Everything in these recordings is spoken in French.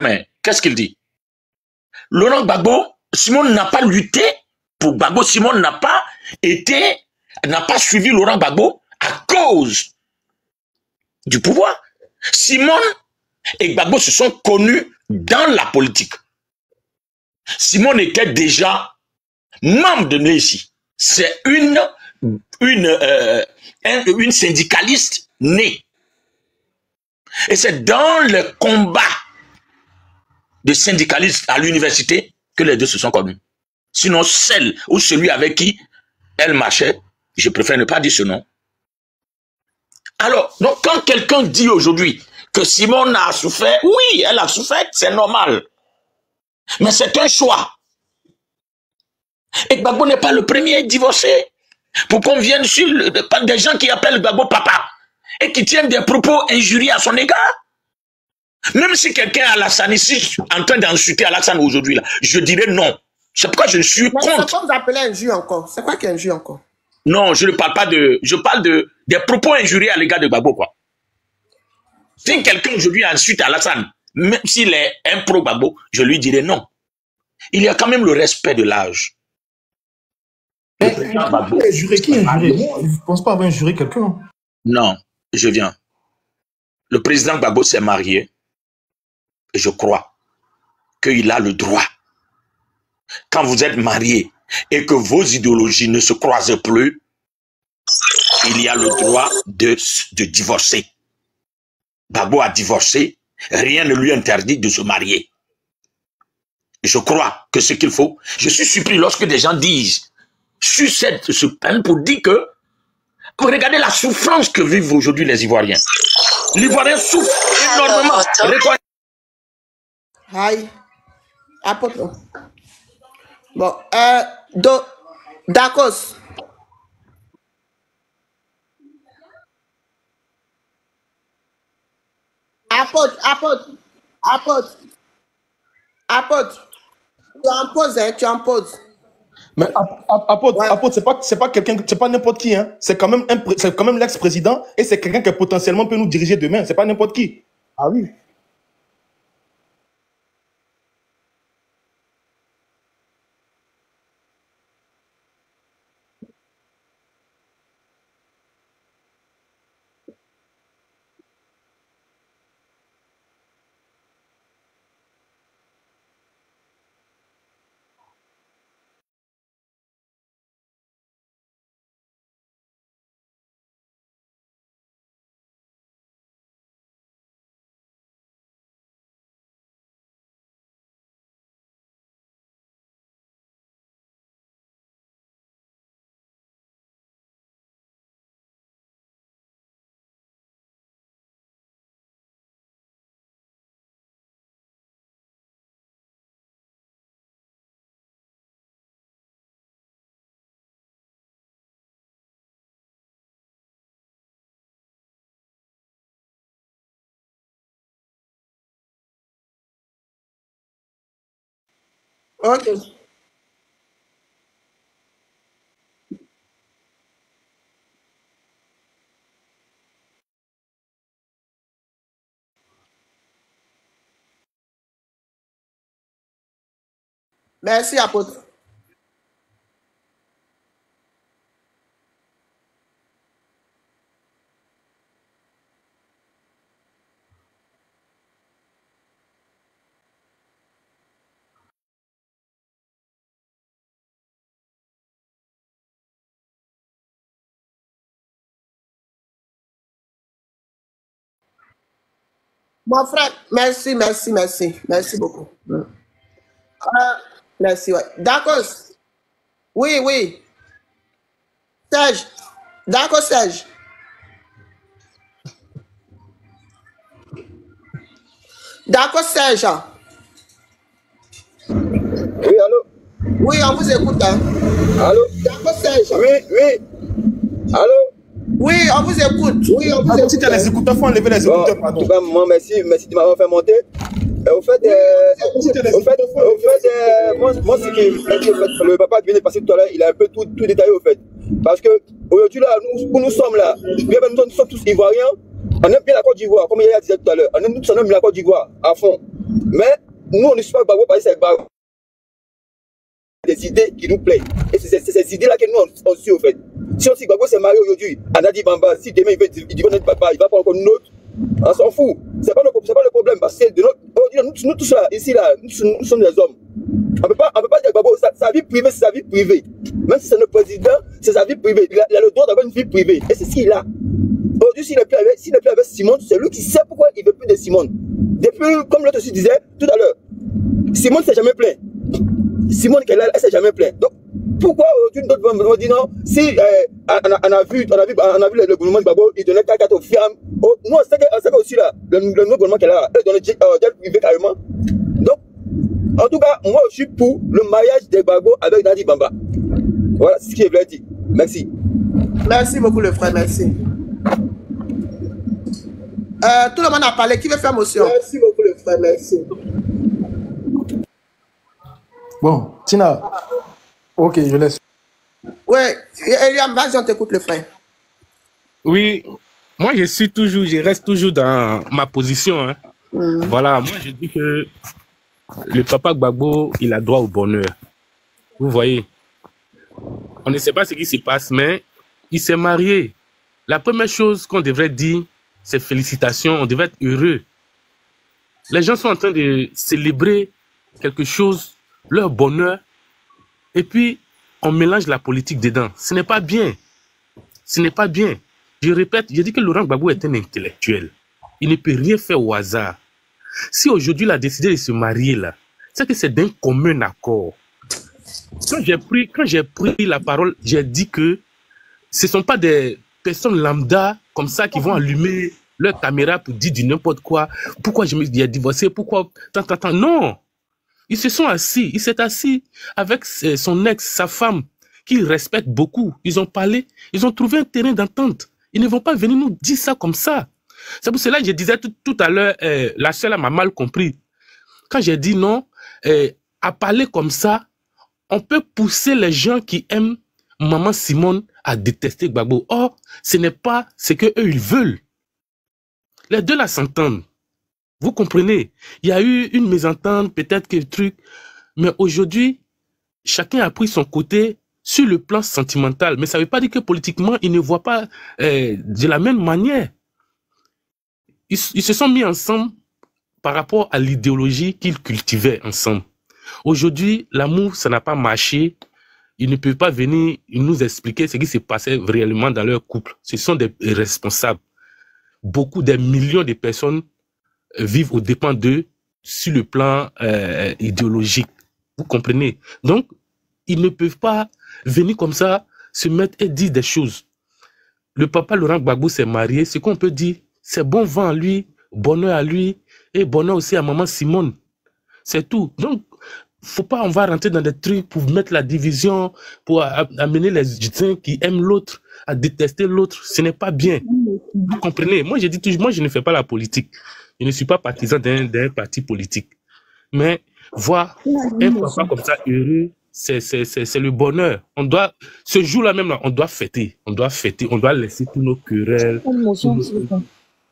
Mais qu'est-ce qu'il dit? Laurent Gbagbo Simone n'a pas lutté pour Gbagbo. Simone n'a pas suivi Laurent Gbagbo à cause du pouvoir. Simone et Gbagbo se sont connus dans la politique. Simone était déjà membre de l'ESI. C'est une syndicaliste née. Et c'est dans le combat de syndicalistes à l'université que les deux se sont connus. Sinon, celle ou celui avec qui elle marchait, je préfère ne pas dire ce nom. Alors, donc, quand quelqu'un dit aujourd'hui que Simone a souffert, oui, elle a souffert, c'est normal. Mais c'est un choix. Et Gbagbo n'est pas le premier divorcé. Pour qu'on vienne sur des gens qui appellent Gbagbo papa et qui tiennent des propos injurieux à son égard. Même si quelqu'un Alassane ici si en train d'insulter Alassane aujourd'hui, là, je dirais non. C'est pourquoi je suis contre. Pourquoi vous appelez injure encore? C'est quoi qui est injure encore? Non, je ne parle pas de... Je parle des propos injurieux à l'égard de Gbagbo, quoi. Si quelqu'un aujourd'hui insulte Alassane, même s'il est un pro-Gbagbo, je lui dirais non. Il y a quand même le respect de l'âge. Mais juré qui? Je ne pense pas avoir injuré quelqu'un. Non, je viens. Le président Gbagbo s'est marié. Et je crois qu'il a le droit. Quand vous êtes marié et que vos idéologies ne se croisent plus, il y a le droit de divorcer. Gbagbo a divorcé. Rien ne lui interdit de se marier. Je crois que ce qu'il faut... Je suis surpris lorsque des gens disent... se peine pour dire que regardez la souffrance que vivent aujourd'hui les Ivoiriens. L'Ivoirien souffre énormément. Aïe. Bon, Dakos. Apôtre. Tu en poses, hein, tu en poses. Mais Apôtre, c'est pas n'importe qui, hein. C'est quand même l'ex-président et c'est quelqu'un qui potentiellement peut nous diriger demain. C'est pas n'importe qui. Ah oui. Ok. Merci, Apôtre. Mon frère, merci beaucoup. Merci, ouais. D'accord. Oui. Serge, d'accord, Serge. D'accord, Serge. Oui, allô? Oui, on vous écoute. Hein. Allô? D'accord, Serge. Oui. Allô? Oui, on vous écoute. Si tu as les écouteurs, il faut enlever les écouteurs. En tout cas, moi, merci de m'avoir fait monter. Au fait, moi, ce qui le papa qui vient de passer tout à l'heure, il a un peu tout détaillé, au fait. Parce que aujourd'hui, là, où nous sommes là, nous sommes tous Ivoiriens, on aime bien la Côte d'Ivoire, comme il y a dit tout à l'heure, on aime bien la Côte d'Ivoire, à fond. Mais nous, on ne suit pas Gbagbo parce que c'est Gbagbo des idées qui nous plaisent. Et c'est ces idées-là que nous, on suit au fait. Si on suit Gbagbo, c'est marié aujourd'hui. Anadi Bamba, si demain il veut devenir papa, il va prendre encore une autre. On s'en fout. C'est pas le problème parce que de notre, nous tous là, ici là, nous sommes des hommes. On peut pas dire Gbagbo, sa vie privée, c'est sa vie privée. Même si c'est notre président, c'est sa vie privée. Il a le droit d'avoir une vie privée. Et c'est ce qu'il a. Aujourd'hui, s'il n'est plus avec Simone, c'est lui qui sait pourquoi il ne veut plus de Simone. Depuis, comme l'autre aussi disait tout à l'heure, Simone ne s'est jamais plaint. Simone, elle ne s'est jamais plainte. Donc, pourquoi aujourd'hui, d'autres vont dire non? Si on a vu le gouvernement de Gbagbo, il donnait 4-4 aux femmes. Nous, on sait que aussi là, le nouveau gouvernement qu'elle a, elle donnait jet privé carrément. Donc, en tout cas, moi, je suis pour le mariage de Gbagbo avec Nadi Bamba. Voilà ce qu'il voulait dire. Merci. Merci beaucoup, le frère. Merci. Tout le monde a parlé. Qui veut faire motion? Merci beaucoup, le frère. Merci. Bon, Tina. Ok, je laisse. Oui, Eliam, vas-y, on t'écoute, le frère. Oui, moi, je reste toujours dans ma position. Hein. Mmh. Voilà, moi, je dis que le papa Gbagbo, il a droit au bonheur. Vous voyez, on ne sait pas ce qui se passe, mais il s'est marié. La première chose qu'on devrait dire, c'est félicitations, on devrait être heureux. Les gens sont en train de célébrer quelque chose, leur bonheur, et puis on mélange la politique dedans. Ce n'est pas bien. Ce n'est pas bien. Je répète, je dis que Laurent Gbagbo est un intellectuel. Il ne peut rien faire au hasard. Si aujourd'hui il a décidé de se marier là, c'est que c'est d'un commun accord. Quand j'ai pris la parole, j'ai dit que ce ne sont pas des personnes lambda comme ça qui vont allumer leur caméra pour dire du n'importe quoi. Pourquoi je me suis divorcé? Pourquoi tant. Non, ils se sont assis. Il s'est assis avec son ex, sa femme, qu'il respecte beaucoup. Ils ont parlé. Ils ont trouvé un terrain d'entente. Ils ne vont pas venir nous dire ça comme ça. C'est pour cela que je disais tout à l'heure, la sœur m'a mal compris. Quand j'ai dit non, à parler comme ça, on peut pousser les gens qui aiment Maman Simone a détesté Gbagbo. Or, ce n'est pas ce qu'eux, ils veulent. Les deux là s'entendent. Vous comprenez? Il y a eu une mésentente, peut-être quelque truc. Mais aujourd'hui, chacun a pris son côté sur le plan sentimental. Mais ça ne veut pas dire que politiquement, ils ne voient pas de la même manière. Ils se sont mis ensemble par rapport à l'idéologie qu'ils cultivaient ensemble. Aujourd'hui, l'amour, ça n'a pas marché. Ils ne peuvent pas venir nous expliquer ce qui se passait réellement dans leur couple. Ce sont des responsables. Beaucoup, des millions de personnes vivent aux dépens d'eux sur le plan idéologique. Vous comprenez? Donc, ils ne peuvent pas venir comme ça, se mettre et dire des choses. Le papa Laurent Gbagbo s'est marié. Ce qu'on peut dire, c'est bon vent à lui, bonheur à lui et bonheur aussi à Maman Simone. C'est tout. Donc, faut pas, on va rentrer dans des trucs pour mettre la division, pour amener les uns qui aiment l'autre à détester l'autre. Ce n'est pas bien. Vous comprenez? Moi, je dis toujours, moi, je ne fais pas la politique. Je ne suis pas partisan d'un parti politique. Mais voir un papa comme ça heureux, c'est le bonheur. On doit, ce jour-là même, là, on doit fêter. On doit fêter. On doit laisser tous nos querelles.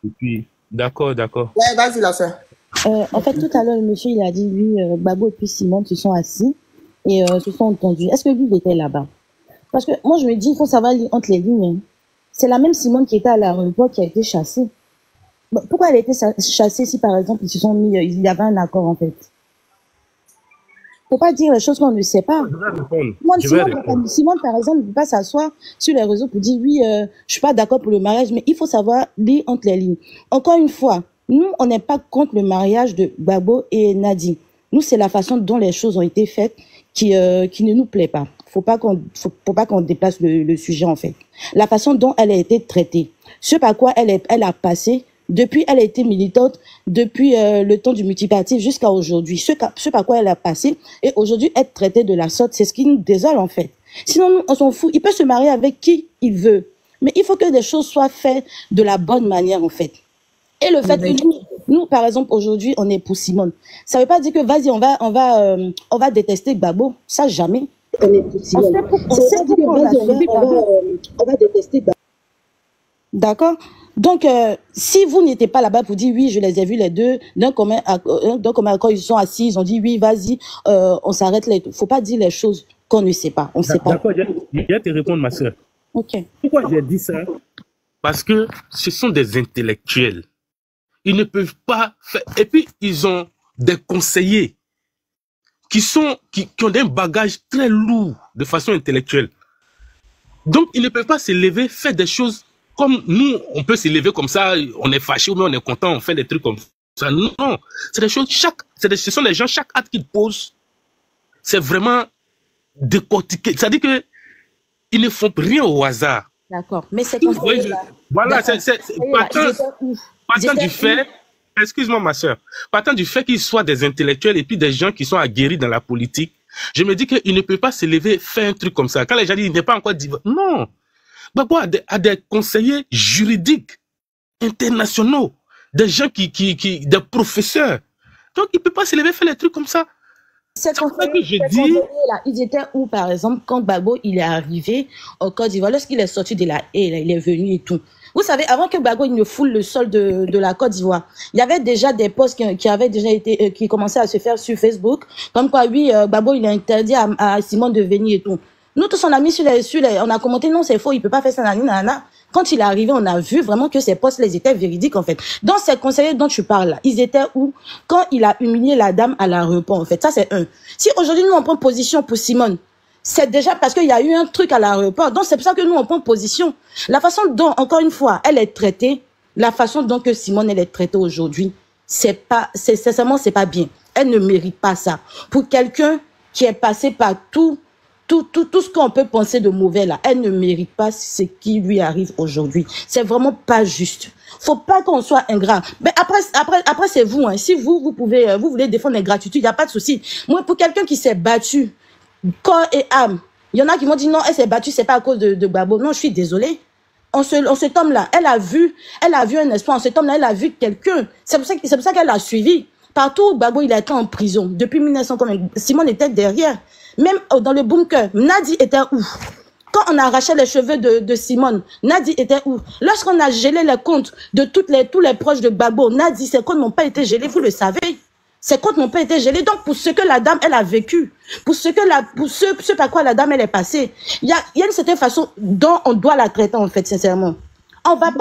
Et puis, d'accord. Ouais, vas-y, la sœur. En fait, tout à l'heure, le monsieur, il a dit, lui, Gbagbo et puis Simone se sont assis et se sont entendus. Est-ce que lui, il était là-bas? Parce que moi, je me dis, il faut savoir lire entre les lignes. Hein. C'est la même Simone qui était à l'aéroport qui a été chassée. Bon, pourquoi elle a été chassée si, par exemple, ils se sont mis, il y avait un accord, en fait? Faut pas dire les choses qu'on ne sait pas. Simone, par exemple, ne peut pas s'asseoir sur les réseaux pour dire, oui, je suis pas d'accord pour le mariage, mais il faut savoir lire entre les lignes. Encore une fois, nous, on n'est pas contre le mariage de Gbagbo et Nadi. Nous, c'est la façon dont les choses ont été faites qui ne nous plaît pas. Faut pas qu'on déplace le sujet, en fait. La façon dont elle a été traitée, ce par quoi elle a passé, depuis elle a été militante, depuis le temps du multipartisme jusqu'à aujourd'hui, ce par quoi elle a passé, et aujourd'hui être traitée de la sorte, c'est ce qui nous désole, en fait. Sinon, nous, on s'en fout. Il peut se marier avec qui il veut. Mais il faut que les choses soient faites de la bonne manière, en fait. Et le fait que nous, par exemple, aujourd'hui, on est pour Simone. Ça ne veut pas dire que, vas-y, on va détester Gbagbo. Ça, jamais. On est pour Simone. On sait pourquoi on va détester Gbagbo. D'accord? Donc, si vous n'étiez pas là-bas pour dire oui, je les ai vus les deux, d'un commun accord, ils sont assis, ils ont dit oui, vas-y, on s'arrête. Il ne faut pas dire les choses qu'on ne sait pas. On sait pas. D'accord, je vais te répondre, ma soeur. Okay. Pourquoi j'ai dit ça? Parce que ce sont des intellectuels. Ils ne peuvent pas faire. Et puis, ils ont des conseillers qui ont un bagage très lourd de façon intellectuelle. Donc, ils ne peuvent pas se lever, faire des choses comme nous, on peut se lever comme ça, on est fâché, mais on est content, on fait des trucs comme ça. Non, c'est des choses, ce sont des gens, chaque acte qu'ils posent, c'est vraiment décortiqué. C'est-à-dire qu'ils ne font rien au hasard. D'accord, mais c'est comme ça. Voilà, c'est partant du fait, excuse-moi ma soeur, partant du fait qu'ils soient des intellectuels et puis des gens qui sont aguerris dans la politique, je me dis qu'il ne peut pas se lever, faire un truc comme ça. Quand les gens disent, il n'est pas encore divorcé. Non. Gbagbo a des conseillers juridiques, internationaux, des gens des professeurs. Donc, il ne peut pas se lever faire des trucs comme ça. Ces conseillers-là, ils étaient où, par exemple, quand Gbagbo il est arrivé au Côte d'Ivoire, lorsqu'il est sorti de la haie, là, il est venu et tout. Vous savez, avant que Gbagbo ne foule le sol de la Côte d'Ivoire, il y avait déjà des posts qui commençaient à se faire sur Facebook, comme quoi, oui, Gbagbo il a interdit à Simone de venir et tout. Nous tous, on a mis on a commenté, non, c'est faux, il peut pas faire ça, nanana. Quand il est arrivé, on a vu vraiment que ces postes, les étaient véridiques, en fait. Dans ces conseillers dont tu parles, là, ils étaient où? Quand il a humilié la dame à l'aéroport, en fait. Ça, c'est un. Si aujourd'hui, nous, on prend position pour Simone, c'est déjà parce qu'il y a eu un truc à l'aéroport. Donc, c'est pour ça que nous, on prend position. La façon dont, encore une fois, elle est traitée, la façon dont que Simone, elle est traitée aujourd'hui, c'est pas, sincèrement, c'est pas bien. Elle ne mérite pas ça. Pour quelqu'un qui est passé par tout ce qu'on peut penser de mauvais là, elle ne mérite pas ce qui lui arrive aujourd'hui. C'est vraiment pas juste. Faut pas qu'on soit ingrat. Mais après c'est vous. Hein. Si vous voulez défendre l'ingratitude, il y a pas de souci. Moi, pour quelqu'un qui s'est battu corps et âme, il y en a qui m'ont dit non, elle s'est battue, c'est pas à cause de Gbagbo. Non, je suis désolée. En cet homme là, elle a vu un espoir. En cet homme là, elle a vu quelqu'un. C'est pour ça qu'elle a suivi. Partout où Gbagbo il a été en prison depuis 1900, Simone était derrière. Même dans le bunker, Nadi était où? Quand on a arraché les cheveux de Simone, Nadi était où? Lorsqu'on a gelé les comptes de tous les proches de Gbagbo, Nadi, ces comptes n'ont pas été gelés, vous le savez. Ces comptes n'ont pas été gelés. Donc, pour ce que la dame, elle a vécu, pour ce par quoi la dame, elle est passée, il y a une certaine façon dont on doit la traiter, en fait, sincèrement. On va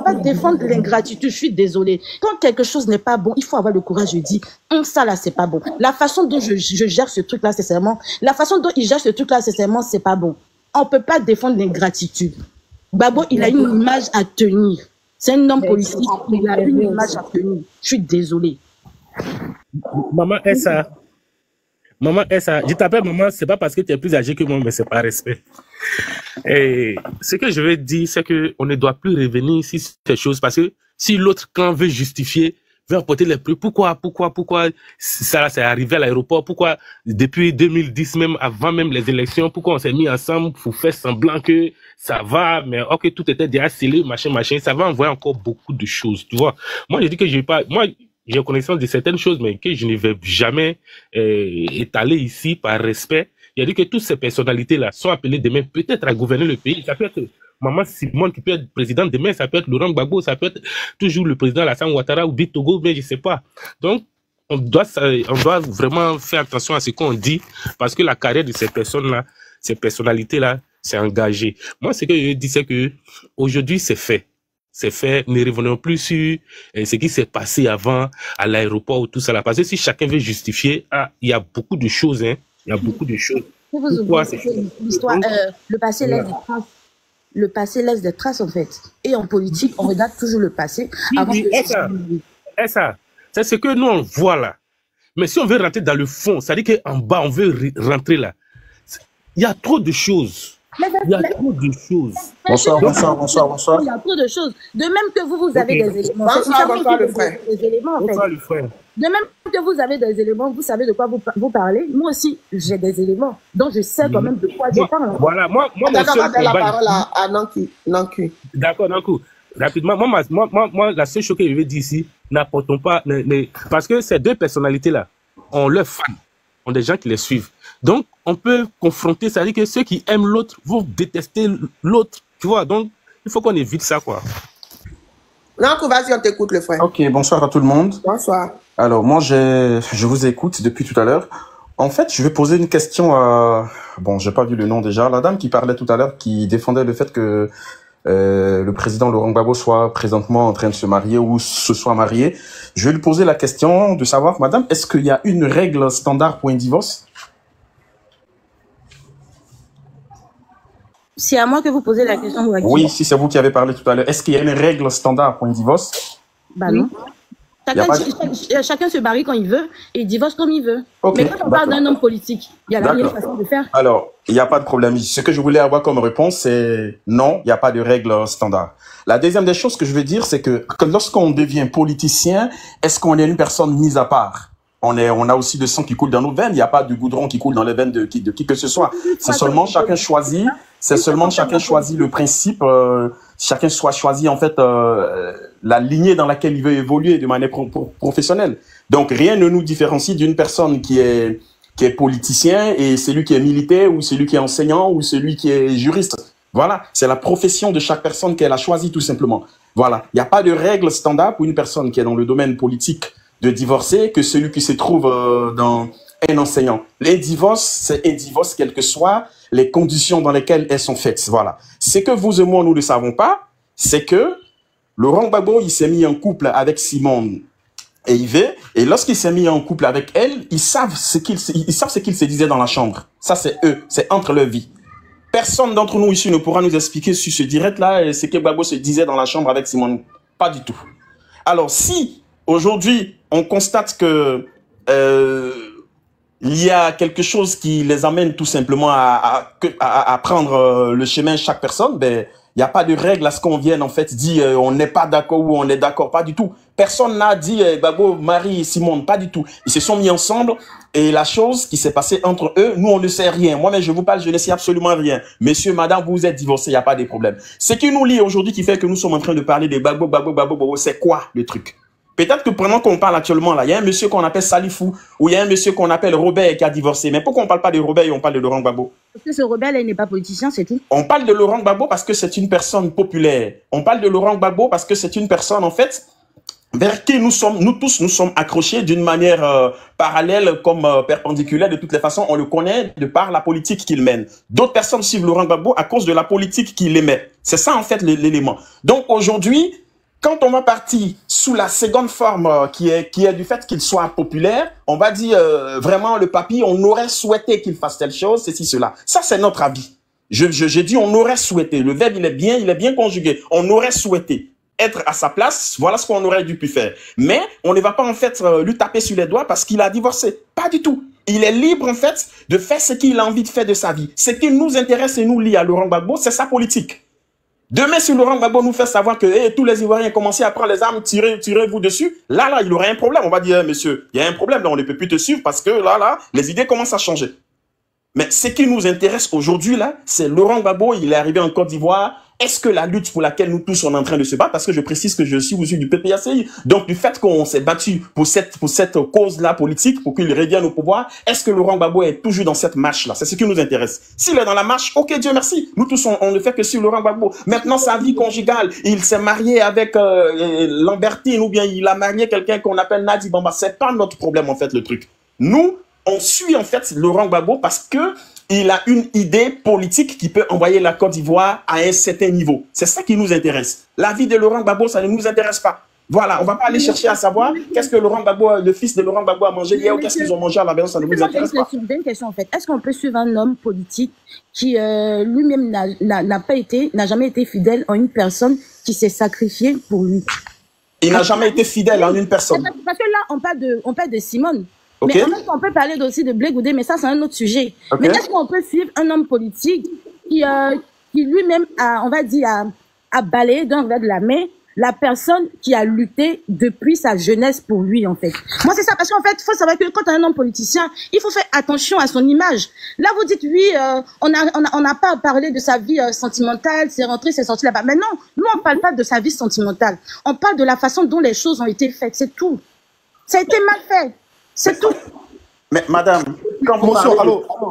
pas défendre l'ingratitude, je suis désolée. Quand quelque chose n'est pas bon, il faut avoir le courage de dire, ça là, c'est pas bon. La façon dont je gère ce truc-là, sincèrement, la façon dont il gère ce truc-là, sincèrement, c'est pas bon. On peut pas défendre l'ingratitude. Gbagbo, il a une image à tenir. C'est un homme politique, il a une image à tenir. Je suis désolée. Maman Essa, je t'appelle maman, c'est pas parce que tu es plus âgée que moi, mais c'est pas respect. Et ce que je veux dire, c'est qu'on ne doit plus revenir sur ces choses, parce que si l'autre camp veut justifier, veut apporter les prix, pourquoi ça s'est arrivé à l'aéroport, pourquoi depuis 2010, même avant même les élections, pourquoi on s'est mis ensemble pour faire semblant que ça va, mais ok, tout était déjà scellé, machin, ça va envoyer encore beaucoup de choses, tu vois. Moi, je dis que j'ai connaissance de certaines choses, mais que je ne vais jamais étaler ici par respect. Il a dit que toutes ces personnalités-là sont appelées demain peut-être à gouverner le pays. Ça peut être Maman Simone qui peut être présidente demain, ça peut être Laurent Gbagbo, ça peut être toujours le président Alassane Ouattara ou Bitogo, mais je ne sais pas. Donc, on doit vraiment faire attention à ce qu'on dit, parce que la carrière de ces personnes-là, ces personnalités-là, c'est engagé. Moi, ce que je dis, c'est que aujourd'hui, c'est fait. C'est fait, ne revenons plus sur ce qui s'est passé avant à l'aéroport ou tout ça. Parce que si chacun veut justifier, il y a beaucoup de choses, hein. Il y a beaucoup de choses. Le passé laisse des traces. Le passé laisse des traces, en fait. Et en politique, on regarde toujours le passé. C'est ce que nous, on voit là. Mais si on veut rentrer dans le fond, ça veut dire qu'en bas, on veut rentrer là. Il y a trop de choses. Il y a trop de choses. Bonsoir. Il y a trop de choses. De même que vous avez des éléments. Bonsoir, le frère. De même que vous avez des éléments, vous savez de quoi vous parlez. Moi aussi, j'ai des éléments. Donc, je sais quand même de quoi je parle. Voilà, moi, d'accord, on va donner la parole à Nanku. D'accord, Nanku. Rapidement, moi, la seule chose que je veux dire ici, n'apportons pas... parce que ces deux personnalités-là, on leur fan, ont des gens qui les suivent. Donc, on peut confronter, ça veut dire que ceux qui aiment l'autre vont détester l'autre, tu vois. Donc, il faut qu'on évite ça, quoi. Non, vas-y, on t'écoute, le frère. Ok, bonsoir à tout le monde. Bonsoir. Alors, moi, je vous écoute depuis tout à l'heure. En fait, je vais poser une question à... Bon, j'ai pas vu le nom déjà. La dame qui parlait tout à l'heure, qui défendait le fait que le président Laurent Gbagbo soit présentement en train de se marier ou se soit marié. Je vais lui poser la question de savoir, madame, est-ce qu'il y a une règle standard pour un divorce? C'est à moi que vous posez la question. Oui, si c'est vous qui avez parlé tout à l'heure. Est-ce qu'il y a une règle standard pour un divorce? Bah non. Chacun se marie quand il veut et divorce comme il veut. Okay, mais quand on parle d'un homme politique, il y a la meilleure façon de faire. Alors, il n'y a pas de problème. Ce que je voulais avoir comme réponse, c'est non, il n'y a pas de règle standard. La deuxième des choses que je veux dire, c'est que lorsqu'on devient politicien, est-ce qu'on est une personne mise à part? On a aussi le sang qui coule dans nos veines. Il n'y a pas de goudron qui coule dans les veines de qui que ce soit. C'est seulement chacun choisit. C'est seulement chacun choisit le principe. Chacun soit choisi en fait la lignée dans laquelle il veut évoluer de manière professionnelle. Donc rien ne nous différencie d'une personne qui est politicien et celui qui est militaire ou celui qui est enseignant ou celui qui est juriste. Voilà, c'est la profession de chaque personne qu'elle a choisie tout simplement. Voilà, il n'y a pas de règle standard pour une personne qui est dans le domaine politique de divorcer que celui qui se trouve dans un enseignant. Les divorces, c'est un divorce quelles que soient les conditions dans lesquelles elles sont faites. Voilà. Ce que vous et moi, nous ne savons pas, c'est que Laurent Gbagbo, il s'est mis en couple avec Simone et Yves, et lorsqu'il s'est mis en couple avec elle, ils savent ce qu'ils se disaient dans la chambre. Ça, c'est eux, c'est entre leurs vies. Personne d'entre nous ici ne pourra nous expliquer sur ce direct-là ce que Gbagbo se disait dans la chambre avec Simone. Pas du tout. Alors, si aujourd'hui, on constate que il y a quelque chose qui les amène tout simplement à prendre le chemin chaque personne, ben, il n'y a pas de règle à ce qu'on vienne en fait dire on n'est pas d'accord ou on est d'accord, pas du tout. Personne n'a dit Gbagbo, Marie et Simone, pas du tout. Ils se sont mis ensemble et la chose qui s'est passée entre eux, nous on ne sait rien. Moi-même je vous parle, je ne sais absolument rien. Messieurs, madame, vous êtes divorcés, il n'y a pas de problème. Ce qui nous lie aujourd'hui, qui fait que nous sommes en train de parler de Gbagbo, c'est quoi le truc? Peut-être que pendant qu'on parle actuellement, là, il y a un monsieur qu'on appelle Salifou, ou il y a un monsieur qu'on appelle Robert qui a divorcé. Mais pourquoi on ne parle pas de Robert et on parle de Laurent Gbagbo? Parce que ce Robert-là, il n'est pas politicien, c'est tout. On parle de Laurent Gbagbo parce que c'est une personne populaire. On parle de Laurent Gbagbo parce que c'est une personne, en fait, vers qui nous sommes, nous tous, nous sommes accrochés d'une manière parallèle comme perpendiculaire. De toutes les façons, on le connaît de par la politique qu'il mène. D'autres personnes suivent Laurent Gbagbo à cause de la politique qu'il émet. C'est ça, en fait, l'élément. Donc, aujourd'hui, quand on va partir sous la seconde forme qui est du fait qu'il soit populaire, on va dire vraiment le papy, on aurait souhaité qu'il fasse telle chose, ceci, cela. Ça, c'est notre avis. J'ai dit on aurait souhaité. Le verbe, il est bien conjugué. On aurait souhaité être à sa place. Voilà ce qu'on aurait dû pu faire. Mais on ne va pas en fait lui taper sur les doigts parce qu'il a divorcé. Pas du tout. Il est libre en fait de faire ce qu'il a envie de faire de sa vie. Ce qui nous intéresse et nous lie à Laurent Gbagbo, c'est sa politique. Demain, si Laurent Gbagbo nous fait savoir que hey, tous les Ivoiriens commencent à prendre les armes, tirez-vous dessus, là, il aurait un problème. On va dire, monsieur, il y a un problème, là, on ne peut plus te suivre parce que là, les idées commencent à changer. Mais ce qui nous intéresse aujourd'hui, là, c'est Laurent Gbagbo, il est arrivé en Côte d'Ivoire. Est-ce que la lutte pour laquelle nous tous sommes en train de se battre, parce que je précise que je suis issu du PPACI, donc du fait qu'on s'est battu pour cette cause-là politique, pour qu'il revienne au pouvoir, est-ce que Laurent Gbagbo est toujours dans cette marche-là? C'est ce qui nous intéresse. S'il est dans la marche, ok, Dieu merci, nous tous, on ne fait que suivre Laurent Gbagbo. Maintenant, sa vie conjugale, il s'est marié avec Lambertine, ou bien il a marié quelqu'un qu'on appelle Nadi Bamba. C'est pas notre problème, en fait, le truc. Nous, on suit, en fait, Laurent Gbagbo parce que il a une idée politique qui peut envoyer la Côte d'Ivoire à un certain niveau. C'est ça qui nous intéresse. La vie de Laurent Gbagbo, ça ne nous intéresse pas. Voilà, on ne va pas aller chercher à savoir qu'est-ce que Laurent Gbagbo, le fils de Laurent Gbagbo a mangé hier ou qu'est-ce qu'ils ont mangé à la maison, ça ne nous intéresse pas. Je vais une question en fait. Est-ce qu'on peut suivre un homme politique qui lui-même n'a jamais été fidèle à une personne qui s'est sacrifiée pour lui? Il n'a jamais été fidèle à une personne. Parce que là, on parle de Simone. Okay. Mais en fait, on peut parler aussi de Blé Goudé, mais ça, c'est un autre sujet. Okay. Mais est-ce qu'on peut suivre un homme politique qui lui-même, on va dire, a balayé d'un revers de la main la personne qui a lutté depuis sa jeunesse pour lui, en fait? Moi, c'est ça, parce qu'en fait, il faut savoir que quand on est un homme politicien, il faut faire attention à son image. Là, vous dites, oui, on n'a pas parlé de sa vie sentimentale, c'est rentré, c'est sorti là-bas. Mais non, nous, on ne parle pas de sa vie sentimentale. On parle de la façon dont les choses ont été faites, c'est tout. Ça a été mal fait. C'est tout. Mais madame,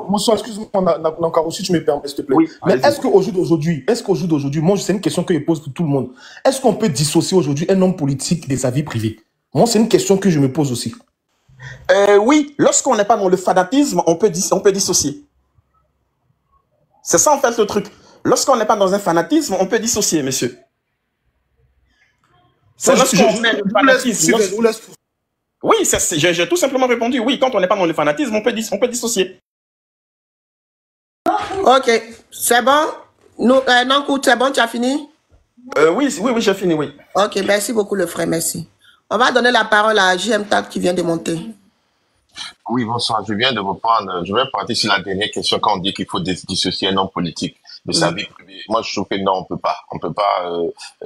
Monsieur, excuse-moi, Nankaroussi, tu me permets, s'il te plaît. Oui, mais est-ce qu'au jour d'aujourd'hui, moi, c'est une question que je pose pour tout le monde. Est-ce qu'on peut dissocier aujourd'hui un homme politique de sa vie privée? Moi, c'est une question que je me pose aussi. Oui, lorsqu'on n'est pas dans le fanatisme, on peut dissocier. C'est ça, en fait, le truc. Lorsqu'on n'est pas dans un fanatisme, on peut dissocier, monsieur. C'est lorsqu'on met le fanatisme. Oui, j'ai tout simplement répondu. Oui, quand on n'est pas dans le fanatisme, on peut dissocier. Ok, c'est bon. Nankou, c'est bon, tu as fini? Oui, j'ai fini, oui. Ok, merci beaucoup, le frère, merci. On va donner la parole à JM Tac qui vient de monter. Oui, bonsoir, je viens de reprendre. Je vais partir sur la dernière question quand on dit qu'il faut dissocier un homme politique de sa vie privée. Moi, je trouve que non, on peut pas. On peut pas.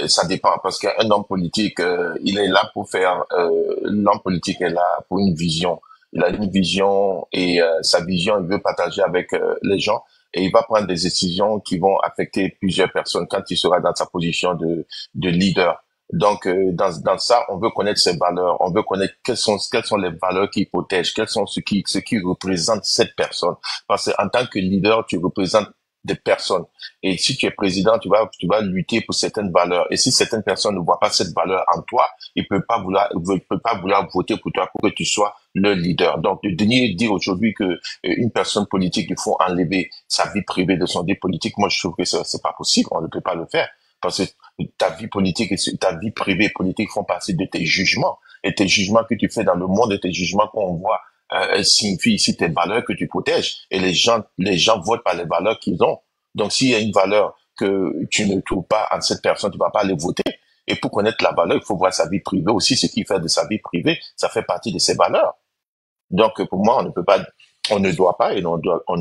Ça dépend parce qu'un homme politique, il est là pour faire. L'homme politique est là pour une vision. Il a une vision et sa vision, il veut partager avec les gens. Et il va prendre des décisions qui vont affecter plusieurs personnes quand il sera dans sa position de leader. Donc, dans ça, on veut connaître ses valeurs, on veut connaître quelles sont les valeurs qui protègent, quelles sont ce qui représente cette personne. Parce qu'en tant que leader, tu représentes des personnes. Et si tu es président, tu vas lutter pour certaines valeurs. Et si certaines personnes ne voient pas cette valeur en toi, ils ne peuvent pas vouloir voter pour toi pour que tu sois le leader. Donc, de dire aujourd'hui qu'une personne politique, il faut enlever sa vie privée de son vie politique, moi, je trouve que ce n'est pas possible, on ne peut pas le faire. Parce que ta vie politique et ta vie privée et politique font partie de tes jugements. Et tes jugements que tu fais dans le monde et tes jugements qu'on voit signifient ici tes valeurs que tu protèges. Et les gens votent par les valeurs qu'ils ont. Donc s'il y a une valeur que tu ne trouves pas en cette personne, tu ne vas pas les voter. Et pour connaître la valeur, il faut voir sa vie privée aussi. Ce qu'il fait de sa vie privée, ça fait partie de ses valeurs. Donc pour moi, on ne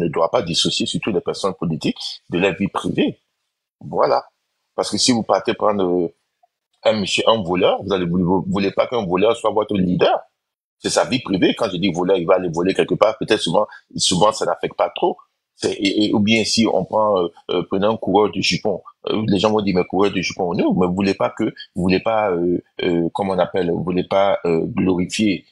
doit pas dissocier surtout les personnes politiques de leur vie privée. Voilà. Parce que si vous partez prendre un voleur, vous ne voulez pas qu'un voleur soit votre leader. C'est sa vie privée. Quand je dis voleur, il va aller voler quelque part. Peut-être souvent ça n'affecte pas trop. Ou bien si on prend prenons un coureur de jupons, les gens vont dire mais coureur de jupons, non, mais vous voulez pas glorifier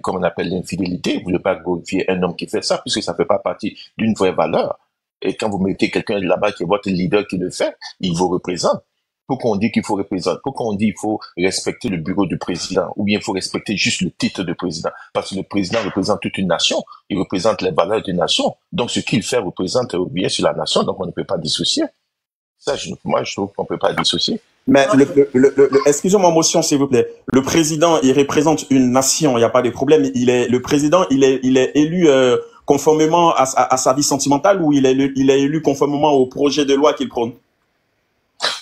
comme on appelle l'infidélité. Vous voulez pas glorifier un homme qui fait ça puisque ça fait pas partie d'une vraie valeur. Et quand vous mettez quelqu'un là-bas qui est votre leader qui le fait, il vous représente. Pourquoi on dit qu'il faut représenter? Pourquoi on dit qu'il faut respecter le bureau du président? Ou bien il faut respecter juste le titre de président? Parce que le président représente toute une nation. Il représente les valeurs d'une nation. Donc ce qu'il fait représente bien sur la nation. Donc on ne peut pas dissocier. Ça, moi, je trouve qu'on ne peut pas dissocier. Mais excusez-moi, motion, s'il vous plaît. Le président, il représente une nation. Il n'y a pas de problème. Le président, il est élu... conformément à sa vie sentimentale ou il est élu conformément au projet de loi qu'il prône?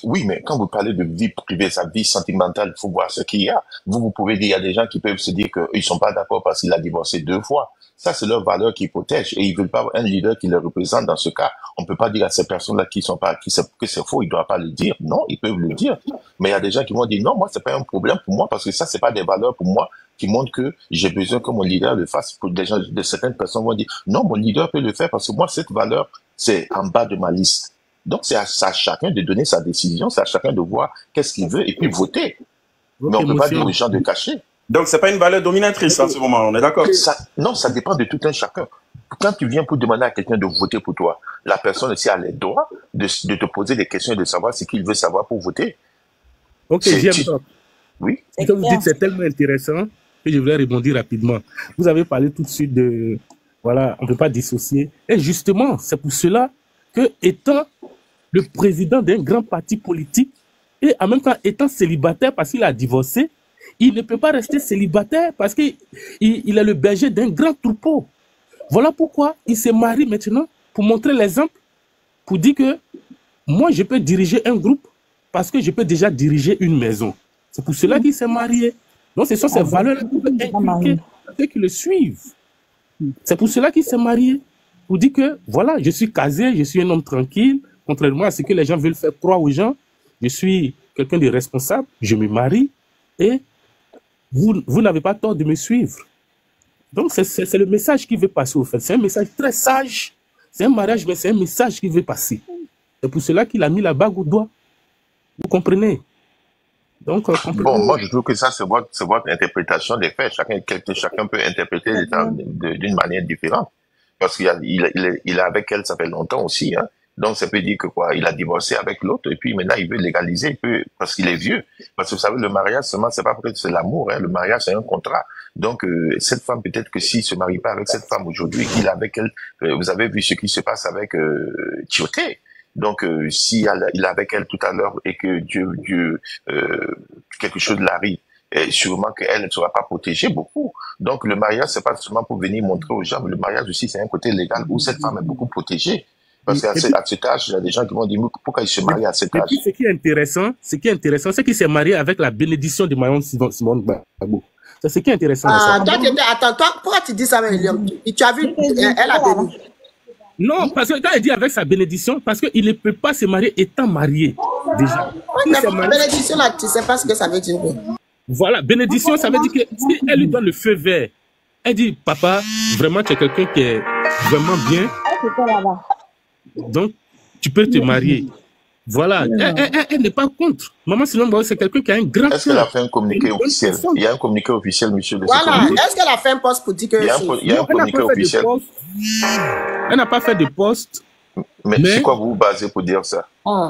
Oui, mais quand vous parlez de vie privée, sa vie sentimentale, il faut voir ce qu'il y a. Vous pouvez dire, il y a des gens qui peuvent se dire qu'ils ne sont pas d'accord parce qu'il a divorcé 2 fois. Ça, c'est leur valeur qui protège et ils veulent pas un leader qui les représente dans ce cas. On peut pas dire à ces personnes-là que c'est faux, ils doivent pas le dire. Non, ils peuvent le dire. Mais il y a des gens qui vont dire, non, moi, c'est pas un problème pour moi parce que ça, c'est pas des valeurs pour moi qui montrent que j'ai besoin que mon leader le fasse. Pour des gens, certaines personnes vont dire, non, mon leader peut le faire parce que moi, cette valeur, c'est en bas de ma liste. Donc, c'est à chacun de donner sa décision, c'est à chacun de voir qu'est-ce qu'il veut et puis voter. Mais on ne peut pas dire aux gens de cacher. Donc, ce n'est pas une valeur dominatrice en ce moment, on est d'accord? Non, ça dépend de tout un chacun. Quand tu viens pour demander à quelqu'un de voter pour toi, la personne aussi a le droit de te poser des questions et de savoir ce qu'il veut savoir pour voter. Ok, j'aime ça. Oui. Ce que vous dites, c'est tellement intéressant que je voulais rebondir rapidement. Vous avez parlé tout de suite de... Voilà, on ne peut pas dissocier. Et justement, c'est pour cela que, étant le président d'un grand parti politique et en même temps étant célibataire parce qu'il a divorcé, il ne peut pas rester célibataire parce qu'il est le berger d'un grand troupeau. Voilà pourquoi il se marie maintenant pour montrer l'exemple, pour dire que moi je peux diriger un groupe parce que je peux déjà diriger une maison. C'est pour cela qu'il s'est marié. Donc ce sont ces valeurs qui peuvent inculquer ceux qui le suivent. C'est pour cela qu'il s'est marié, pour dire que voilà, je suis casé, je suis un homme tranquille, contrairement à ce que les gens veulent faire croire aux gens. Je suis quelqu'un de responsable, je me marie et vous n'avez pas tort de me suivre. Donc, c'est le message qui veut passer, au fait. C'est un message très sage. C'est un mariage, mais c'est un message qui veut passer. C'est pour cela qu'il a mis la bague au doigt. Vous comprenez? Donc, bon, moi, je trouve que ça, c'est votre interprétation des faits. Chacun peut interpréter les termes d'une manière différente. Parce qu'il est avec elle, ça fait longtemps aussi. Hein. Donc, ça peut dire que quoi, il a divorcé avec l'autre et puis maintenant, il veut légaliser parce qu'il est vieux. Parce que vous savez, le mariage, seulement, c'est pas peut-être c'est l'amour. Hein. Le mariage, c'est un contrat. Donc, cette femme, peut-être que s'il se marie pas avec cette femme aujourd'hui, qu'il est avec elle, vous avez vu ce qui se passe avec Tioté. Donc, s'il est avec elle tout à l'heure et que quelque chose l'arrive, et sûrement qu'elle ne sera pas protégée beaucoup. Donc, le mariage, c'est pas seulement pour venir montrer aux gens, mais le mariage aussi, c'est un côté légal où cette femme est beaucoup protégée. Parce qu'à cet âge, il y a des gens qui vont dire pourquoi il se marie à cet âge. Et puis, ce qui est intéressant, c'est qu'il s'est marié avec la bénédiction de Mayon Simone Gbagbo. C'est ce qui est intéressant. Attends, pourquoi tu dis ça, William? Tu as vu, elle a béni. Non, parce que quand elle dit avec sa bénédiction, parce qu'il ne peut pas se marier étant marié déjà. Oui, mais bénédiction, là, tu ne sais pas ce que ça veut dire. Voilà, bénédiction, ça veut dire que si elle lui donne le feu vert, elle dit, papa, vraiment, tu es quelqu'un qui est vraiment bien. Donc, tu peux te marier. Voilà, elle n'est pas contre. Maman Simone Gbagbo, c'est quelqu'un qui a un grand cœur. Est-ce qu'elle a fait un communiqué officiel? Il y a un communiqué officiel, monsieur. Voilà, est-ce qu'elle a fait un poste pour dire que... Il y a un communiqué officiel. Elle n'a pas fait de poste. Mais sur quoi vous vous basez pour dire ça?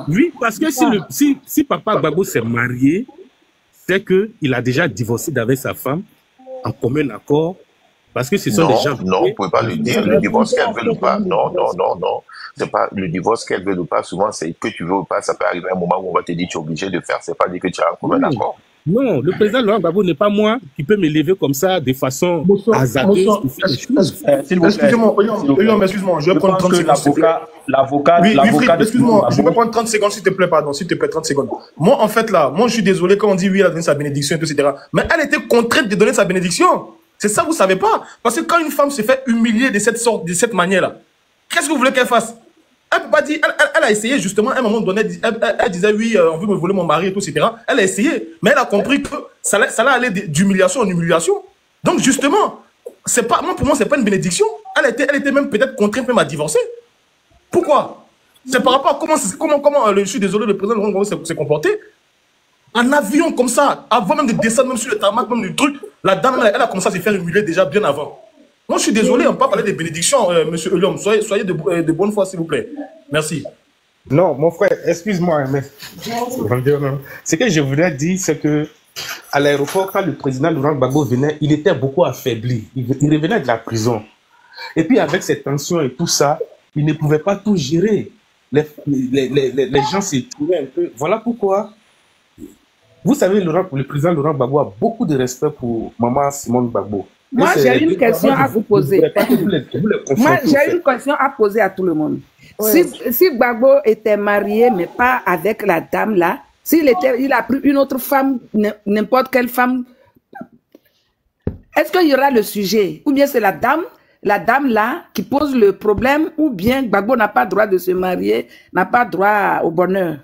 Oui, parce que si papa Gbagbo s'est marié, c'est qu'il a déjà divorcé d'avec sa femme en commun accord. Parce que ce sont des gens... Non, vous ne pouvez pas lui dire le divorce qu'elle veut ou pas. Non. C'est pas le divorce qu'elle veut ou pas, souvent c'est que tu veux ou pas, ça peut arriver à un moment où on va te dire tu es obligé de faire, c'est pas dire que tu as un commun accord. Non, le président Laurent Gbagbo n'est pas moi qui peut me lever comme ça de façon hasardeuse. Excuse-moi, je vais prendre 30 secondes. L'avocat, excuse-moi, je vais prendre 30 secondes, s'il te plaît, pardon, s'il te plaît, 30 secondes. Moi, en fait, là, moi, je suis désolé quand on dit oui, elle a donné sa bénédiction, etc. Mais elle était contrainte de donner sa bénédiction. C'est ça, vous savez pas. Parce que quand une femme se fait humilier de cette sorte, de cette manière-là, qu'est-ce que vous voulez qu'elle fasse? Elle peut pas dire, elle a essayé justement, à un moment donné, elle disait oui, on veut me voler mon mari et tout, etc. Elle a essayé, mais elle a compris que ça allait d'humiliation en humiliation. Donc justement, c'est pas, moi pour moi, c'est pas une bénédiction. Elle était même peut-être contrainte même à divorcer. Pourquoi? C'est par rapport à comment je suis désolé, le président Laurent Gbagbo s'est comporté. En avion comme ça, avant même de descendre, même sur le tarmac, même du truc, la dame, elle a commencé à se faire humilier déjà bien avant. Moi, je suis désolé, on ne peut pas parler des bénédictions, monsieur Eliom. Soyez de bonne foi, s'il vous plaît. Merci. Non, mon frère, excuse-moi, mais ce que je voulais dire, c'est que à l'aéroport, quand le président Laurent Gbagbo venait, il était beaucoup affaibli. Il revenait de la prison. Et puis, avec ses tensions et tout ça, il ne pouvait pas tout gérer. Les gens s'y trouvaient un peu. Voilà pourquoi. Vous savez, le président Laurent Gbagbo a beaucoup de respect pour maman Simone Gbagbo. Moi, j'ai une question à vous poser. Moi, j'ai une question à poser à tout le monde. Oui. Si Gbagbo était marié, mais pas avec la dame là, s'il a pris une autre femme, n'importe quelle femme, est-ce qu'il y aura le sujet? Ou bien c'est la dame là qui pose le problème, ou bien Gbagbo n'a pas droit de se marier, n'a pas droit au bonheur?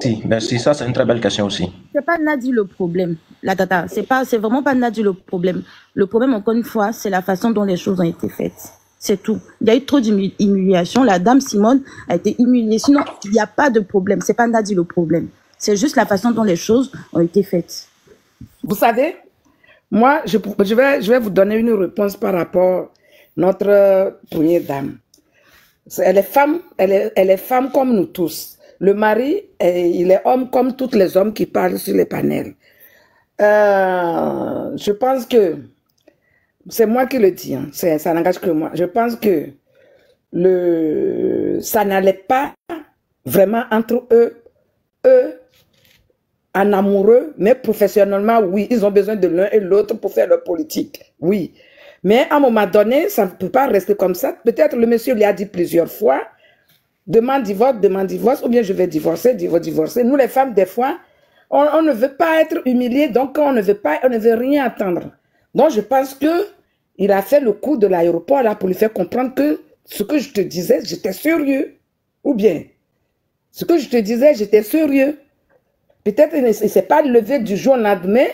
Si, merci, ça c'est une très belle question aussi. C'est pas Nadi le problème, la tata. C'est vraiment pas Nadi le problème. Le problème, encore une fois, c'est la façon dont les choses ont été faites. C'est tout. Il y a eu trop d'humiliation. La dame Simone a été humiliée. Sinon, il n'y a pas de problème. C'est pas Nadi le problème. C'est juste la façon dont les choses ont été faites. Vous savez, moi, je vais vous donner une réponse par rapport à notre première dame. Elle est femme comme nous tous. Le mari, il est homme comme tous les hommes qui parlent sur les panels. Je pense que, c'est moi qui le dis, hein, ça n'engage que moi. Je pense que ça n'allait pas vraiment entre eux, en amoureux, mais professionnellement, oui, ils ont besoin de l'un et l'autre pour faire leur politique, oui. Mais à un moment donné, ça ne peut pas rester comme ça. Peut-être le monsieur lui a dit plusieurs fois, demande divorce, ou bien je vais divorcer. Nous, les femmes, des fois, on ne veut pas être humiliés, donc on ne veut rien attendre. Donc, je pense que il a fait le coup de l'aéroport là pour lui faire comprendre que ce que je te disais, j'étais sérieux. Ou bien, ce que je te disais, j'étais sérieux. Peut-être il ne s'est pas levé du jour au lendemain,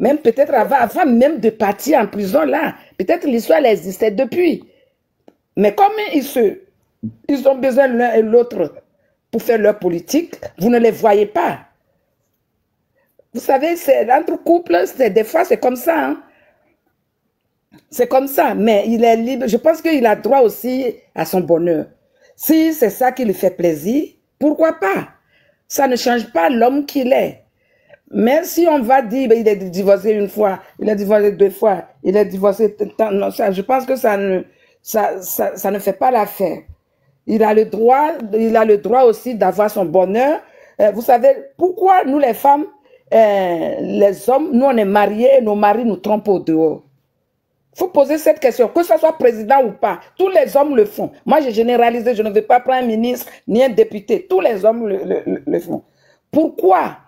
même peut-être avant même de partir en prison là. Peut-être l'histoire existait depuis. Mais comme ils ont besoin l'un et l'autre pour faire leur politique. Vous ne les voyez pas. Vous savez, entre couples, des fois, c'est comme ça. Hein? C'est comme ça, mais il est libre. Je pense qu'il a droit aussi à son bonheur. Si c'est ça qui lui fait plaisir, pourquoi pas? Ça ne change pas l'homme qu'il est. Mais si on va dire, ben, il est divorcé une fois, il est divorcé deux fois, il est divorcé tant, non, ça, je pense que ça ne fait pas l'affaire. Il a le droit aussi d'avoir son bonheur. Vous savez, pourquoi nous les femmes, les hommes, nous on est mariés et nos maris nous trompent au dehors? Il faut poser cette question, que ce soit président ou pas. Tous les hommes le font. Moi, j'ai généralisé, je ne vais pas prendre un ministre ni un député. Tous les hommes le font. Pourquoi?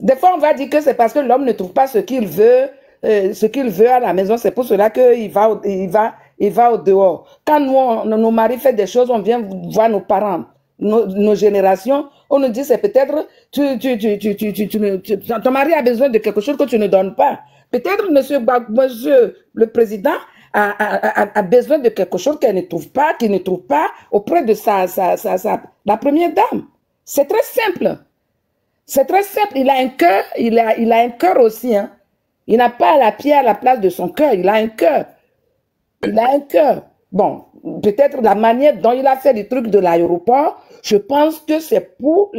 Des fois, on va dire que c'est parce que l'homme ne trouve pas ce qu'il veut à la maison. C'est pour cela qu'il va, il va au dehors. Quand nous, nos maris font des choses, on vient voir nos parents, nos générations. On nous dit, c'est peut-être, ton mari a besoin de quelque chose que tu ne donnes pas. Peut-être monsieur le président a besoin de quelque chose qu'il ne trouve pas auprès de la première dame. C'est très simple. C'est très simple. Il a un cœur, il a un cœur aussi. Hein. Il n'a pas la pierre à la place de son cœur. Il a un cœur. Il a un cœur. Bon, peut-être la manière dont il a fait les trucs de l'aéroport, je pense que c'est pour...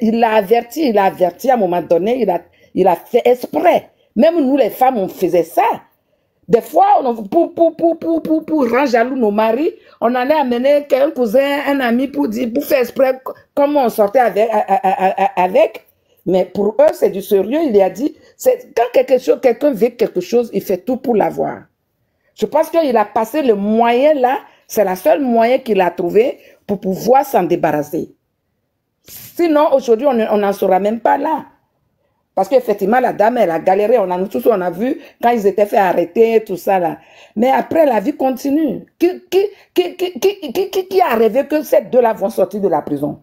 il l'a averti à un moment donné, il a fait exprès. Même nous, les femmes, on faisait ça. Des fois, pour rendre jaloux nos maris, on allait amener un cousin, un ami pour faire exprès comment on sortait avec. Mais pour eux, c'est du sérieux. Il a dit, quand quelqu'un veut quelque chose, il fait tout pour l'avoir. Je pense qu'il a passé le moyen là, c'est le seul moyen qu'il a trouvé pour pouvoir s'en débarrasser. Sinon, aujourd'hui, on n'en sera même pas là. Parce qu'effectivement, la dame, elle a galéré. Nous tous, on a vu quand ils étaient fait arrêter, tout ça là. Mais après, la vie continue. Qui a rêvé que ces deux-là vont sortir de la prison?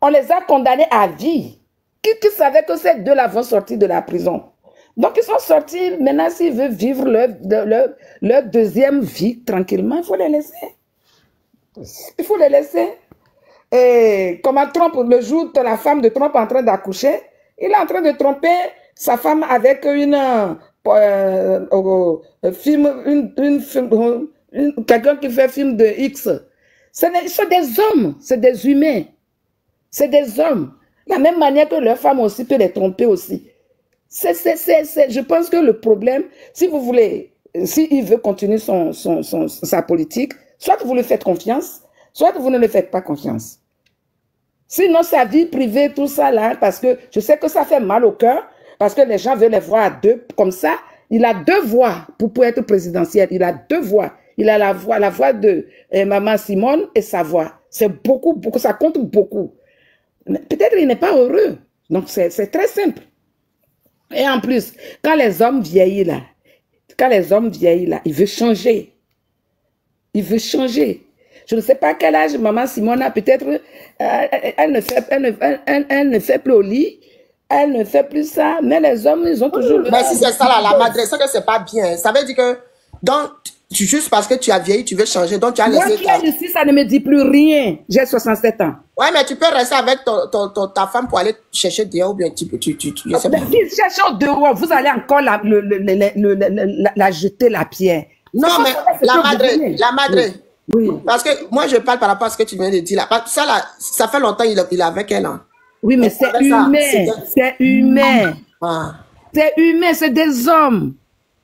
On les a condamnés à vie. Qui savait que ces deux-là vont sortir de la prison? Donc, ils sont sortis. Maintenant, s'ils veulent vivre leur deuxième vie tranquillement, il faut les laisser. Il faut les laisser. Et comme à Trump, le jour de la femme de Trump en train d'accoucher, il est en train de tromper sa femme avec quelqu'un qui fait film de X. C'est des hommes, c'est des humains. C'est des hommes. De la même manière que leur femme aussi peut les tromper aussi. Je pense que le problème, si vous voulez, s'il veut continuer sa politique, soit vous lui faites confiance, soit vous ne lui faites pas confiance. Sinon, sa vie privée, tout ça là, parce que je sais que ça fait mal au cœur, parce que les gens veulent les voir à deux, comme ça. Il a deux voix pour être présidentiel. Il a deux voix. Il a la voix de Maman Simone et sa voix. C'est beaucoup, beaucoup, ça compte beaucoup. Peut-être il n'est pas heureux. Donc, c'est très simple. Et en plus, quand les hommes vieillissent là, ils veulent changer. Ils veulent changer. Je ne sais pas quel âge Maman Simone a, peut-être elle ne fait plus au lit, elle ne fait plus ça, mais les hommes, ils ont toujours... Mais si c'est ça, la madresse, que c'est pas bien. Ça veut dire que, donc, juste parce que tu as vieilli, tu veux changer, donc tu as laissé... Moi qui est ici, ça ne me dit plus rien. J'ai 67 ans. Ouais, mais tu peux rester avec ta femme pour aller chercher dehors ou bien tu sais pas. Si cherchons dehors, vous allez encore la jeter, la pierre. Non, mais la madresse... Oui. Parce que moi, je parle par rapport à ce que tu viens de dire là. Ça, là, ça fait longtemps qu'il est avec elle. Hein. Oui, mais c'est humain. C'est humain. Ah. C'est humain, c'est des hommes.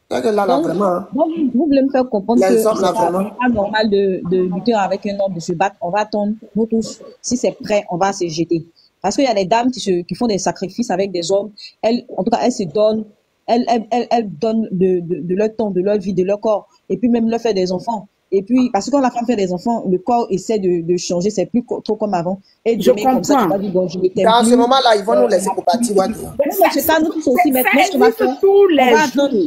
Là, donc, vraiment, vous voulez me faire comprendre que c'est pas normal de lutter avec un homme, de se battre. On va attendre, nous tous, si c'est prêt, on va se jeter. Parce qu'il y a des dames qui font des sacrifices avec des hommes. Elles, en tout cas, elles se donnent. Elles donnent de leur temps, de leur vie, de leur corps. Et puis même leur faire des enfants. Et puis, parce que quand la femme fait des enfants, le corps essaie de changer, c'est plus trop comme avant. Et je comprends. Comme ça, tu vas dire, bon, je t'aime. Dans ce moment-là, ils vont nous laisser pour partir. Ouais. C'est ça, nous tous aussi, maintenant, ce qu'on va faire,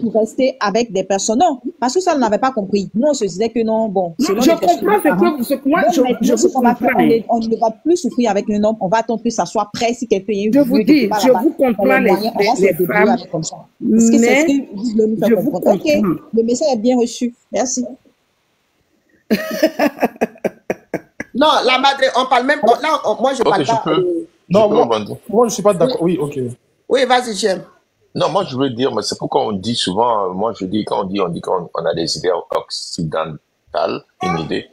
on va rester avec des personnes. Non, parce que ça, on n'avait pas compris. Nous, on se disait que non, bon. Non, je comprends ce que moi, je comprends. On ne va plus souffrir avec un homme, on va attendre que ça soit prêt, si quelqu'un est... Je vous dis, je vous comprends les femmes. Parce que c'est ce que je vous comprends. Ok, le message est bien reçu. Merci. Non, la madre, on parle même. Là, moi, je parle pas. Non, moi, je suis pas d'accord. Oui, ok. Oui, vas-y, Chem. Non, moi, je veux dire, mais c'est pourquoi on dit souvent, moi, je dis, quand on dit qu'on a des idées occidentales, une idée,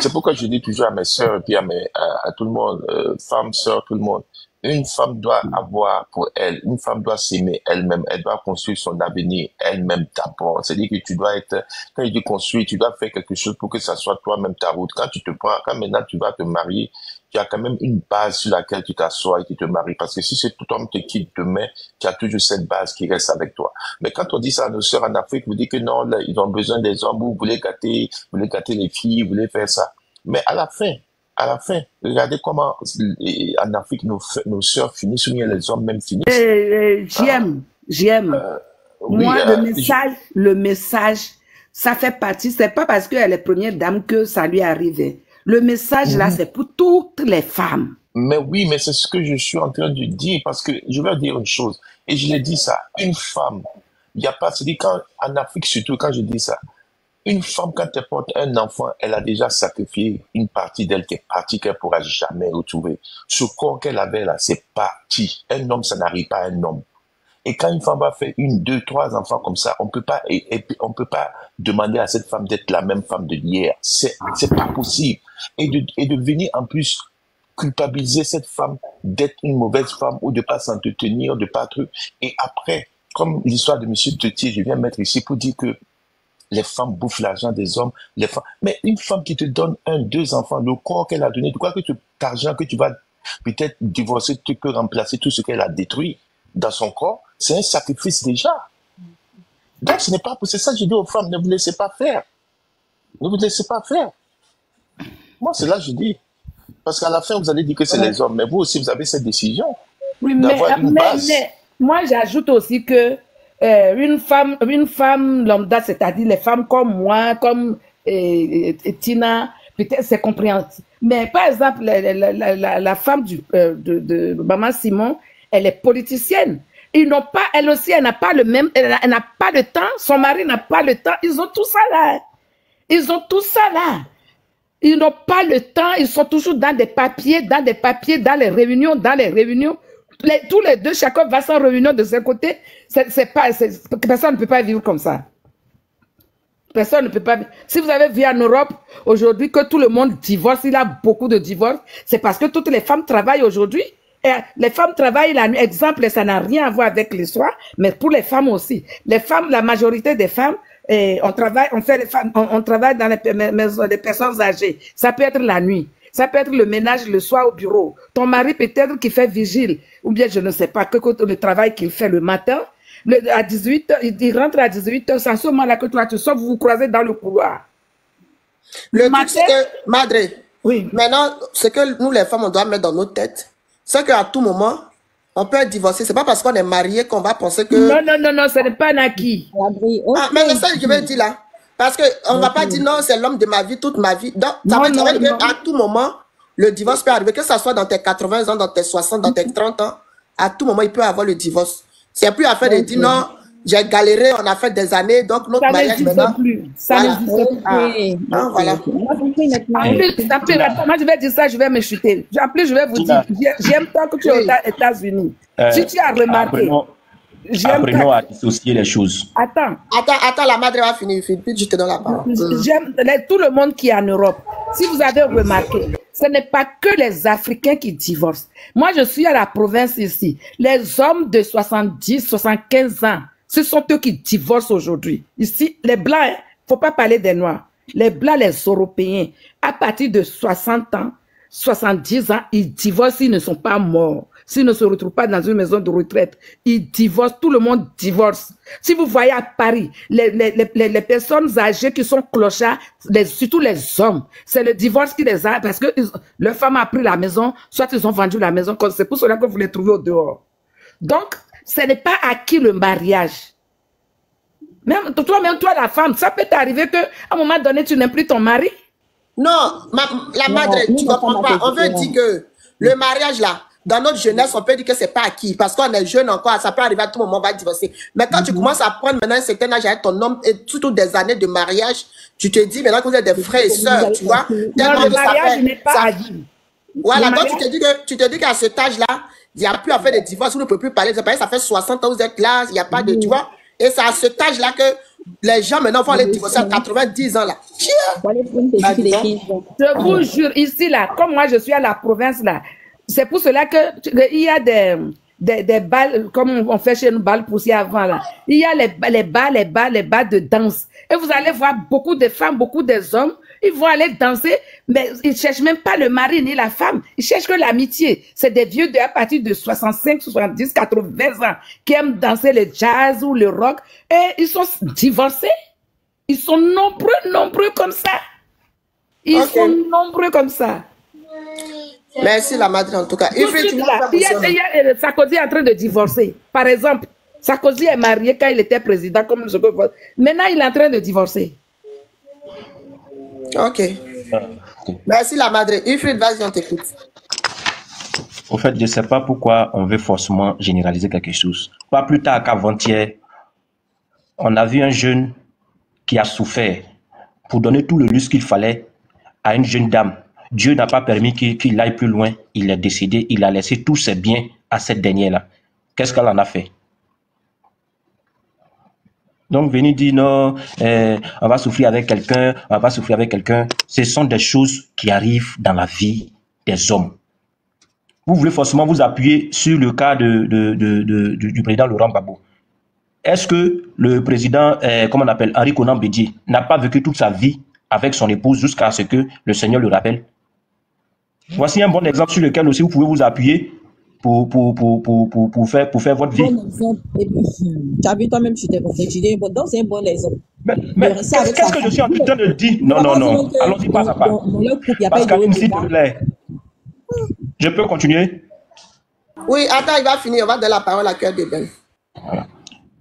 c'est pourquoi je dis toujours à mes soeurs et puis à tout le monde, femmes, soeurs, tout le monde, une femme doit avoir pour elle, une femme doit s'aimer elle-même, elle doit construire son avenir elle-même d'abord. C'est-à-dire que tu dois être, quand je dis construire, tu dois faire quelque chose pour que ça soit toi-même ta route. Quand tu te prends, quand maintenant tu vas te marier, tu as quand même une base sur laquelle tu t'assois et tu te maries. Parce que si cet homme te quitte demain, tu as toujours cette base qui reste avec toi. Mais quand on dit ça à nos sœurs en Afrique, vous dites que non, là, ils ont besoin des hommes, vous voulez gâter les filles, vous voulez faire ça. Mais à la fin, regardez comment en Afrique nos sœurs finissent, ou bien les hommes même finissent. J'aime. Moi, oui, le message, ça fait partie. C'est pas parce qu'elle est première dame que ça lui arrivait. Le message là, c'est pour toutes les femmes. Mais oui, mais c'est ce que je suis en train de dire, parce que je vais dire une chose, et je l'ai dit ça, une femme, il n'y a pas, c'est-à-dire en Afrique surtout, quand je dis ça, une femme, quand elle porte un enfant, elle a déjà sacrifié une partie d'elle qui est partie, qu'elle ne pourra jamais retrouver. Ce corps qu'elle avait là, c'est parti. Un homme, ça n'arrive pas à un homme. Et quand une femme va faire une, deux, trois enfants comme ça, on peut pas demander à cette femme d'être la même femme de hier. C'est pas possible. Et de venir en plus culpabiliser cette femme d'être une mauvaise femme ou de pas s'entretenir, de pas truc. Et après, comme l'histoire de Monsieur Teutier, je viens mettre ici pour dire que les femmes bouffent l'argent des hommes, les femmes. Mais une femme qui te donne un, deux enfants, le corps qu'elle a donné, tu crois que cet argent que tu vas peut-être divorcer, tu peux remplacer tout ce qu'elle a détruit dans son corps? C'est un sacrifice déjà. Donc ce n'est pas, c'est ça que je dis aux femmes, ne vous laissez pas faire. Ne vous laissez pas faire. Moi, c'est là que je dis. Parce qu'à la fin, vous allez dire que c'est les hommes, mais vous aussi, vous avez cette décision. Oui, mais moi, j'ajoute aussi que une femme lambda, c'est-à-dire les femmes comme moi, comme Tina, peut-être c'est compréhensible. Mais par exemple, la femme de Maman Simon, elle est politicienne. Ils n'ont pas, elle aussi, elle n'a pas le même, elle n'a pas le temps, son mari n'a pas le temps. Ils ont tout ça là. Ils n'ont pas le temps, ils sont toujours dans des papiers, dans les réunions. Tous les deux, chacun va sans réunion de son côté. Personne ne peut pas vivre comme ça. Personne ne peut pas vivre. Si vous avez vu en Europe, aujourd'hui, que tout le monde divorce, il y a beaucoup de divorces, c'est parce que toutes les femmes travaillent aujourd'hui. Et les femmes travaillent la nuit. Exemple, ça n'a rien à voir avec le soir, mais pour les femmes aussi. Les femmes, la majorité des femmes, on travaille dans les maisons des personnes âgées. Ça peut être la nuit. Ça peut être le ménage le soir au bureau. Ton mari peut-être qui fait vigile, ou bien je ne sais pas, que le travail qu'il fait le matin, à 18h, il rentre à 18h, c'est à ce moment-là que toi tu sors, vous vous croisez dans le couloir. Le matin, Madré, oui. Maintenant, ce que nous les femmes, on doit mettre dans nos têtes, c'est qu'à tout moment, on peut divorcer. C'est pas parce qu'on est marié qu'on va penser que... Non, ce n'est pas un acquis. Ah, mais c'est ça que je veux dire là. Parce qu'on ne va pas dire non, c'est l'homme de ma vie, toute ma vie. Donc, ça veut dire qu'à tout moment, le divorce peut arriver, que ce soit dans tes 80 ans, dans tes 60, dans tes 30 ans. À tout moment, il peut avoir le divorce. C'est plus affaire de dire non, j'ai galéré, on a fait des années, donc notre mariage maintenant. Ça n'existe plus. Moi, je vais dire ça, je vais me chuter. En plus, je vais vous dire, j'aime tant que tu es aux États-Unis. Si tu as remarqué. Apprenons à dissocier les choses. Attends, la madre va finir, je te donne la parole. J'aime tout le monde qui est en Europe. Si vous avez remarqué, ce n'est pas que les Africains qui divorcent. Moi, je suis à la province ici. Les hommes de 70, 75 ans, ce sont eux qui divorcent aujourd'hui. Ici, les Blancs, il ne faut pas parler des Noirs. Les Blancs, les Européens, à partir de 60 ans, 70 ans, ils divorcent, ils ne sont pas morts. S'ils ne se retrouvent pas dans une maison de retraite, ils divorcent, tout le monde divorce. Si vous voyez à Paris, les personnes âgées qui sont clochards, surtout les hommes, c'est le divorce qui les a, parce que leur femme a pris la maison, soit ils ont vendu la maison, c'est pour cela que vous les trouvez au dehors. Donc, ce n'est pas acquis le mariage. Même toi, la femme, ça peut t'arriver qu'à un moment donné, tu n'aimes plus ton mari? Non, la madre, tu ne comprends pas. On veut dire que le mariage là, dans notre jeunesse, on peut dire que c'est pas acquis, parce qu'on est jeune encore, ça peut arriver à tout moment, on va divorcer. Mais quand tu commences à prendre maintenant un certain âge avec ton homme, et surtout des années de mariage, tu te dis maintenant que vous êtes des frères et sœurs, tu vois. Non, le mariage n'est pas acquis. Voilà, donc tu te dis qu'à cet âge-là, il n'y a plus à faire de divorce, vous ne pouvez plus parler. Ça fait 60 ans, vous êtes là, il n'y a pas de, tu vois. Et c'est à cet âge-là que les gens maintenant vont les divorcer à 90 ans là. Je vous jure, ici là, comme moi je suis à la province là, c'est pour cela que il y a des balles, comme on fait chez nous, balles poussées avant là. Il y a les balles de danse. Et vous allez voir beaucoup de femmes, beaucoup des hommes, ils vont aller danser, mais ils cherchent même pas le mari ni la femme. Ils cherchent que l'amitié. C'est des vieux à partir de 65, 70, 80 ans qui aiment danser le jazz ou le rock. Et ils sont divorcés. Ils sont nombreux comme ça. Merci la madre en tout cas. Sarkozy est en train de divorcer. Par exemple, Sarkozy est marié quand il était président, comme je peux. Maintenant, il est en train de divorcer. Ok. Merci la madre. Ifrit, vas-y, on t'écoute. Au fait, je ne sais pas pourquoi on veut forcément généraliser quelque chose. Pas plus tard qu'avant-hier, on a vu un jeune qui a souffert pour donner tout le luxe qu'il fallait à une jeune dame. Dieu n'a pas permis qu'il aille plus loin. Il est décédé, il a laissé tous ses biens à cette dernière-là. Qu'est-ce qu'elle en a fait? Donc, venir dire non, on va souffrir avec quelqu'un, on va souffrir avec quelqu'un. Ce sont des choses qui arrivent dans la vie des hommes. Vous voulez forcément vous appuyer sur le cas du président Laurent Gbagbo. Est-ce que le président, comment on appelle, Henri Konan Bédié, n'a pas vécu toute sa vie avec son épouse jusqu'à ce que le Seigneur le rappelle? Voici un bon exemple sur lequel aussi vous pouvez vous appuyer pour faire votre vie. Tu as vu toi-même, tu t'es constitué, donc c'est un bon exemple. Mais qu'est-ce que je suis en train de dire? Non, allons-y pas à part. Parce qu'Aline, s'il te plaît, je peux continuer? Oui, attends, il va finir, on va donner la parole à Cœur d'Ébène. Voilà.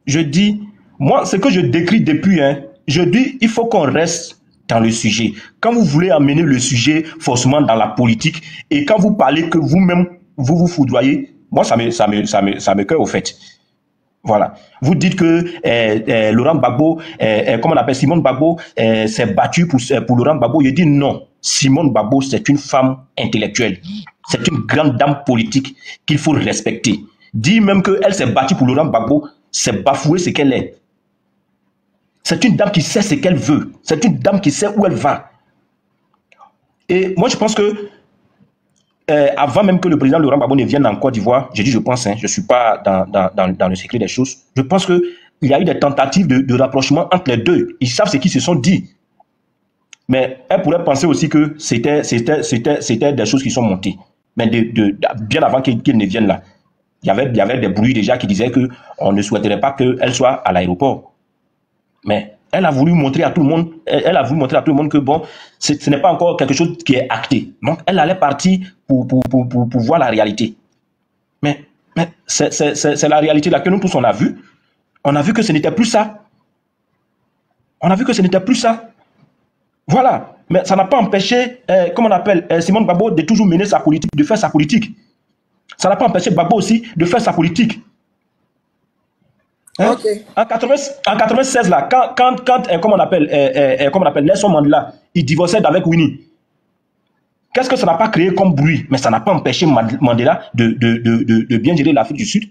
Je dis, moi, ce que je décris depuis, hein, je dis, il faut qu'on reste dans le sujet. Quand vous voulez amener le sujet forcément dans la politique et quand vous parlez que vous-même, vous vous foudroyez, moi, ça me cueille au fait. Voilà. Vous dites que Laurent Gbagbo, comment on appelle Simone Gbagbo, s'est battue pour Laurent Gbagbo. Je dis non. Simone Gbagbo, c'est une femme intellectuelle. C'est une grande dame politique qu'il faut respecter. Dire même qu'elle s'est battue pour Laurent Gbagbo, c'est bafouer ce qu'elle est. C'est une dame qui sait ce qu'elle veut. C'est une dame qui sait où elle va. Et moi, je pense que avant même que le président Laurent Gbagbo ne vienne en Côte d'Ivoire, j'ai dit, je pense, hein, je ne suis pas dans le secret des choses, je pense qu'il y a eu des tentatives de rapprochement entre les deux. Ils savent ce qu'ils se sont dit. Mais elle pourrait penser aussi que c'était des choses qui sont montées. Mais bien avant qu'ils ne viennent là, il y avait des bruits déjà qui disaient qu'on ne souhaiterait pas qu'elle soit à l'aéroport. Mais elle a voulu montrer à tout le monde, que bon, ce n'est pas encore quelque chose qui est acté. Donc, elle allait partir pour voir la réalité. Mais c'est la réalité là que nous tous on a vu. On a vu que ce n'était plus ça. Voilà. Mais ça n'a pas empêché, comment on appelle, Simone Gbagbo de toujours mener sa politique, de faire sa politique. Ça n'a pas empêché Gbagbo aussi de faire sa politique. Hein? Okay. En 96 là, quand Nelson Mandela, il divorçait avec Winnie. Qu'est-ce que ça n'a pas créé comme bruit? Mais ça n'a pas empêché Mandela de bien gérer l'Afrique du Sud.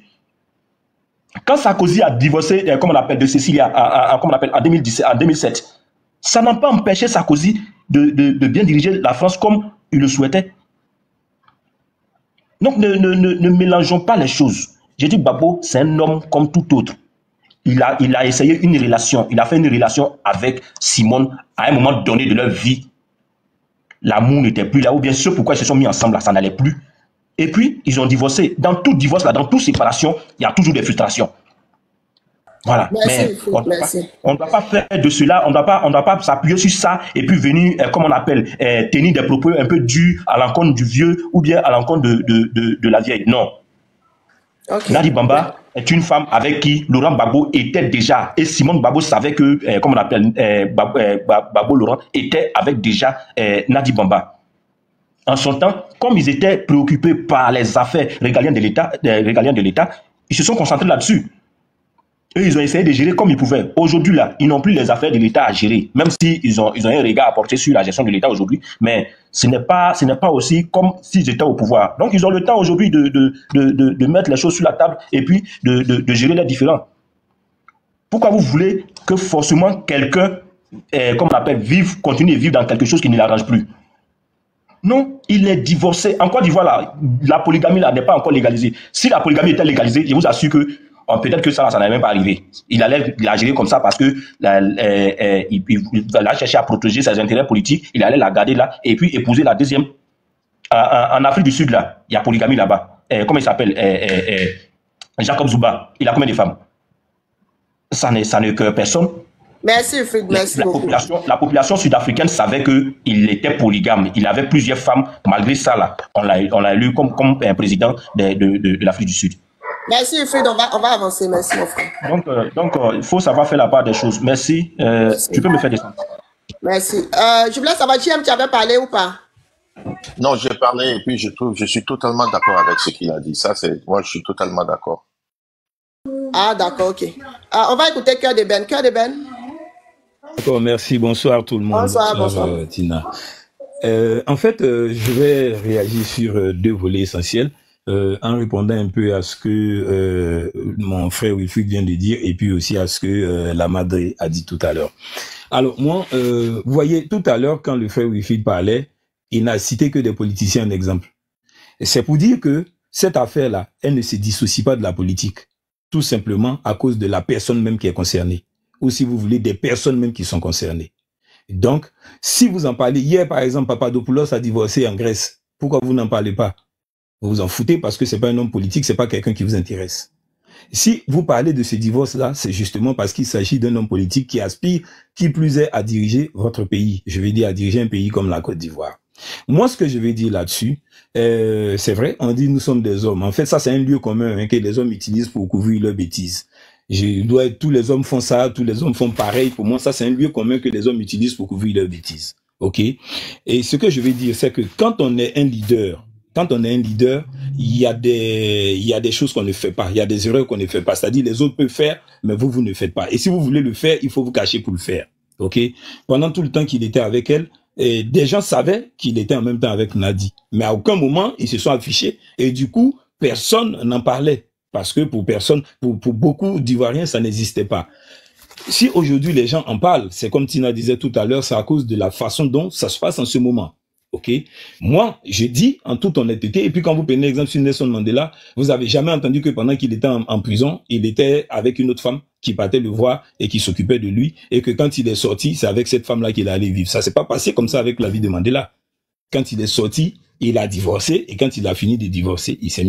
Quand Sarkozy a divorcé, de Cecilia, en 2017, en 2007, ça n'a pas empêché Sarkozy de bien diriger la France comme il le souhaitait. Donc ne mélangeons pas les choses. J'ai dit Gbagbo, c'est un homme comme tout autre. Il a essayé une relation, il a fait une relation avec Simone à un moment donné de leur vie. L'amour n'était plus là, ou bien sûr pourquoi ils se sont mis ensemble, là, ça n'allait plus. Et puis, ils ont divorcé. Dans tout divorce, là, dans toute séparation, il y a toujours des frustrations. Voilà. Merci, mais on ne doit pas faire de cela, on ne doit pas s'appuyer sur ça et puis venir, comme on appelle, tenir des propos un peu durs à l'encontre du vieux ou bien à l'encontre de la vieille. Non. Okay. Nadi Bamba est une femme avec qui Laurent Gbagbo était déjà. Et Simone Gbagbo savait que, comme on appelle, Gbagbo Laurent était avec déjà Nadi Bamba. En son temps, comme ils étaient préoccupés par les affaires régaliennes de l'État, ils se sont concentrés là-dessus. Eux, ils ont essayé de gérer comme ils pouvaient. Aujourd'hui, là, ils n'ont plus les affaires de l'État à gérer, même s'ils ils ont un regard à porter sur la gestion de l'État aujourd'hui, mais ce n'est pas aussi comme s'ils étaient au pouvoir. Donc, ils ont le temps aujourd'hui de mettre les choses sur la table et puis de gérer les différends. Pourquoi vous voulez que forcément quelqu'un, comme on appelle, continue de vivre dans quelque chose qui ne l'arrange plus? Non, il est divorcé. En Côte d'Ivoire, la polygamie n'est pas encore légalisée. Si la polygamie était légalisée, je vous assure que peut-être que ça n'allait même pas arriver. Il allait la gérer comme ça parce que il cherchait à protéger ses intérêts politiques. Il allait la garder là et puis épouser la deuxième. En Afrique du Sud, là, il y a polygamie là-bas. Comment il s'appelle, Jacob Zouba. Il a combien de femmes? Ça n'est que personne. Merci, Frick, merci beaucoup. La population sud-africaine savait qu'il était polygame. Il avait plusieurs femmes. Malgré ça, là, on l'a élu comme un président de l'Afrique du Sud. Merci, Frick, on va avancer. Merci, mon frère. Donc, il faut savoir faire la part des choses. Merci. Merci. Tu peux me faire descendre. Merci. Je voulais savoir, JM, tu avais parlé ou pas? Non, j'ai parlé et puis je suis totalement d'accord avec ce qu'il a dit. Ça, moi, je suis totalement d'accord. Ah, d'accord, ok. On va écouter Cœur de Ben. Cœur de Ben. D'accord, merci. Bonsoir tout le monde. Bonsoir. Tina. En fait, je vais réagir sur deux volets essentiels en répondant un peu à ce que mon frère Wilfried vient de dire et puis aussi à ce que la Madre a dit tout à l'heure. Alors moi, vous voyez, tout à l'heure, quand le frère Wilfried parlait, il n'a cité que des politiciens en exemple. C'est pour dire que cette affaire-là, elle ne se dissocie pas de la politique. Tout simplement à cause de la personne même qui est concernée. Ou si vous voulez, des personnes même qui sont concernées. Donc, si vous en parlez, hier par exemple, Papadopoulos a divorcé en Grèce. Pourquoi vous n'en parlez pas? Vous vous en foutez parce que c'est pas un homme politique, c'est pas quelqu'un qui vous intéresse. Si vous parlez de ce divorce-là, c'est justement parce qu'il s'agit d'un homme politique qui aspire, qui plus est à diriger votre pays. Je veux dire à diriger un pays comme la Côte d'Ivoire. Moi, ce que je vais dire là-dessus, c'est vrai, on dit nous sommes des hommes. En fait, ça, c'est un lieu commun hein, que les hommes utilisent pour couvrir leurs bêtises. Tous les hommes font ça, tous les hommes font pareil. Pour moi, ça, c'est un lieu commun que les hommes utilisent pour couvrir leurs bêtises. OK? Et ce que je vais dire, c'est que quand on est un leader, il y a des choses qu'on ne fait pas, il y a des erreurs qu'on ne fait pas. C'est-à-dire, les autres peuvent faire, mais vous ne faites pas. Et si vous voulez le faire, il faut vous cacher pour le faire. OK? Pendant tout le temps qu'il était avec elle, et des gens savaient qu'il était en même temps avec Nadi. Mais à aucun moment, ils se sont affichés. Et du coup, personne n'en parlait. Parce que pour beaucoup d'Ivoiriens, ça n'existait pas. Si aujourd'hui les gens en parlent, c'est comme Tina disait tout à l'heure, c'est à cause de la façon dont ça se passe en ce moment. Ok? Moi, je dis en toute honnêteté, et puis quand vous prenez l'exemple sur Nelson Mandela, vous n'avez jamais entendu que pendant qu'il était en prison, il était avec une autre femme qui partait le voir et qui s'occupait de lui, et que quand il est sorti, c'est avec cette femme-là qu'il allait vivre. Ça s'est pas passé comme ça avec la vie de Mandela. Quand il est sorti, il a divorcé, et quand il a fini de divorcer, il s'est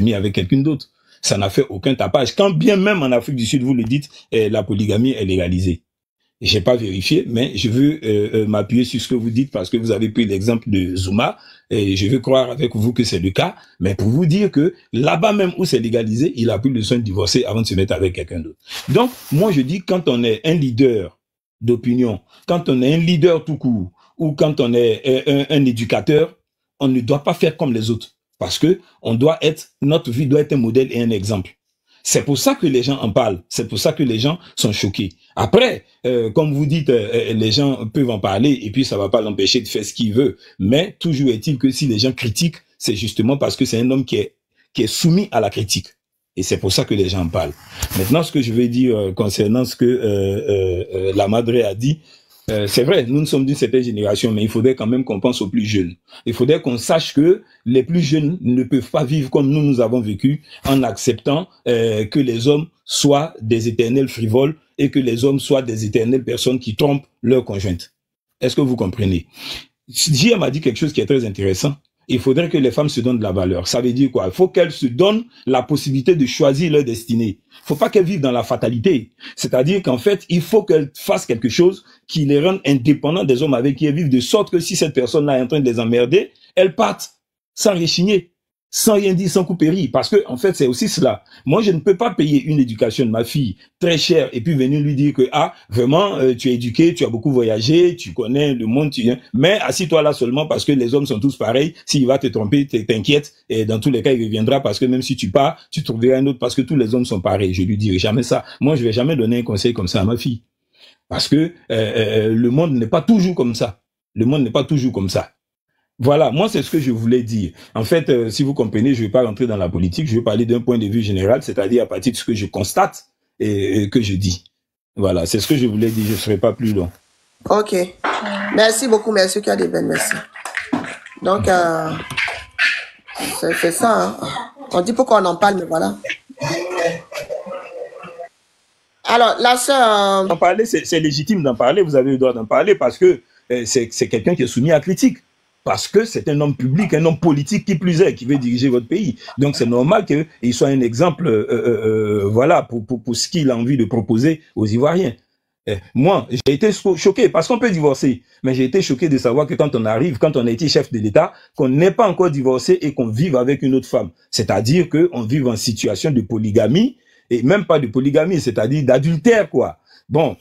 mis avec quelqu'un d'autre. Ça n'a fait aucun tapage. Quand bien même en Afrique du Sud, vous le dites, la polygamie est légalisée. J'ai pas vérifié, mais je veux m'appuyer sur ce que vous dites parce que vous avez pris l'exemple de Zuma et je veux croire avec vous que c'est le cas, mais pour vous dire que là-bas même où c'est légalisé, il a pris le soin de divorcer avant de se mettre avec quelqu'un d'autre. Donc, moi je dis quand on est un leader d'opinion, quand on est un leader tout court ou quand on est un éducateur, on ne doit pas faire comme les autres parce que notre vie doit être un modèle et un exemple. C'est pour ça que les gens en parlent. C'est pour ça que les gens sont choqués. Après, comme vous dites, les gens peuvent en parler et puis ça va pas l'empêcher de faire ce qu'il veut. Mais toujours est-il que si les gens critiquent, c'est justement parce que c'est un homme qui est soumis à la critique. Et c'est pour ça que les gens en parlent. Maintenant, ce que je veux dire concernant ce que la Madre a dit, c'est vrai, nous sommes d'une certaine génération, mais il faudrait quand même qu'on pense aux plus jeunes. Il faudrait qu'on sache que les plus jeunes ne peuvent pas vivre comme nous avons vécu en acceptant que les hommes soient des éternels frivoles et que les hommes soient des éternelles personnes qui trompent leur conjointe. Est-ce que vous comprenez? JM a dit quelque chose qui est très intéressant. Il faudrait que les femmes se donnent de la valeur. Ça veut dire quoi? Il faut qu'elles se donnent la possibilité de choisir leur destinée. Il faut pas qu'elles vivent dans la fatalité. C'est-à-dire qu'en fait, il faut qu'elles fassent quelque chose qui les rende indépendants des hommes avec qui elles vivent, de sorte que si cette personne-là est en train de les emmerder, elles partent sans rechigner. sans rien dire, sans couper. Parce que, en fait, c'est aussi cela. Moi, je ne peux pas payer une éducation de ma fille très chère et puis venir lui dire que, ah, vraiment, tu es éduqué, tu as beaucoup voyagé, tu connais le monde, tu viens. Mais assis-toi là seulement parce que les hommes sont tous pareils. S'il va te tromper, t'inquiète. Et dans tous les cas, il reviendra parce que même si tu pars, tu trouveras un autre parce que tous les hommes sont pareils. Je lui dirai jamais ça. Moi, je vais jamais donner un conseil comme ça à ma fille. Parce que le monde n'est pas toujours comme ça. Le monde n'est pas toujours comme ça. Voilà, moi c'est ce que je voulais dire. En fait, si vous comprenez, je ne vais pas rentrer dans la politique, je vais parler d'un point de vue général, c'est-à-dire à partir de ce que je constate et que je dis. Voilà, c'est ce que je voulais dire, je ne serai pas plus long. Ok, merci beaucoup, merci Kadeben, merci. Donc, c'est ça, hein. On dit pourquoi on en parle, mais voilà. Alors, la sœur... En parler, c'est légitime d'en parler, vous avez le droit d'en parler, parce que c'est quelqu'un qui est soumis à critique. Parce que c'est un homme public, un homme politique qui plus est, qui veut diriger votre pays. Donc c'est normal qu'il soit un exemple voilà, pour ce qu'il a envie de proposer aux Ivoiriens. Moi, j'ai été choqué, parce qu'on peut divorcer, mais j'ai été choqué de savoir que quand on arrive, quand on a été chef de l'État, qu'on n'est pas encore divorcé et qu'on vive avec une autre femme. C'est-à-dire qu'on vive en situation de polygamie, et même pas de polygamie, c'est-à-dire d'adultère, quoi. Bon,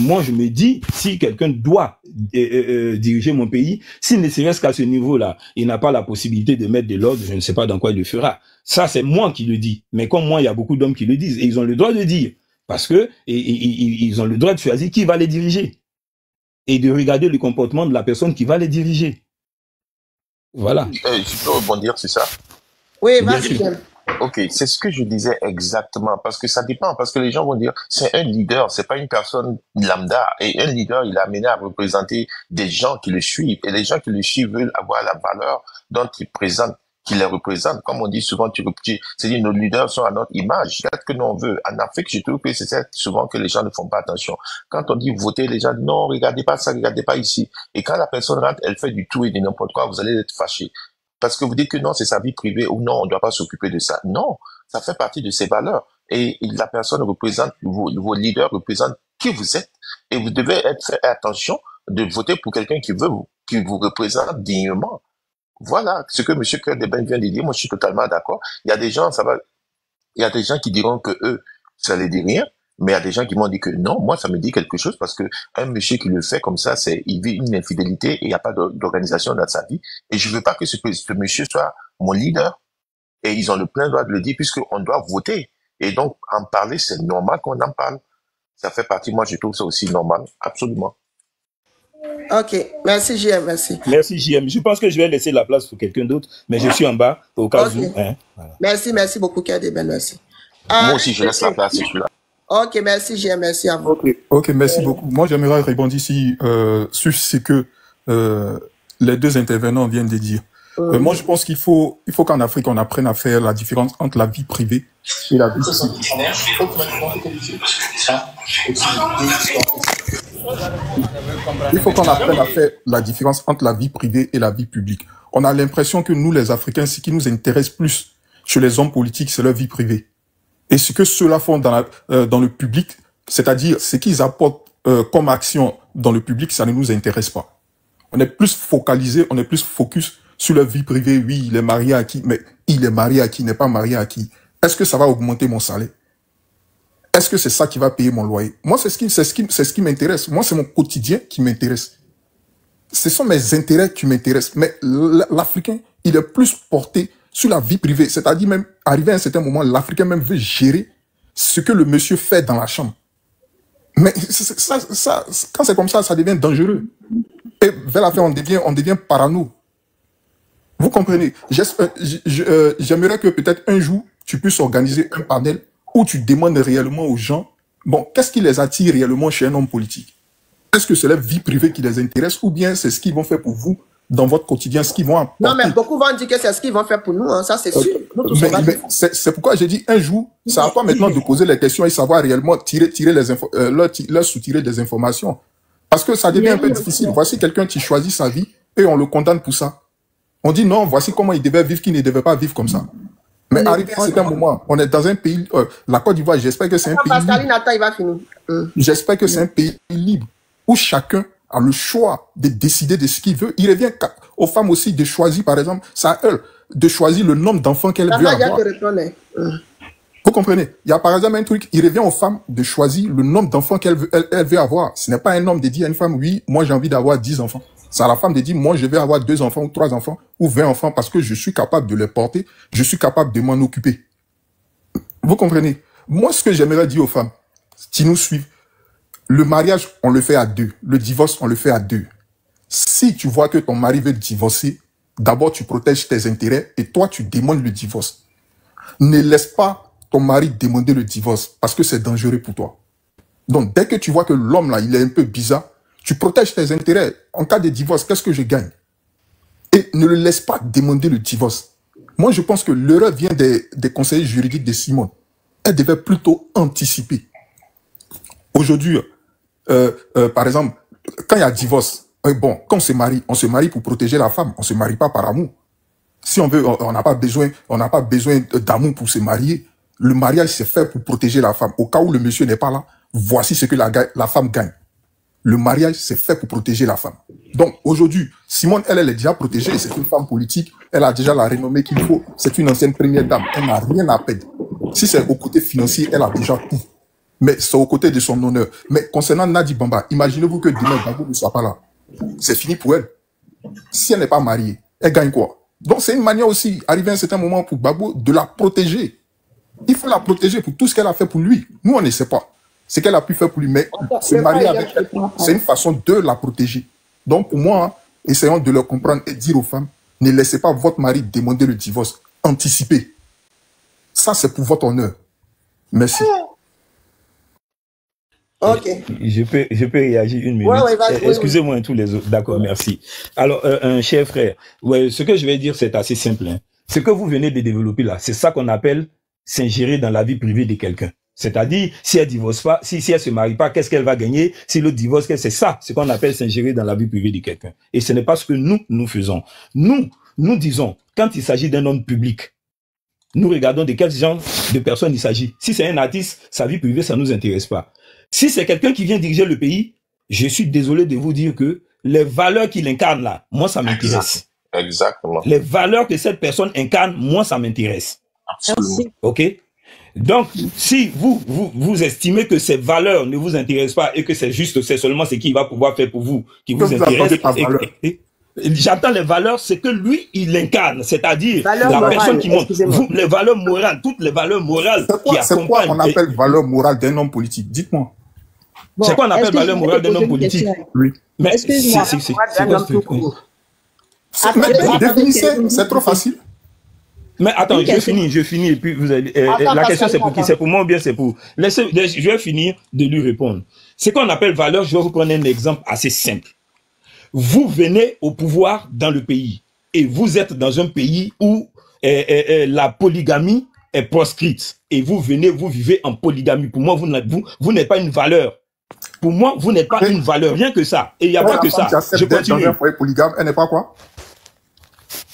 moi je me dis, si quelqu'un doit diriger mon pays, s'il ne serait-ce qu'à ce niveau-là, il n'a pas la possibilité de mettre de l'ordre, je ne sais pas dans quoi il le fera. Ça, c'est moi qui le dis. Mais comme moi, il y a beaucoup d'hommes qui le disent. Et ils ont le droit de dire. Parce que ils ont le droit de choisir qui va les diriger. Et de regarder le comportement de la personne qui va les diriger. Voilà. Tu peux rebondir sur ça? Oui, vas-y. Ok, c'est ce que je disais exactement, parce que ça dépend, parce que les gens vont dire, c'est un leader, c'est pas une personne lambda, et un leader, il est amené à représenter des gens qui le suivent, et les gens qui le suivent veulent avoir la valeur dont ils présentent, qui les représentent, comme on dit souvent, c'est-à-dire nos leaders sont à notre image, ce que nous on veut. En Afrique, je trouve que c'est souvent que les gens ne font pas attention. Quand on dit voter, les gens disent non, regardez pas ça, regardez pas ici. Et quand la personne rentre, elle fait du tout et de n'importe quoi, vous allez être fâché. Parce que vous dites que non, c'est sa vie privée ou non, on ne doit pas s'occuper de ça. Non, ça fait partie de ses valeurs. Et la personne représente, vos leaders représentent qui vous êtes. Et vous devez faire attention de voter pour quelqu'un qui vous représente dignement. Voilà ce que M. Kadeben vient de dire. Moi, je suis totalement d'accord. Il y a des gens, il y a des gens qui diront que eux, ça ne les dit rien. Mais il y a des gens qui m'ont dit que non, moi ça me dit quelque chose parce que un monsieur qui le fait comme ça, c'est il vit une infidélité et il n'y a pas d'organisation dans sa vie. Et je veux pas que ce monsieur soit mon leader. Et ils ont le plein droit de le dire puisqu'on doit voter. Et donc en parler, c'est normal qu'on en parle. Ça fait partie, moi je trouve ça aussi normal, absolument. Ok, merci JM, merci. Merci JM, je pense que je vais laisser la place pour quelqu'un d'autre, mais je suis en bas au cas où. Hein, voilà. Merci, merci beaucoup Kadeben, merci. Moi aussi je laisse la place, je suis là. Ok, merci, JM, merci à vous. Ok, merci beaucoup. Moi, j'aimerais répondre ici sur ce que les deux intervenants viennent de dire. Moi, je pense qu'il faut, qu'en Afrique, on apprenne à faire la différence entre la vie privée et la vie publique. Il faut qu'on apprenne à faire la différence entre la vie privée et la vie publique. On a l'impression que nous, les Africains, ce qui nous intéresse plus chez les hommes politiques, c'est leur vie privée. Et ce que ceux-là font dans le public, c'est-à-dire ce qu'ils apportent comme action dans le public, ça ne nous intéresse pas. On est plus focalisé, on est plus focus sur la vie privée. Oui, il est marié à qui, mais il est marié à qui, il n'est pas marié à qui. Est-ce que ça va augmenter mon salaire? Est-ce que c'est ça qui va payer mon loyer? Moi, c'est ce qui m'intéresse. Moi, c'est mon quotidien qui m'intéresse. Ce sont mes intérêts qui m'intéressent. Mais l'Africain, il est plus porté sur la vie privée, c'est-à-dire même, arrivé à un certain moment, l'Africain même veut gérer ce que le monsieur fait dans la chambre. Mais quand c'est comme ça, ça devient dangereux. Et vers la fin, on devient parano. Vous comprenez? J'aimerais que peut-être un jour, tu puisses organiser un panel où tu demandes réellement aux gens, bon, qu'est-ce qui les attire réellement chez un homme politique? Est-ce que c'est la vie privée qui les intéresse ou bien c'est ce qu'ils vont faire pour vous dans votre quotidien, ce qu'ils vont apporter. Non, mais beaucoup vont dire que c'est ce qu'ils vont faire pour nous, hein, ça c'est sûr. C'est pourquoi j'ai dit un jour, c'est à toi maintenant de poser les questions et savoir réellement leur soutirer des informations. Parce que ça devient un peu difficile. Voici quelqu'un qui choisit sa vie et on le condamne pour ça. On dit non, voici comment il devait vivre, qu'il ne devait pas vivre comme ça. Mais arrivé à un certain moment, on est dans un pays, la Côte d'Ivoire, j'espère que c'est un pays libre. J'espère que c'est un pays libre où chacun a le choix de décider de ce qu'il veut. Il revient aux femmes aussi de choisir, par exemple, ça, elles, de choisir le nombre d'enfants qu'elle veut avoir. Vous comprenez? Il y a par exemple un truc, il revient aux femmes de choisir le nombre d'enfants qu'elle veut, elle veut avoir. Ce n'est pas un homme de dire à une femme, oui, moi j'ai envie d'avoir 10 enfants. C'est à la femme de dire, moi je vais avoir 2 enfants ou 3 enfants ou 20 enfants parce que je suis capable de les porter, je suis capable de m'en occuper. Vous comprenez? Moi, ce que j'aimerais dire aux femmes qui nous suivent, le mariage, on le fait à 2. Le divorce, on le fait à 2. Si tu vois que ton mari veut te divorcer, d'abord tu protèges tes intérêts et toi tu demandes le divorce. Ne laisse pas ton mari demander le divorce parce que c'est dangereux pour toi. Donc dès que tu vois que l'homme là, il est un peu bizarre, tu protèges tes intérêts. En cas de divorce, qu'est-ce que je gagne? Et ne le laisse pas demander le divorce. Moi, je pense que l'erreur vient des conseillers juridiques de Simone. Elle devait plutôt anticiper. Aujourd'hui, par exemple, quand il y a divorce, bon, quand on se marie pour protéger la femme, on se marie pas par amour. Si on veut, on n'a pas besoin d'amour pour se marier. Le mariage, c'est fait pour protéger la femme. Au cas où le monsieur n'est pas là, voici ce que la femme gagne. Le mariage, c'est fait pour protéger la femme. Donc, aujourd'hui, Simone, elle est déjà protégée. C'est une femme politique. Elle a déjà la renommée qu'il faut. C'est une ancienne première dame. Elle n'a rien à perdre. Si c'est au côté financier, elle a déjà tout. Mais c'est au côté de son honneur. Mais concernant Nadi Bamba, imaginez-vous que demain, Gbagbo ne soit pas là. C'est fini pour elle. Si elle n'est pas mariée, elle gagne quoi? Donc, c'est une manière aussi, arriver à un certain moment pour Gbagbo, de la protéger. Il faut la protéger pour tout ce qu'elle a fait pour lui. Nous, on ne sait pas ce qu'elle a pu faire pour lui, mais se marier avec elle, c'est une façon de la protéger. Donc, pour moi, essayons de le comprendre et dire aux femmes, ne laissez pas votre mari demander le divorce. Anticipez. Ça, c'est pour votre honneur. Merci. Ok. Je peux réagir une minute. Ouais, excusez-moi, tous les autres. D'accord, merci. Alors, cher frère, ouais, ce que je vais dire, c'est assez simple. Hein. Ce que vous venez de développer là, c'est ça qu'on appelle s'ingérer dans la vie privée de quelqu'un. C'est-à-dire, si elle divorce pas, si elle se marie pas, qu'est-ce qu'elle va gagner? Si l'autre divorce, c'est ça, ce qu'on appelle s'ingérer dans la vie privée de quelqu'un. Et ce n'est pas ce que nous faisons. Nous disons, quand il s'agit d'un homme public, nous regardons de quel genre de personne il s'agit. Si c'est un artiste, sa vie privée, ça nous intéresse pas. Si c'est quelqu'un qui vient diriger le pays, je suis désolé de vous dire que les valeurs qu'il incarne là, moi, ça m'intéresse. Exactement. Les valeurs que cette personne incarne, moi, ça m'intéresse. Absolument. OK? Donc, si vous estimez que ces valeurs ne vous intéressent pas et que c'est juste, c'est seulement ce qu'il va pouvoir faire pour vous qui vous intéresse. J'entends les valeurs, c'est que lui, il incarne, c'est-à-dire la personne qui monte, les valeurs morales, toutes les valeurs morales qui accompagnent. C'est quoi on appelle valeur morale d'un homme politique? Dites-moi. C'est quoi on appelle valeur morale d'un homme politique? Oui. Mais définissez, c'est trop facile. Mais attends, je finis, et puis vous allez, la question c'est pour qui? C'est pour moi ou bien c'est pour... je vais finir de lui répondre. Ce qu'on appelle valeur, je vais vous prendre un exemple assez simple. Vous venez au pouvoir dans le pays, et vous êtes dans un pays où la polygamie est proscrite, et vous vivez en polygamie. Pour moi, vous n'êtes pas une valeur. Pour moi, vous n'êtes pas une valeur, rien que ça. Et il n'y a pas que ça. Je continue. Dans un foyer polygame, elle n'est pas quoi?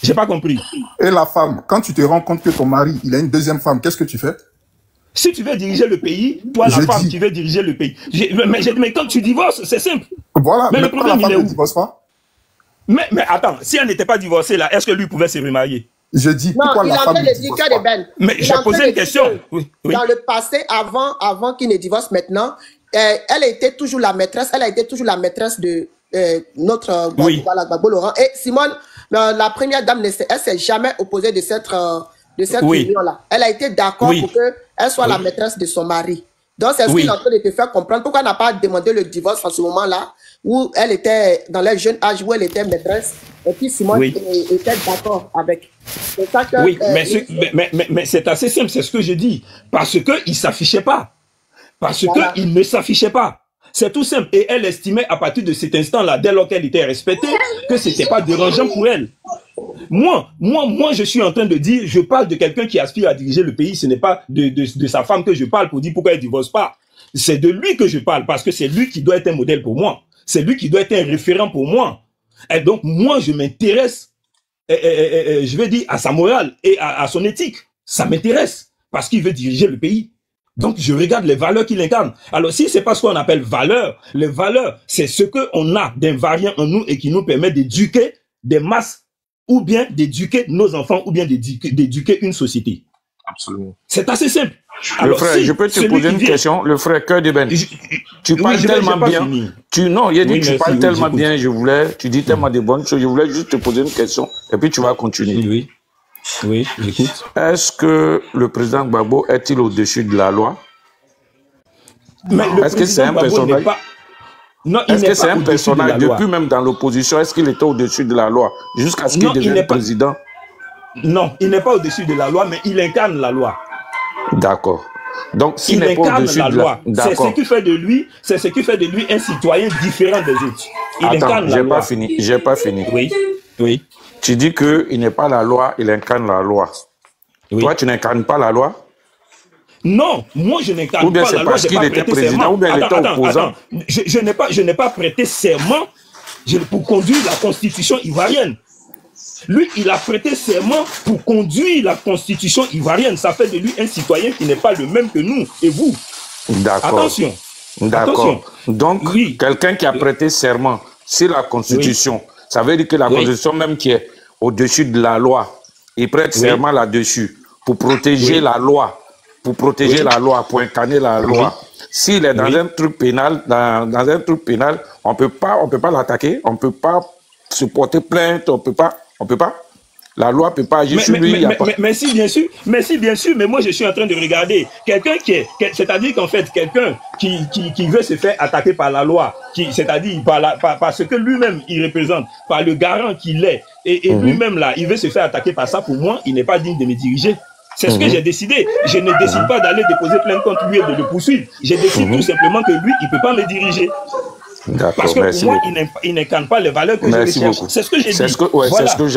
J'ai pas compris. Et la femme, quand tu te rends compte que ton mari, il a une deuxième femme, qu'est-ce que tu fais? Si tu veux diriger le pays, toi, la femme, tu veux diriger le pays. Mais quand tu divorces, c'est simple. Voilà, mais le problème, il est où? Ne divorce pas. Mais attends, si elle n'était pas divorcée, là, est-ce que lui pouvait se remarier? Je dis, non, pourquoi la femme ne divorce pas? Mais j'ai posé une question. Oui. Dans le passé, avant qu'il ne divorce maintenant, elle était toujours la maîtresse. Elle a été toujours la maîtresse de notre Gbagbo Laurent. Et Simone... La première dame, elle s'est jamais opposée de cette union-là. Elle a été d'accord pour qu'elle soit la maîtresse de son mari. Donc, c'est ce qu'il est en train de te faire comprendre. Pourquoi elle n'a pas demandé le divorce en ce moment-là, où elle était dans le jeune âge, où elle était maîtresse, et puis Simone était d'accord avec. Ça que, mais c'est assez simple, c'est ce que je dis. Parce qu'il ne s'affichait pas. Parce qu'il ne s'affichait pas. C'est tout simple. Et elle estimait à partir de cet instant-là, dès lors qu'elle était respectée, que ce n'était pas dérangeant pour elle. Moi, je suis en train de dire, je parle de quelqu'un qui aspire à diriger le pays, ce n'est pas de sa femme que je parle pour dire pourquoi elle ne divorce pas. C'est de lui que je parle, parce que c'est lui qui doit être un modèle pour moi. C'est lui qui doit être un référent pour moi. Et donc, moi, je m'intéresse, je vais dire, à sa morale et à son éthique. Ça m'intéresse, parce qu'il veut diriger le pays. Donc, je regarde les valeurs qu'il incarne. Alors, si c'est pas ce qu'on appelle valeur, les valeurs, c'est ce qu'on a d'invariant en nous et qui nous permet d'éduquer des masses ou bien d'éduquer nos enfants, ou bien d'éduquer une société. Absolument. C'est assez simple. Alors, le frère, si je peux te poser une question, le frère Cœur de Ben. Tu parles tellement bien. Non, il a dit oui, tu parles tellement bien, tu dis tellement de bonnes choses, je voulais juste te poser une question, et puis tu vas continuer. Oui, oui, j'écoute. Est-ce que le président Gbagbo est-il au-dessus de la loi? Est-ce que c'est un personnage? Non, est-ce que c'est un personnage depuis même dans l'opposition? Est-ce qu'il était au-dessus de la loi jusqu'à ce qu'il devienne président? Non, il n'est pas au-dessus de la loi, mais il incarne la loi. D'accord. Donc, s'il incarne la loi, c'est ce qui fait de lui, c'est ce qui fait de lui un citoyen différent des autres. Attends, j'ai pas fini. J'ai pas fini. Oui. Oui. Tu dis que il n'est pas la loi, il incarne la loi. Oui. Toi, tu n'incarnes pas la loi? Non, moi je n'incarne pas la loi. Ou bien c'est parce qu'il était président, ou bien il était opposant. Je n'ai pas prêté serment pour conduire la constitution ivoirienne. Lui, il a prêté serment pour conduire la constitution ivoirienne. Ça fait de lui un citoyen qui n'est pas le même que nous et vous. D'accord. Attention. D'accord. Donc, oui, quelqu'un qui a prêté serment sur la constitution, oui, ça veut dire que la constitution, oui, même qui est au-dessus de la loi, il prête, oui, serment là-dessus pour protéger, oui, la loi, pour protéger, oui, la loi, pour incarner la loi. Oui. S'il est dans, oui, un truc pénal, dans un truc pénal, on peut pas l'attaquer, on peut pas se porter plainte, on peut pas. La loi peut pas agir sur lui. Mais si, bien sûr. Mais si, bien sûr. Mais moi, je suis en train de regarder quelqu'un qui est, c'est-à-dire qu'en fait, quelqu'un qui veut se faire attaquer par la loi, c'est-à-dire par ce que lui-même il représente, par le garant qu'il est, et mmh, lui-même là, il veut se faire attaquer par ça. Pour moi, il n'est pas digne de me diriger. C'est ce, mmh, que j'ai décidé. Je ne décide, mmh, pas d'aller déposer plainte contre lui et de le poursuivre. Je décide, mmh, tout simplement que lui, il peut pas me diriger. Parce que pour moi, il n'incarne pas les valeurs que je recherche. C'est ce que j'ai dit. Ouais, voilà. C'est ce que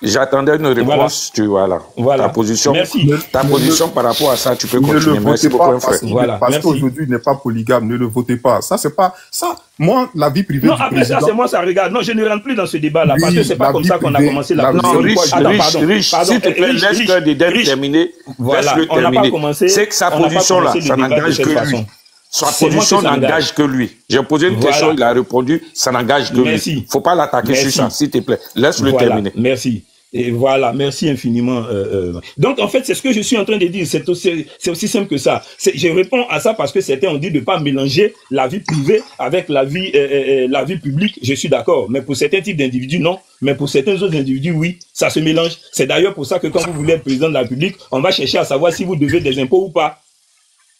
j'attendais une réponse. Voilà. Voilà. Ta position par rapport à ça, tu peux continuer. Merci beaucoup, un frère. Voilà. Parce qu'aujourd'hui, il n'est pas polygame. Ne le votez pas. Ça, c'est pas ça. Moi, la vie privée. Non, après ça, c'est moi, ça regarde. Non, je ne rentre plus dans ce débat-là. Oui, parce que c'est pas comme ça qu'on a commencé la vie. Non, Riche, s'il te plaît, laisse-le terminer. Voilà, on n'a pas commencé. C'est que sa position-là, ça n'engage que lui. Sa position n'engage que lui. J'ai posé une question, il a répondu, ça n'engage que lui. Il ne faut pas l'attaquer sur ça, s'il te plaît. Laisse-le terminer. Merci. Et voilà, merci infiniment. Donc, en fait, c'est ce que je suis en train de dire. C'est aussi simple que ça. Je réponds à ça parce que certains ont dit de ne pas mélanger la vie privée avec la vie publique. Je suis d'accord. Mais pour certains types d'individus, non. Mais pour certains autres individus, oui, ça se mélange. C'est d'ailleurs pour ça que quand vous voulez être président de la République, on va chercher à savoir si vous devez des impôts ou pas.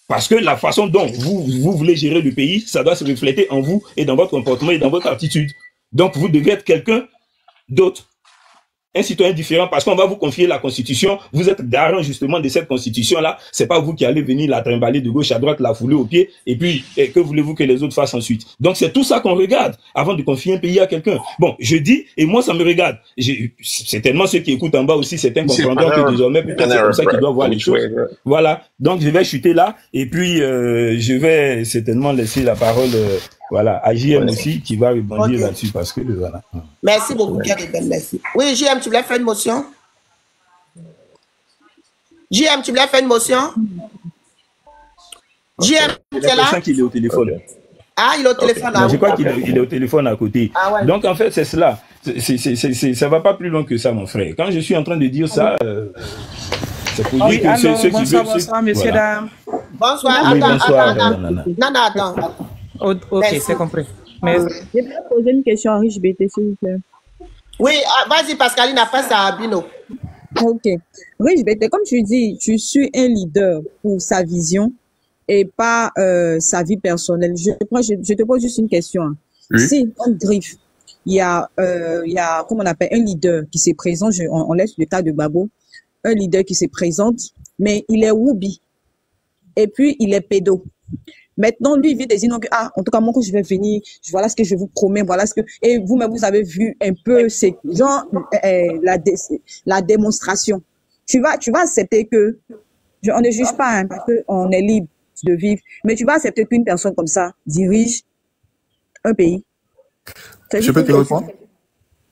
Parce que la façon dont vous voulez gérer le pays, ça doit se refléter en vous et dans votre comportement et dans votre attitude. Donc, vous devez être quelqu'un d'autre, un citoyen différent, parce qu'on va vous confier la Constitution. Vous êtes garant justement de cette Constitution-là. C'est pas vous qui allez venir la trimballer de gauche à droite, la fouler aux pieds, et puis que voulez-vous que les autres fassent ensuite? Donc, c'est tout ça qu'on regarde avant de confier un pays à quelqu'un. Bon, je dis, et moi, ça me regarde. Certainement, ceux qui écoutent en bas aussi, certains comprendront que désormais, peut-être c'est comme ça qu'ils doivent voir les choses. Voilà, donc je vais chuter là, et puis je vais certainement laisser la parole... Voilà, à JM aussi qui va rebondir là-dessus parce que voilà. Merci beaucoup, merci. Oui, JM, tu voulais faire une motion? JM, tu voulais faire une motion? JM, tu es là? Il est au téléphone. Ah, il est au téléphone là. Je crois qu'il est au téléphone à côté. Donc en fait, c'est cela. Ça va pas plus loin que ça, mon frère. Quand je suis en train de dire ça, c'est pour dire que ceux qui veulent. Bonsoir, messieurs, dames. Bonsoir, attends. Non, attends. Ok, c'est compris. Je vais poser une question à Riche BT, s'il vous plaît. Oui, vas-y, Pascaline, après ça à Bino. Ok. Riche BT, comme tu dis, tu suis un leader pour sa vision et pas sa vie personnelle. Je te pose juste une question. Oui. Si, en griffe, il y a, comment on appelle, un leader qui se présente, on laisse le cas de Gbagbo, un leader qui se présente, mais il est woubi et puis il est pédo. Maintenant, lui, il vient des que ah, en tout cas, moi, quand je vais venir, voilà ce que je vous promets, voilà ce que... Et vous-même, vous avez vu un peu, c'est genre la démonstration. Tu vas accepter que... On ne juge pas, hein, parce qu'on est libre de vivre, mais tu vas accepter qu'une personne comme ça dirige un pays. Je peux te répondre?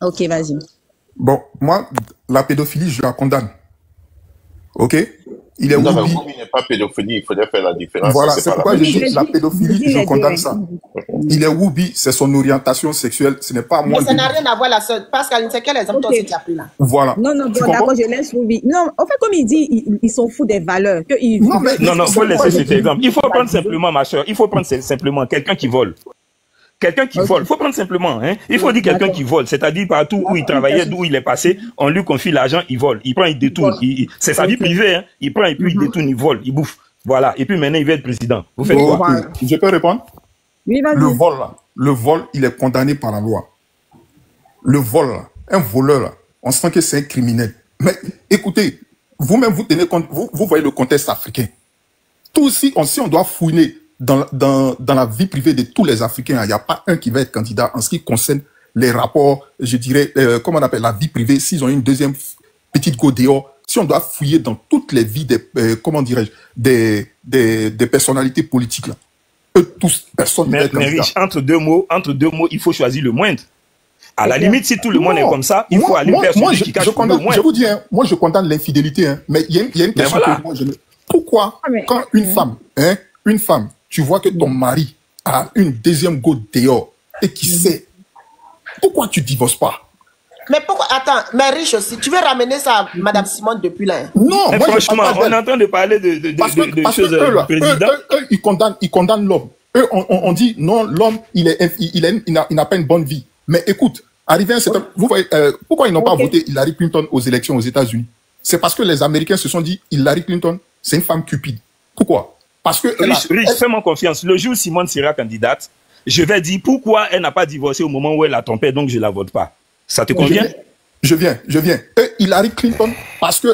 Ok, vas-y. Bon, moi, la pédophilie, je la condamne. Ok? Il est Woubi. Il n'est pas pédophilie, il faudrait faire la différence. Voilà, c'est pourquoi je dis la pédophilie, je condamne ça. Il est Woubi, c'est son orientation sexuelle, ce n'est pas moi. Mais ça n'a rien à voir, Pascal, c'est quel exemple tu as pris là? Voilà. Non, non, d'accord, je laisse Woubi. Non, en fait, comme il dit, ils s'en foutent des valeurs. Non, non, il faut laisser cet exemple. Il faut prendre simplement, ma soeur, il faut prendre simplement quelqu'un qui vole. Quelqu'un qui vole, il faut prendre simplement. Hein. Il faut dire quelqu'un qui vole, c'est-à-dire partout où il travaillait, d'où il est passé, on lui confie l'argent, il vole. Il prend, il détourne. C'est sa vie privée. Hein. Il prend, et puis il détourne, il vole, il bouffe. Voilà. Et puis maintenant, il veut être président. Vous faites quoi? Je peux répondre? Le vol, il est condamné par la loi. Le vol, un voleur, on sent que c'est un criminel. Mais écoutez, vous-même, vous tenez compte, vous voyez le contexte africain. Tout si on doit fouiner dans la vie privée de tous les Africains, il n'y a pas un qui va être candidat en ce qui concerne les rapports, je dirais, comment on appelle, la vie privée, s'ils ont une deuxième petite go dehors, si on doit fouiller dans toutes les vies des, comment dirais-je, des personnalités politiques, là. Eux tous, personne ne va être candidat. Riche, entre deux mots, il faut choisir le moindre. À la limite, si tout le monde est comme ça, il faut aller vers celui qui cache le moindre. Je vous dis, hein, moi je condamne l'infidélité, hein, mais il y a une question que moi je ne... Pourquoi, quand une femme, tu vois que ton mari a une deuxième go dehors et qui sait, pourquoi tu ne divorces pas? Mais pourquoi? Attends, mais Riche aussi, tu veux ramener ça à Mme Simone depuis là? Non, moi, franchement, on est en train de parler de choses du président. Eux, ils condamnent l'homme. Eux, on dit non, l'homme, il n'a pas une bonne vie. Mais écoute, arrivé un certain... Vous voyez, pourquoi ils n'ont pas voté Hillary Clinton aux élections aux États-Unis? C'est parce que les Américains se sont dit Hillary Clinton, c'est une femme cupide. Pourquoi? Parce que Riche, fais-moi confiance. Le jour où Simone sera candidate, je vais dire pourquoi elle n'a pas divorcé au moment où elle a trompé, donc je ne la vote pas. Ça te convient? Je viens. Et Hillary Clinton, parce qu'elle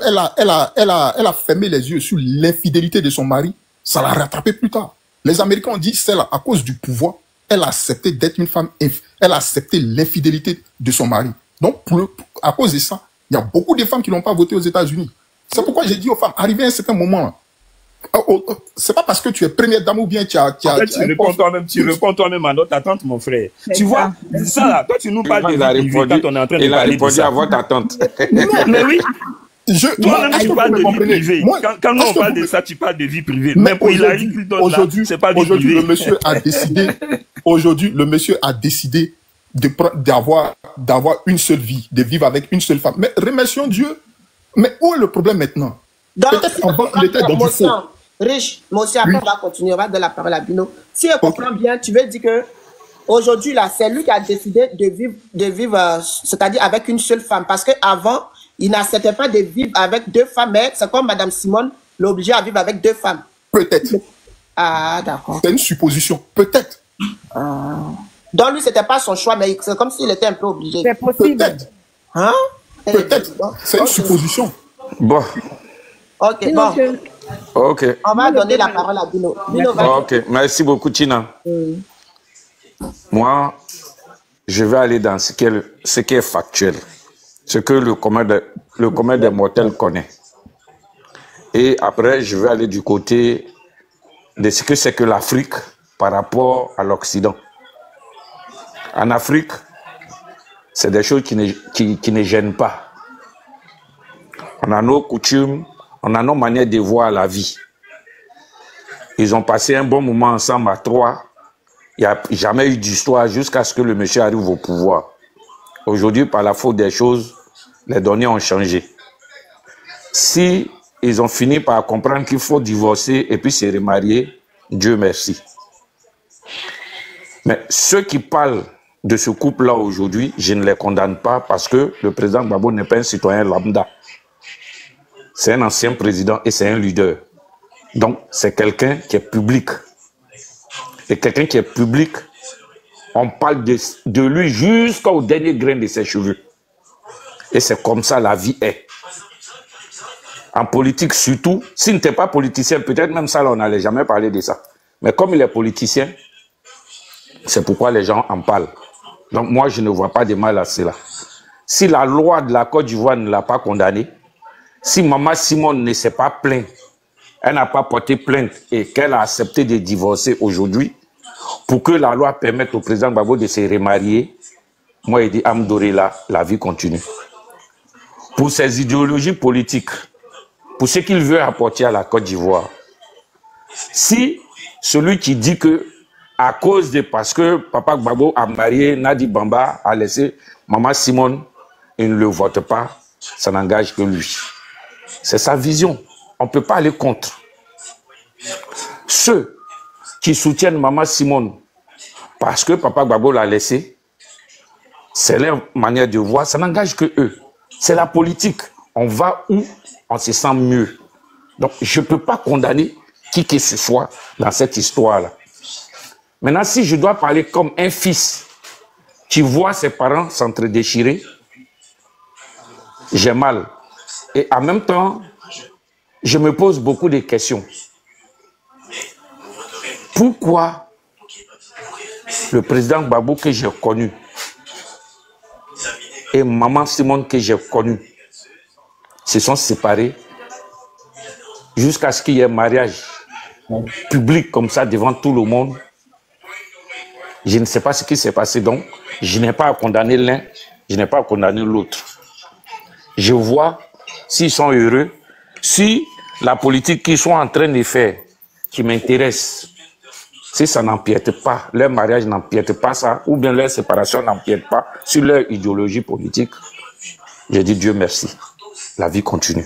a fermé les yeux sur l'infidélité de son mari, ça l'a rattrapé plus tard. Les Américains ont dit, celle-là, à cause du pouvoir, elle a accepté d'être une femme, elle a accepté l'infidélité de son mari. Donc, à cause de ça, il y a beaucoup de femmes qui n'ont pas voté aux États-Unis. C'est pourquoi j'ai dit aux femmes, arrivé à un certain moment, c'est pas parce que tu es première dame ou bien tu réponds toi-même à notre attente, mon frère. Tu vois, ça là, toi tu nous parles de la réponse quand on est en train de parler de ça. À votre attente. Non, mais oui. Toi-même tu parles de vie privée. Quand nous on parle de ça, tu parles de vie privée. Mais pour Hillary Clinton, c'est pas de vie privée. Aujourd'hui, le monsieur a décidé d'avoir une seule vie, de vivre avec une seule femme. Mais remercions Dieu. Mais où est le problème maintenant? Riche, moi aussi, après, on va continuer, on va donner la parole à Bruno. Si on comprend bien, tu veux dire que aujourd'hui, là, c'est lui qui a décidé de vivre c'est-à-dire avec une seule femme. Parce qu'avant, il n'acceptait pas de vivre avec deux femmes, mais c'est comme Mme Simone l'obligeait à vivre avec deux femmes. Peut-être. Ah, d'accord. C'est une supposition. Peut-être. Ah. Donc, lui, c'était pas son choix, mais c'est comme s'il était un peu obligé. C'est possible. Peut-être. Hein? Peut-être. C'est une supposition. Bon. Ok, bon. Okay. On va donner la parole à Bruno. Ok, merci beaucoup, Tina. Moi, je vais aller dans ce qui est factuel, ce que le commun des mortels connaît. Et après, je vais aller du côté de ce que c'est que l'Afrique par rapport à l'Occident. En Afrique, c'est des choses qui ne gênent pas. On a nos coutumes, on a nos manières de voir la vie. Ils ont passé un bon moment ensemble à trois. Il n'y a jamais eu d'histoire jusqu'à ce que le monsieur arrive au pouvoir. Aujourd'hui, par la faute des choses, les données ont changé. Si ils ont fini par comprendre qu'il faut divorcer et puis se remarier, Dieu merci. Mais ceux qui parlent de ce couple-là aujourd'hui, je ne les condamne pas parce que le président Gbagbo n'est pas un citoyen lambda. C'est un ancien président et c'est un leader. Donc, c'est quelqu'un qui est public. Et quelqu'un qui est public, on parle de lui jusqu'au dernier grain de ses cheveux. Et c'est comme ça la vie est. En politique surtout, s'il n'était pas politicien, peut-être même ça, là, on n'allait jamais parler de ça. Mais comme il est politicien, c'est pourquoi les gens en parlent. Donc, moi, je ne vois pas de mal à cela. Si la loi de la Côte d'Ivoire ne l'a pas condamné, si Maman Simone ne s'est pas plainte, elle n'a pas porté plainte et qu'elle a accepté de divorcer aujourd'hui, pour que la loi permette au président Gbagbo de se remarier, moi, il dit, Amdoré, la vie continue. Pour ses idéologies politiques, pour ce qu'il veut apporter à la Côte d'Ivoire. Si celui qui dit que à cause de parce que Papa Gbagbo a marié Nadi Bamba, a laissé Maman Simone, il ne le vote pas, ça n'engage que lui. C'est sa vision. On ne peut pas aller contre. Ceux qui soutiennent Maman Simone parce que Papa Gbagbo l'a laissé, c'est leur manière de voir, ça n'engage que eux. C'est la politique. On va où on se sent mieux. Donc, je ne peux pas condamner qui que ce soit dans cette histoire-là. Maintenant, si je dois parler comme un fils qui voit ses parents s'entre-déchirer, j'ai mal. Et en même temps, je me pose beaucoup de questions. Pourquoi le président Gbagbo que j'ai connu et Maman Simone que j'ai connue se sont séparés jusqu'à ce qu'il y ait un mariage public comme ça devant tout le monde? Je ne sais pas ce qui s'est passé, donc je n'ai pas à condamner l'un, je n'ai pas à condamner l'autre. Je vois s'ils sont heureux, si la politique qu'ils sont en train de faire, qui m'intéresse, si ça n'empiète pas, leur mariage n'empiète pas ça, ou bien leur séparation n'empiète pas sur leur idéologie politique, je dis Dieu merci, la vie continue.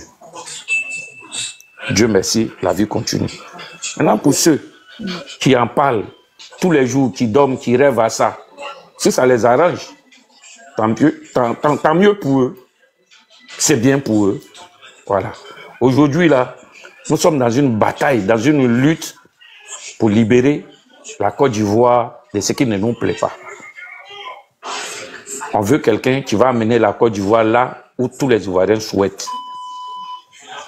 Dieu merci, la vie continue. Maintenant, pour ceux qui en parlent tous les jours, qui dorment, qui rêvent à ça, si ça les arrange, tant mieux pour eux. C'est bien pour eux. Voilà. Aujourd'hui, là, nous sommes dans une bataille, dans une lutte pour libérer la Côte d'Ivoire de ce qui ne nous plaît pas. On veut quelqu'un qui va amener la Côte d'Ivoire là où tous les Ivoiriens souhaitent.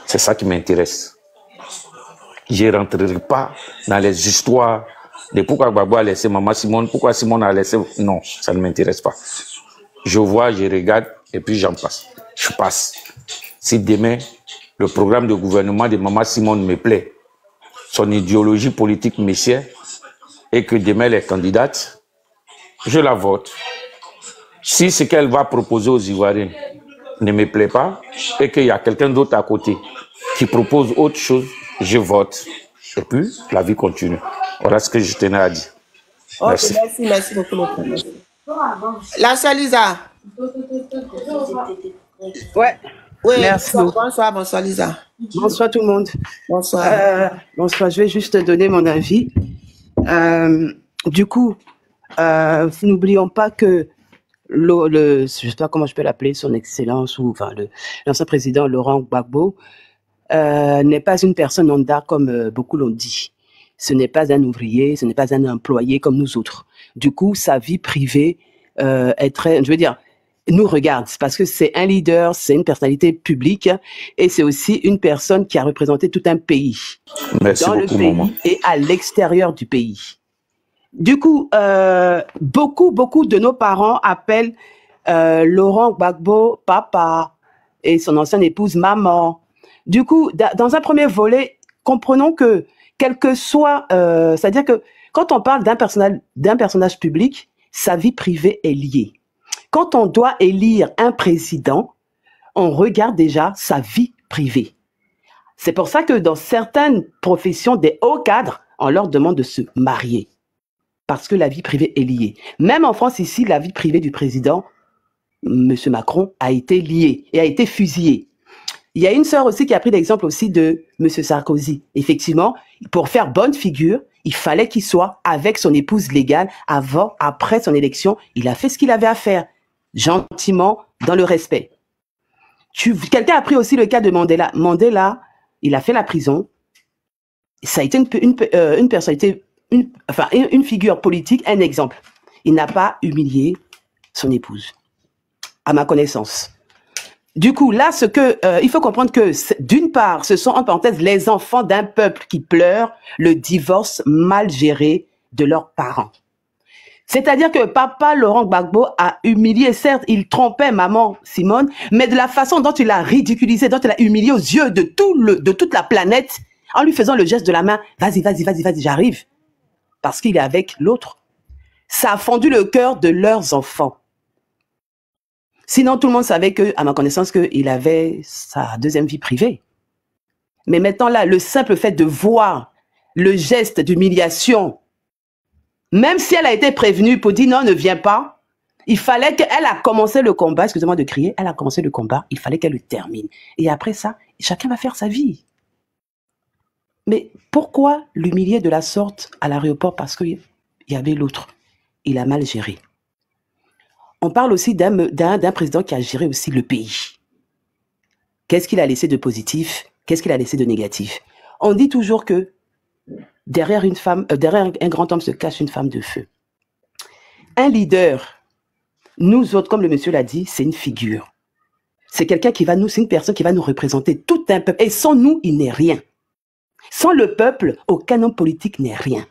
C'est ça qui m'intéresse. Je ne rentrerai pas dans les histoires de pourquoi Gbagbo a laissé Maman Simone, pourquoi Simone a laissé... Non, ça ne m'intéresse pas. Je vois, je regarde et puis j'en passe. Je passe. Si demain, le programme de gouvernement de Maman Simone me plaît, son idéologie politique me sied, et que demain elle est candidate, je la vote. Si ce qu'elle va proposer aux Ivoiriens ne me plaît pas et qu'il y a quelqu'un d'autre à côté qui propose autre chose, je vote. Et puis, la vie continue. Voilà ce que je tenais à dire. Merci. Okay, merci beaucoup. La Salisa. Ouais. Oui, merci. Bonsoir, bonsoir Lisa. Bonsoir tout le monde. Bonsoir. Bonsoir, je vais juste donner mon avis. Du coup, n'oublions pas que le je ne sais pas comment je peux l'appeler, son excellence, ou enfin l'ancien président Laurent Gbagbo n'est pas une personne en dard comme beaucoup l'ont dit. Ce n'est pas un ouvrier, ce n'est pas un employé comme nous autres. Du coup, sa vie privée est très, je veux dire, nous regarde, parce que c'est un leader, c'est une personnalité publique et c'est aussi une personne qui a représenté tout un pays. Merci dans beaucoup, le pays maman. Et à l'extérieur du pays. Du coup, beaucoup de nos parents appellent Laurent Gbagbo papa et son ancienne épouse maman. Du coup, dans un premier volet, comprenons que quel que soit, c'est-à-dire que quand on parle d'un personnage public, sa vie privée est liée. Quand on doit élire un président, on regarde déjà sa vie privée. C'est pour ça que dans certaines professions des hauts cadres, on leur demande de se marier. Parce que la vie privée est liée. Même en France ici, la vie privée du président, M. Macron, a été liée et a été fusillée. Il y a une sœur aussi qui a pris l'exemple aussi de M. Sarkozy. Effectivement, pour faire bonne figure, il fallait qu'il soit avec son épouse légale avant, après son élection. Il a fait ce qu'il avait à faire. Gentiment, dans le respect. Quelqu'un a pris aussi le cas de Mandela. Mandela, il a fait la prison. Ça a été une personnalité, une figure politique, un exemple. Il n'a pas humilié son épouse, à ma connaissance. Du coup, là, ce que il faut comprendre que, d'une part, ce sont, en parenthèse, les enfants d'un peuple qui pleurent le divorce mal géré de leurs parents. C'est-à-dire que papa Laurent Gbagbo a humilié, certes, il trompait maman Simone, mais de la façon dont il l'a ridiculisé, dont il l'a humilié aux yeux de toute la planète, en lui faisant le geste de la main, vas-y, vas-y, vas-y, vas-y, j'arrive, parce qu'il est avec l'autre. Ça a fondu le cœur de leurs enfants. Sinon, tout le monde savait que, à ma connaissance, qu'il avait sa deuxième vie privée. Mais maintenant là, le simple fait de voir le geste d'humiliation, même si elle a été prévenue pour dire non, ne viens pas, il fallait qu'elle a commencé le combat, excusez-moi de crier, elle a commencé le combat, il fallait qu'elle le termine. Et après ça, chacun va faire sa vie. Mais pourquoi l'humilier de la sorte à l'aéroport? Parce qu'il y avait l'autre. Il a mal géré. On parle aussi d'un président qui a géré aussi le pays. Qu'est-ce qu'il a laissé de positif? Qu'est-ce qu'il a laissé de négatif? On dit toujours que derrière une femme, derrière un grand homme se cache une femme de feu. Un leader, nous autres, comme le monsieur l'a dit, c'est une figure. C'est quelqu'un qui va nous, c'est une personne qui va nous représenter tout un peuple. Et sans nous, il n'est rien. Sans le peuple, aucun homme politique n'est rien.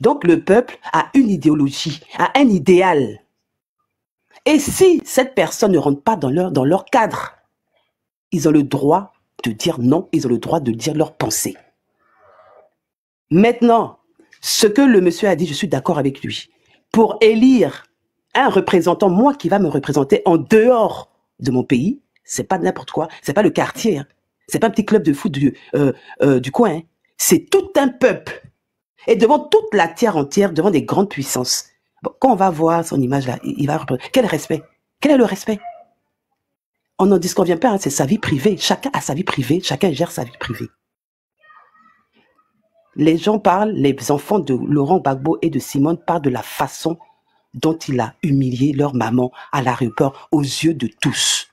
Donc le peuple a une idéologie, a un idéal. Et si cette personne ne rentre pas dans leur cadre, ils ont le droit de dire non, ils ont le droit de dire leur pensée. Maintenant, ce que le monsieur a dit, je suis d'accord avec lui. Pour élire un représentant, moi qui va me représenter en dehors de mon pays, c'est pas n'importe quoi, c'est pas le quartier, hein. C'est pas un petit club de foot du coin, hein. C'est tout un peuple. Et devant toute la terre entière, devant des grandes puissances, bon, quand on va voir son image là, il va reprendre. Quel respect? Quel est le respect? On n'en dit ce qu'on vient pas, hein, c'est sa vie privée. Chacun a sa vie privée, chacun gère sa vie privée. Les gens parlent, les enfants de Laurent Gbagbo et de Simone parlent de la façon dont il a humilié leur maman à l'aéroport aux yeux de tous.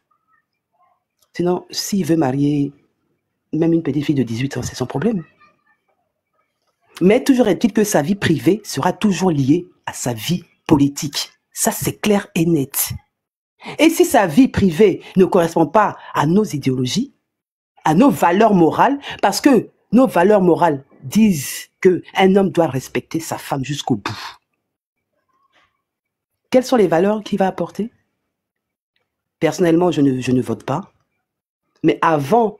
Sinon, s'il veut marier même une petite fille de 18 ans, c'est son problème. Mais toujours est-il que sa vie privée sera toujours liée à sa vie politique. Ça, c'est clair et net. Et si sa vie privée ne correspond pas à nos idéologies, à nos valeurs morales, parce que nos valeurs morales disent qu'un homme doit respecter sa femme jusqu'au bout. Quelles sont les valeurs qu'il va apporter? Personnellement, je ne vote pas. Mais avant,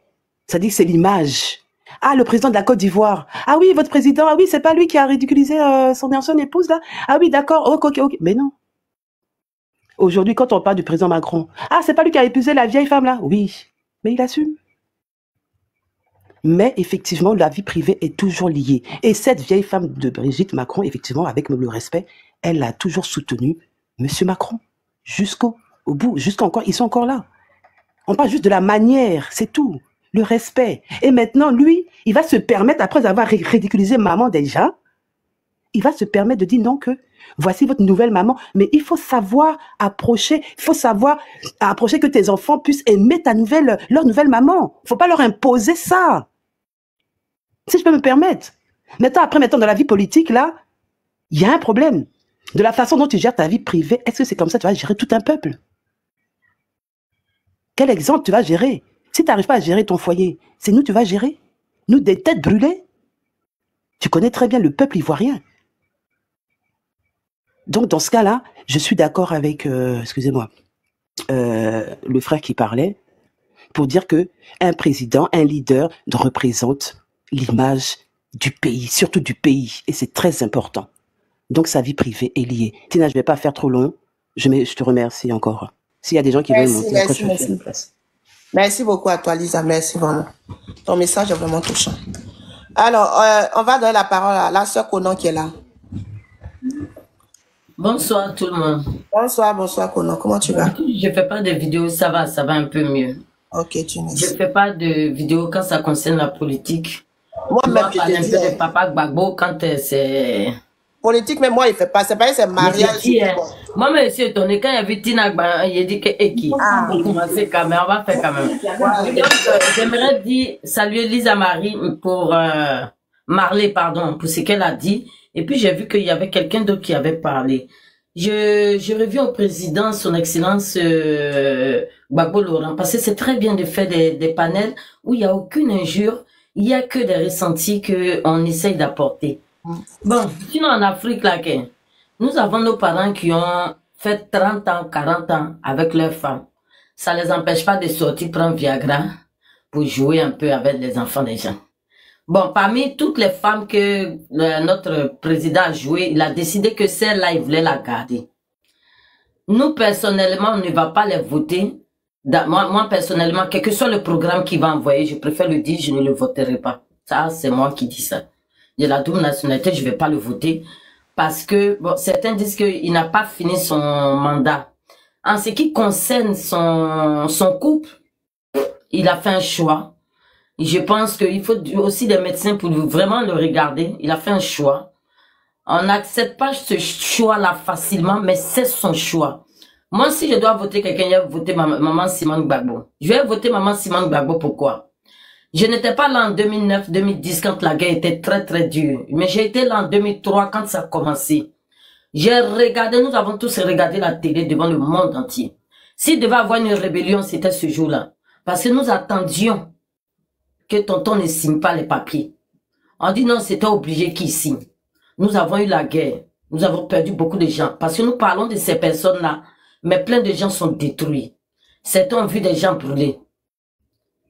ça dit que c'est l'image. Ah, le président de la Côte d'Ivoire. Ah oui, votre président. Ah oui, c'est pas lui qui a ridiculisé son épouse, là. Ah oui, d'accord. Ok. Mais non. Aujourd'hui, quand on parle du président Macron, ah, c'est pas lui qui a épousé la vieille femme, là. Oui, mais il assume. Mais effectivement, la vie privée est toujours liée. Et cette vieille femme de Brigitte Macron, effectivement, avec le respect, elle a toujours soutenu M. Macron jusqu'au bout, jusqu'encore. Ils sont encore là. On parle juste de la manière, c'est tout. Le respect. Et maintenant, lui, il va se permettre, après avoir ridiculisé maman déjà, il va se permettre de dire non que voici votre nouvelle maman. Mais il faut savoir approcher, que tes enfants puissent aimer leur nouvelle maman. Il ne faut pas leur imposer ça. Si je peux me permettre. Maintenant, dans la vie politique, là, il y a un problème. De la façon dont tu gères ta vie privée, est-ce que c'est comme ça que tu vas gérer tout un peuple? Quel exemple tu vas gérer? Si tu n'arrives pas à gérer ton foyer, c'est nous tu vas gérer. Nous, des têtes brûlées. Tu connais très bien le peuple ivoirien. Donc, dans ce cas-là, je suis d'accord avec, excusez-moi, le frère qui parlait, pour dire qu'un président, un leader représente l'image du pays, surtout du pays. Et c'est très important. Donc, sa vie privée est liée. Tina, je ne vais pas faire trop long. Je te remercie encore. S'il y a des gens qui veulent monter, je te laisse. Merci beaucoup à toi, Lisa. Merci vraiment. Ton message est vraiment touchant. Alors, on va donner la parole à la sœur Konan qui est là. Bonsoir tout le monde. Bonsoir Konan. Comment tu vas? Je ne fais pas de vidéos, ça va un peu mieux. Ok, tu me dis. Je ne fais pas de vidéos quand ça concerne la politique. Moi-même, je parle un peu de Papa Gbagbo quand c'est... Politique, mais moi, il ne fait pas. C'est pas, c'est mariage. Moi, mais je suis étonnée. Quand il y avait Tina, il a dit que Eki. On commençait quand même. On va faire quand même. Donc, j'aimerais dire, saluer Lisa Marie pour, Marley, pardon, pour ce qu'elle a dit. Et puis, j'ai vu qu'il y avait quelqu'un d'autre qui avait parlé. Je reviens au président, son excellence, Gbagbo Laurent, parce que c'est très bien de faire des panels où il n'y a aucune injure. Il n'y a que des ressentis qu'on essaye d'apporter. Bon, sinon en Afrique, là, nous avons nos parents qui ont fait 30 ans, 40 ans avec leurs femmes. Ça ne les empêche pas de sortir prendre Viagra pour jouer un peu avec les enfants des gens. Bon, parmi toutes les femmes que notre président a jouées, il a décidé que celle-là, il voulait la garder. Nous, personnellement, on ne va pas les voter Moi, personnellement, quel que soit le programme qu'il va envoyer, je préfère le dire, je ne le voterai pas. Ça, c'est moi qui dis ça. De la double nationalité, je ne vais pas le voter. Parce que, bon, certains disent qu'il n'a pas fini son mandat. En ce qui concerne son couple, il a fait un choix. Je pense qu'il faut aussi des médecins pour vraiment le regarder. Il a fait un choix. On n'accepte pas ce choix-là facilement, mais c'est son choix. Moi, si je dois voter quelqu'un, je vais voter maman Simone Gbagbo. Je vais voter maman Simone Gbagbo, pourquoi? Je n'étais pas là en 2009-2010 quand la guerre était très très dure. Mais j'ai été là en 2003 quand ça a commencé. J'ai regardé, nous avons tous regardé la télé devant le monde entier. S'il devait avoir une rébellion, c'était ce jour-là. Parce que nous attendions que tonton ne signe pas les papiers. On dit non, c'était obligé qu'il signe. Nous avons eu la guerre. Nous avons perdu beaucoup de gens. Parce que nous parlons de ces personnes-là. Mais plein de gens sont détruits. Certains ont vu des gens brûler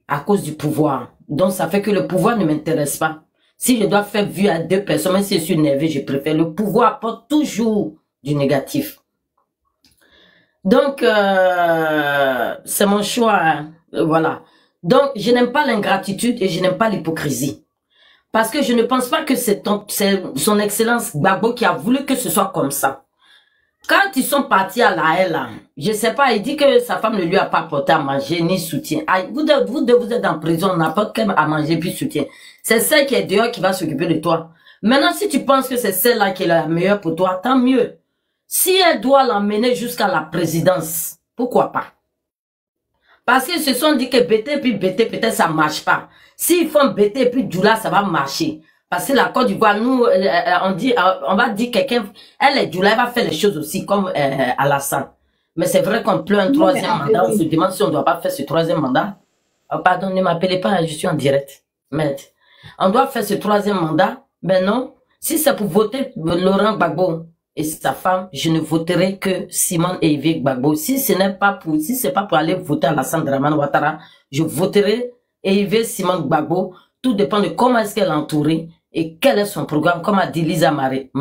à cause du pouvoir. Donc, ça fait que le pouvoir ne m'intéresse pas. Si je dois faire vue à deux personnes, même si je suis nerveux, je préfère. Le pouvoir apporte toujours du négatif. Donc, c'est mon choix. Hein? Voilà. Donc, je n'aime pas l'ingratitude et je n'aime pas l'hypocrisie. Parce que je ne pense pas que c'est son excellence Gbagbo qui a voulu que ce soit comme ça. Quand ils sont partis à la haie, là, je sais pas, il dit que sa femme ne lui a pas apporté à manger ni soutien. Vous êtes en prison, on n'apporte qu'à manger puis soutien. C'est celle qui est dehors qui va s'occuper de toi. Maintenant, si tu penses que c'est celle-là qui est la meilleure pour toi, tant mieux. Si elle doit l'emmener jusqu'à la présidence, pourquoi pas? Parce qu'ils se sont dit que BT, peut-être ça marche pas. S'ils font BT puis Djoula, ça va marcher. Parce que la Côte d'Ivoire, nous, on va dire quelqu'un, elle est Djoula, elle va faire les choses aussi, comme Alassane. Mais c'est vrai qu'on pleut un troisième mandat, on se demande si on ne doit pas faire ce troisième mandat. Oh, pardon, ne m'appelez pas, je suis en direct. Mais on doit faire ce troisième mandat, mais non. Si c'est pour voter Laurent Gbagbo et sa femme, je ne voterai que Simone et Yves Gbagbo. Si c'est pas pour aller voter Alassane Dramane Ouattara, je voterai Yves Simone Gbagbo. Tout dépend de comment est-ce qu'elle est entourée. Et quel est son programme, comme a dit Lisa Malé.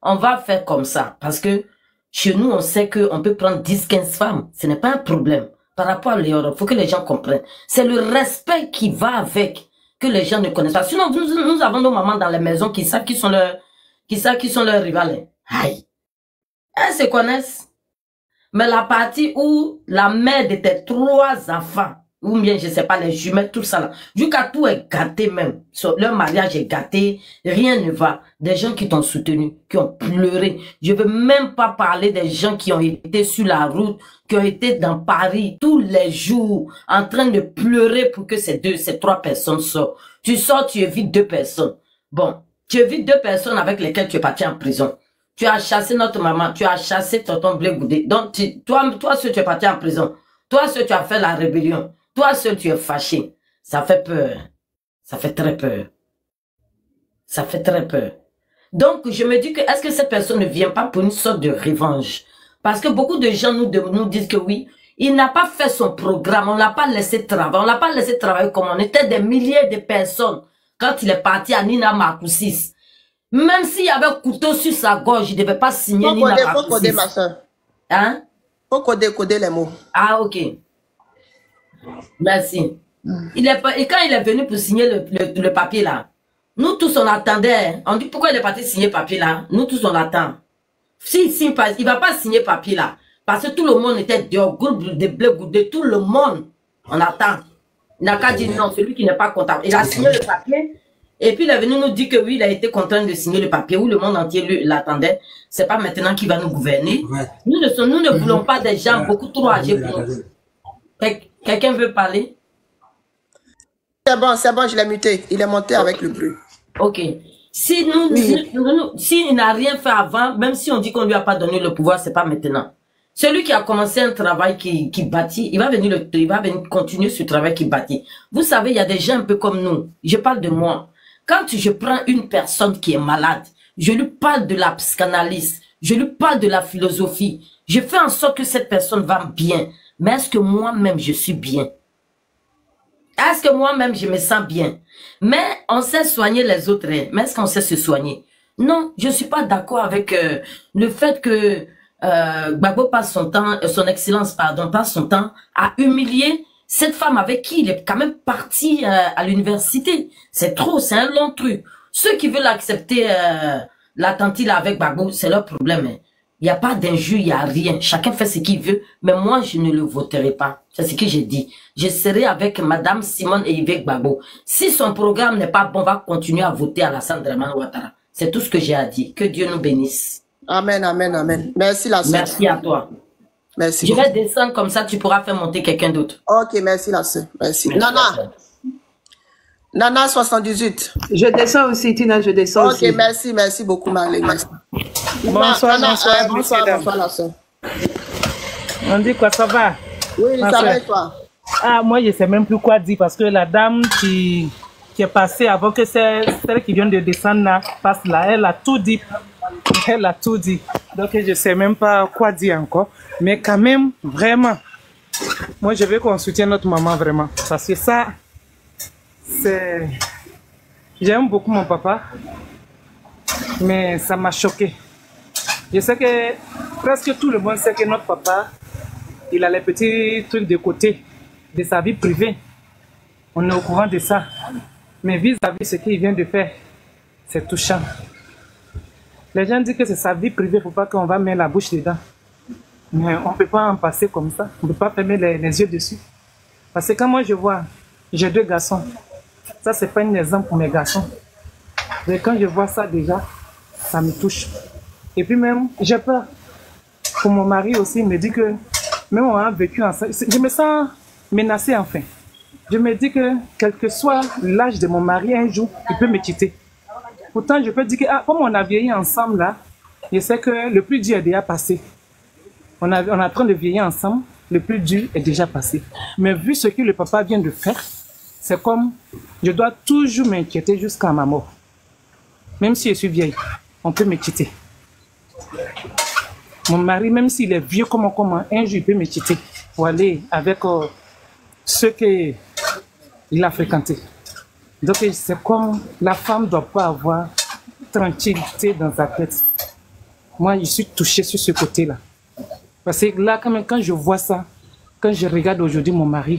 On va faire comme ça, parce que chez nous, on sait qu'on peut prendre 10-15 femmes. Ce n'est pas un problème. Par rapport à l'Europe, il faut que les gens comprennent. C'est le respect qui va avec, que les gens ne connaissent pas. Sinon, nous avons nos mamans dans les maisons qui savent qui sont leurs rivales. Aïe. Elles se connaissent. Mais la partie où la mère de tes trois enfants, ou bien, je sais pas, les jumelles, tout ça là. Jusqu'à tout est gâté même. Leur mariage est gâté. Rien ne va. Des gens qui t'ont soutenu, qui ont pleuré. Je veux même pas parler des gens qui ont été sur la route, qui ont été dans Paris tous les jours, en train de pleurer pour que ces trois personnes sortent. Tu sors, tu évites deux personnes. Bon. Tu évites deux personnes avec lesquelles tu es parti en prison. Tu as chassé notre maman. Tu as chassé tonton Blé Goudé. Donc, toi seul, tu es parti en prison. Toi seul, tu as fait la rébellion. Toi seul, tu es fâché. Ça fait peur. Ça fait très peur. Ça fait très peur. Donc, je me dis que, est-ce que cette personne ne vient pas pour une sorte de revanche? Parce que beaucoup de gens nous disent que oui, il n'a pas fait son programme, on ne l'a pas laissé travailler. On ne l'a pas laissé travailler comme on était des milliers de personnes quand il est parti à Nina Marcoussis. Même s'il y avait un couteau sur sa gorge, il ne devait pas signer Nina Marcoussis. Faut coder, ma soeur. Hein? Faut coder les mots. Ah, ok. Merci. Et quand il est venu pour signer le papier là, nous tous on attendait. On dit pourquoi il est parti signer papier là? Nous tous on attend. S'il signe pas, il va pas signer papier là. Parce que tout le monde était dehors, groupe de Blé Goudé, tout le monde. On attend. Il n'a qu'à dire non, celui qui n'est pas content. Il a signé le papier. Et puis il est venu nous dire que oui, il a été contraint de signer le papier où le monde entier l'attendait. C'est pas maintenant qu'il va nous gouverner. Ouais. Nous ne voulons pas des gens beaucoup trop âgés pour nous. Quelqu'un veut parler? C'est bon, je l'ai muté. Il est monté avec le bruit. Ok. Si nous, oui. S'il n'a rien fait avant, même si on dit qu'on ne lui a pas donné le pouvoir, ce n'est pas maintenant. Celui qui a commencé un travail qui bâtit, il va venir continuer ce travail qui bâtit. Vous savez, il y a des gens un peu comme nous. Je parle de moi. Quand je prends une personne qui est malade, je lui parle de la psychanalyse, je lui parle de la philosophie. Je fais en sorte que cette personne va bien. Mais est-ce que moi-même, je suis bien? Est-ce que moi-même, je me sens bien? Mais on sait soigner les autres. Mais est-ce qu'on sait se soigner? Non, je ne suis pas d'accord avec le fait que Gbagbo passe son temps, son excellence, pardon, passe son temps à humilier cette femme avec qui il est quand même parti à l'université. C'est trop, c'est un long truc. Ceux qui veulent accepter l'attentille avec Gbagbo, c'est leur problème. Hein. Il n'y a pas d'injure, il n'y a rien. Chacun fait ce qu'il veut, mais moi, je ne le voterai pas. C'est ce que j'ai dit. Je serai avec Madame Simone et Yvette Gbagbo. Si son programme n'est pas bon, on va continuer à voter à Alassane Dramane Ouattara. C'est tout ce que j'ai à dire. Que Dieu nous bénisse. Amen, amen, amen. Merci la sœur. Merci à toi. Merci. Je vais descendre comme ça, tu pourras faire monter quelqu'un d'autre. Ok, merci la sœur. Merci. Merci Nana. Nana 78. Je descends aussi, Tina, je descends aussi. Ok, merci, merci beaucoup, Marie. Merci. Bonsoir, Nana, bonsoir, bonsoir la sœur. On dit quoi, ça va? Oui, ça va et toi? Ah, moi, je ne sais même plus quoi dire parce que la dame qui est passée avant que celle qui vient de descendre là, passe là, elle a tout dit. Elle a tout dit. Donc, je ne sais même pas quoi dire encore. Mais quand même, vraiment, moi, je veux qu'on soutienne notre maman, vraiment. Parce que ça, c'est... J'aime beaucoup mon papa, mais ça m'a choqué. Je sais que presque tout le monde sait que notre papa, il a les petits trucs de côté de sa vie privée. On est au courant de ça. Mais vis-à-vis de ce qu'il vient de faire, c'est touchant. Les gens disent que c'est sa vie privée, il ne faut pas qu'on va mettre la bouche dedans. Mais on ne peut pas en passer comme ça. On ne peut pas fermer les yeux dessus. Parce que quand moi je vois, j'ai deux garçons. Ça, ce n'est pas un exemple pour mes garçons. Mais quand je vois ça déjà, ça me touche. Et puis même, j'ai peur. Pour mon mari aussi, il me dit que, même on a vécu ensemble, je me sens menacée enfin. Je me dis que, quel que soit l'âge de mon mari, un jour, il peut me quitter. Pourtant, je peux dire que, ah, comme on a vieilli ensemble, là, je sais que le plus dur est déjà passé. On est en train de vieillir ensemble, le plus dur est déjà passé. Mais vu ce que le papa vient de faire, c'est comme, je dois toujours m'inquiéter jusqu'à ma mort. Même si je suis vieille, on peut me quitter. Mon mari, même s'il est vieux comme comment, un jour, il peut me quitter pour aller avec ceux qu'il a fréquentés. Donc, c'est comme la femme ne doit pas avoir tranquillité dans sa tête. Moi, je suis touchée sur ce côté-là. Parce que là, quand même, quand je vois ça, quand je regarde aujourd'hui mon mari,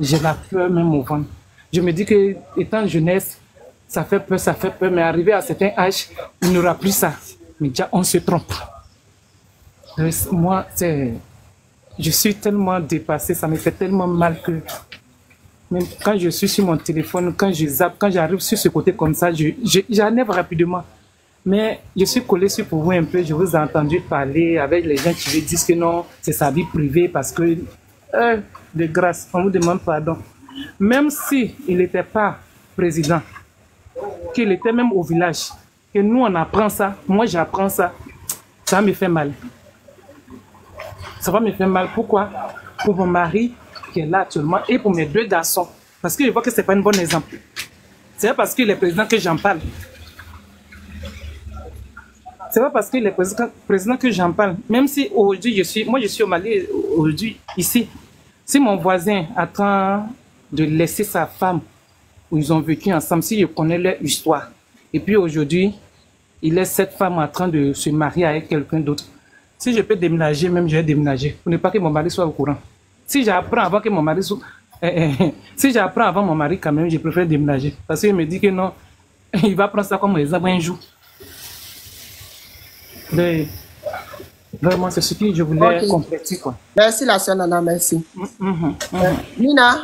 j'ai la peur même au ventre. Je me dis que, étant jeunesse, ça fait peur, mais arrivé à un certain âge, il n'aura plus ça. Mais déjà, on se trompe. Donc, moi, je suis tellement dépassée, ça me fait tellement mal que... Même quand je suis sur mon téléphone, quand je zappe, quand j'arrive sur ce côté comme ça, j'enlève rapidement. Mais je suis collée sur pour vous un peu, je vous ai entendu parler avec les gens qui disent que non, c'est sa vie privée parce que, de grâce, on vous demande pardon. Même s'il n'était pas président, qu'il était même au village, que nous on apprend ça, moi j'apprends ça, ça me fait mal. Ça va me faire mal, pourquoi? Pour mon mari, qui est là actuellement, et pour mes deux garçons. Parce que je vois que ce n'est pas un bon exemple. C'est pas parce qu'il est président que j'en parle. C'est pas parce qu'il est président que j'en parle. Même si aujourd'hui, moi je suis au Mali, aujourd'hui, ici. Si mon voisin attend de laisser sa femme, où ils ont vécu ensemble, si je connais leur histoire, et puis aujourd'hui, il laisse cette femme en train de se marier avec quelqu'un d'autre. Si je peux déménager, même je vais déménager, pour ne pas que mon mari soit au courant. Si j'apprends avant que mon mari soit... si j'apprends avant mon mari, quand même, je préfère déménager. Parce qu'il me dit que non, il va prendre ça comme exemple un jour. Mais vraiment, c'est ce que je voulais compléter, quoi. Merci la soeur Nana, merci. Nina.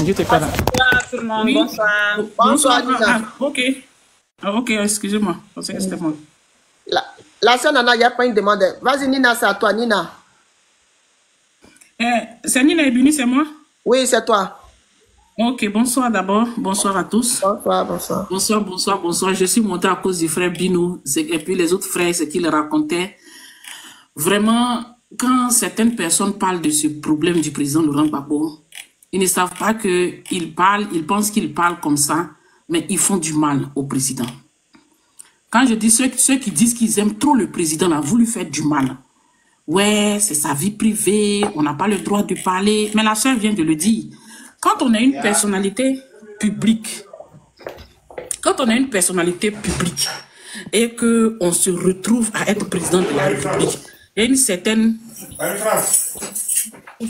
Dieu te parle. Bonsoir tout le monde, bonsoir. Bonsoir Nina. Ok, ok, excusez-moi, pensez que c'était moi. La soeur Nana, il n'y a pas une demande. Vas-y Nina, c'est à toi Nina. C'est Nina Ebuni, c'est moi? Oui, c'est toi. Ok, bonsoir d'abord. Bonsoir à tous. Bonsoir, bonsoir. Bonsoir, bonsoir, bonsoir. Je suis montée à cause du frère Binou et puis les autres frères, ce qu'ils racontaient. Vraiment, quand certaines personnes parlent de ce problème du président Laurent Gbagbo, ils ne savent pas qu'ils parlent, ils pensent qu'ils parlent comme ça, mais ils font du mal au président. Quand je dis ceux qui disent qu'ils aiment trop le président, là, vous lui faites du mal. Ouais, c'est sa vie privée, on n'a pas le droit de parler. Mais la sœur vient de le dire. Quand on a une personnalité publique, et qu'on se retrouve à être président de la République. Il y a une certaine... Oui,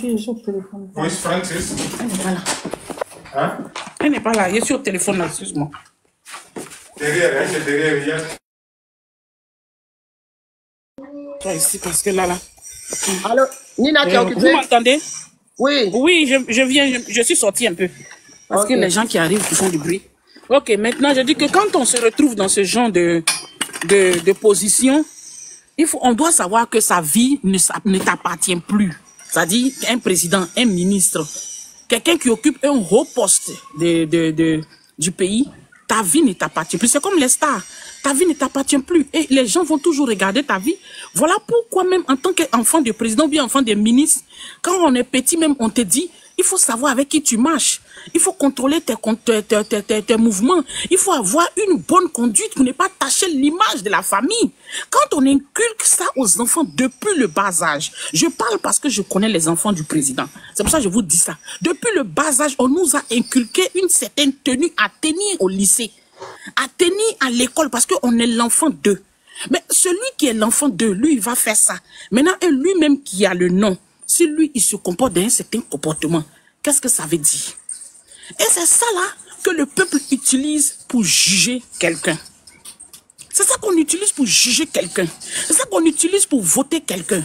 Francis. Elle n'est pas là. Hein? Elle n'est pas là. Je suis au téléphone là, excuse-moi. Derrière, elle est derrière, viens. Toi ici, parce que là, là. Allô, Nina, tu es occupée? Vous m'entendez? Oui. Oui, je viens, je suis sortie un peu. Parce que les gens qui arrivent, qui font du bruit. Ok, maintenant, je dis que quand on se retrouve dans ce genre de position, on doit savoir que sa vie ne t'appartient plus. C'est-à-dire un président, un ministre, quelqu'un qui occupe un haut poste du pays, ta vie ne t'appartient plus. C'est comme les stars. Ta vie ne t'appartient plus. Et les gens vont toujours regarder ta vie. Voilà pourquoi même en tant qu'enfant de président ou bien enfant de ministre, quand on est petit, même on te dit, il faut savoir avec qui tu marches. Il faut contrôler tes mouvements. Il faut avoir une bonne conduite pour ne pas tâcher l'image de la famille. Quand on inculque ça aux enfants depuis le bas âge, je parle parce que je connais les enfants du président. C'est pour ça que je vous dis ça. Depuis le bas âge, on nous a inculqué une certaine tenue à tenir au lycée, à tenir à l'école parce qu'on est l'enfant d'eux. Mais celui qui est l'enfant d'eux, lui, il va faire ça. Maintenant, lui-même qui a le nom, si lui, il se comporte d'un certain comportement, qu'est-ce que ça veut dire? Et c'est ça là que le peuple utilise pour juger quelqu'un. C'est ça qu'on utilise pour juger quelqu'un. C'est ça qu'on utilise pour voter quelqu'un.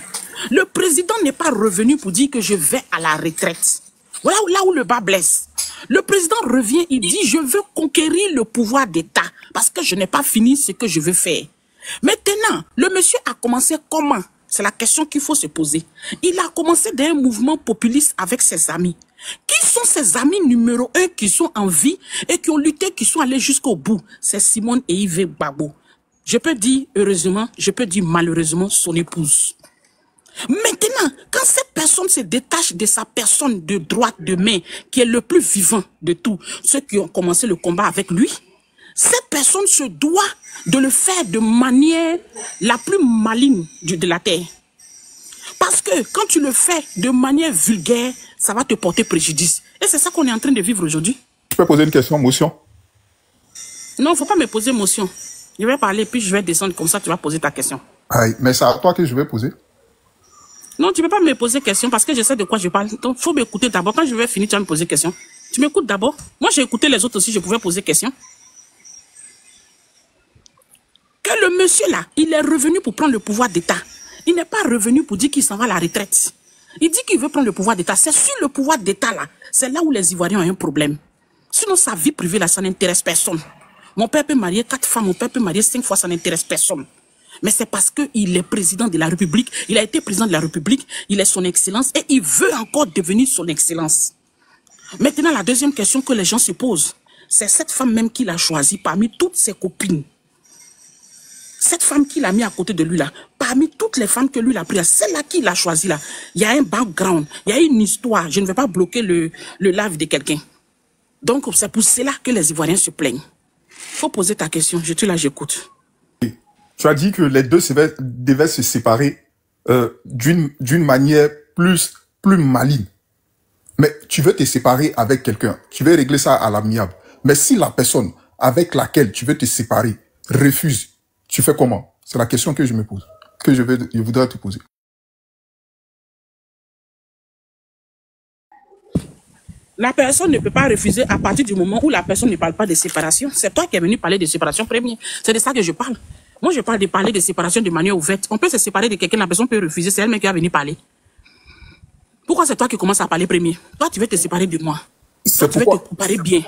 Le président n'est pas revenu pour dire que je vais à la retraite. Voilà là où le bas blesse. Le président revient, il dit je veux conquérir le pouvoir d'État parce que je n'ai pas fini ce que je veux faire. Maintenant, le monsieur a commencé comment? C'est la question qu'il faut se poser. Il a commencé d'un mouvement populiste avec ses amis. Qui sont ses amis numéro 1 qui sont en vie et qui ont lutté, qui sont allés jusqu'au bout? C'est Simone et Yves Gbagbo. Je peux dire heureusement, je peux dire malheureusement son épouse. Maintenant, quand cette personne se détache de sa personne de droite de main, qui est le plus vivant de tous ceux qui ont commencé le combat avec lui, cette personne se doit de le faire de manière la plus maligne de la terre. Parce que quand tu le fais de manière vulgaire, ça va te porter préjudice. Et c'est ça qu'on est en train de vivre aujourd'hui. Je peux poser une question, motion? Non, il ne faut pas me poser motion. Je vais parler, puis je vais descendre comme ça, tu vas poser ta question. Aïe, mais c'est à toi que je vais poser. Non, tu ne peux pas me poser question parce que je sais de quoi je parle. Donc, il faut m'écouter d'abord. Quand je vais finir, tu vas me poser question. Tu m'écoutes d'abord. Moi, j'ai écouté les autres aussi, je pouvais poser question. Que le monsieur là, il est revenu pour prendre le pouvoir d'État. Il n'est pas revenu pour dire qu'il s'en va à la retraite. Il dit qu'il veut prendre le pouvoir d'État. C'est sur le pouvoir d'État là. C'est là où les Ivoiriens ont un problème. Sinon, sa vie privée là, ça n'intéresse personne. Mon père peut marier 4 femmes, mon père peut marier 5 fois, ça n'intéresse personne. Mais c'est parce qu'il est président de la République, il a été président de la République, il est son excellence et il veut encore devenir son excellence. Maintenant, la deuxième question que les gens se posent, c'est cette femme même qu'il a choisie parmi toutes ses copines. Cette femme qu'il a mis à côté de lui là, parmi toutes les femmes que lui a prises, celle-là qu'il a choisie là, il y a un background, il y a une histoire. Je ne vais pas bloquer le live de quelqu'un. Donc c'est pour cela que les Ivoiriens se plaignent. Il faut poser ta question, je suis là, j'écoute. Tu as dit que les deux devaient se séparer d'une manière plus maligne. Mais tu veux te séparer avec quelqu'un, tu veux régler ça à l'amiable. Mais si la personne avec laquelle tu veux te séparer refuse, tu fais comment? C'est la question que je me pose, que je voudrais te poser. La personne ne peut pas refuser à partir du moment où la personne ne parle pas de séparation. C'est toi qui es venu parler de séparation première. C'est de ça que je parle. Moi, je parle de parler de séparation de manière ouverte. On peut se séparer de quelqu'un, la personne peut refuser. C'est elle-même qui va venir parler. Pourquoi c'est toi qui commences à parler premier? Toi, tu veux te séparer de moi. Toi, tu veux te comparer bien.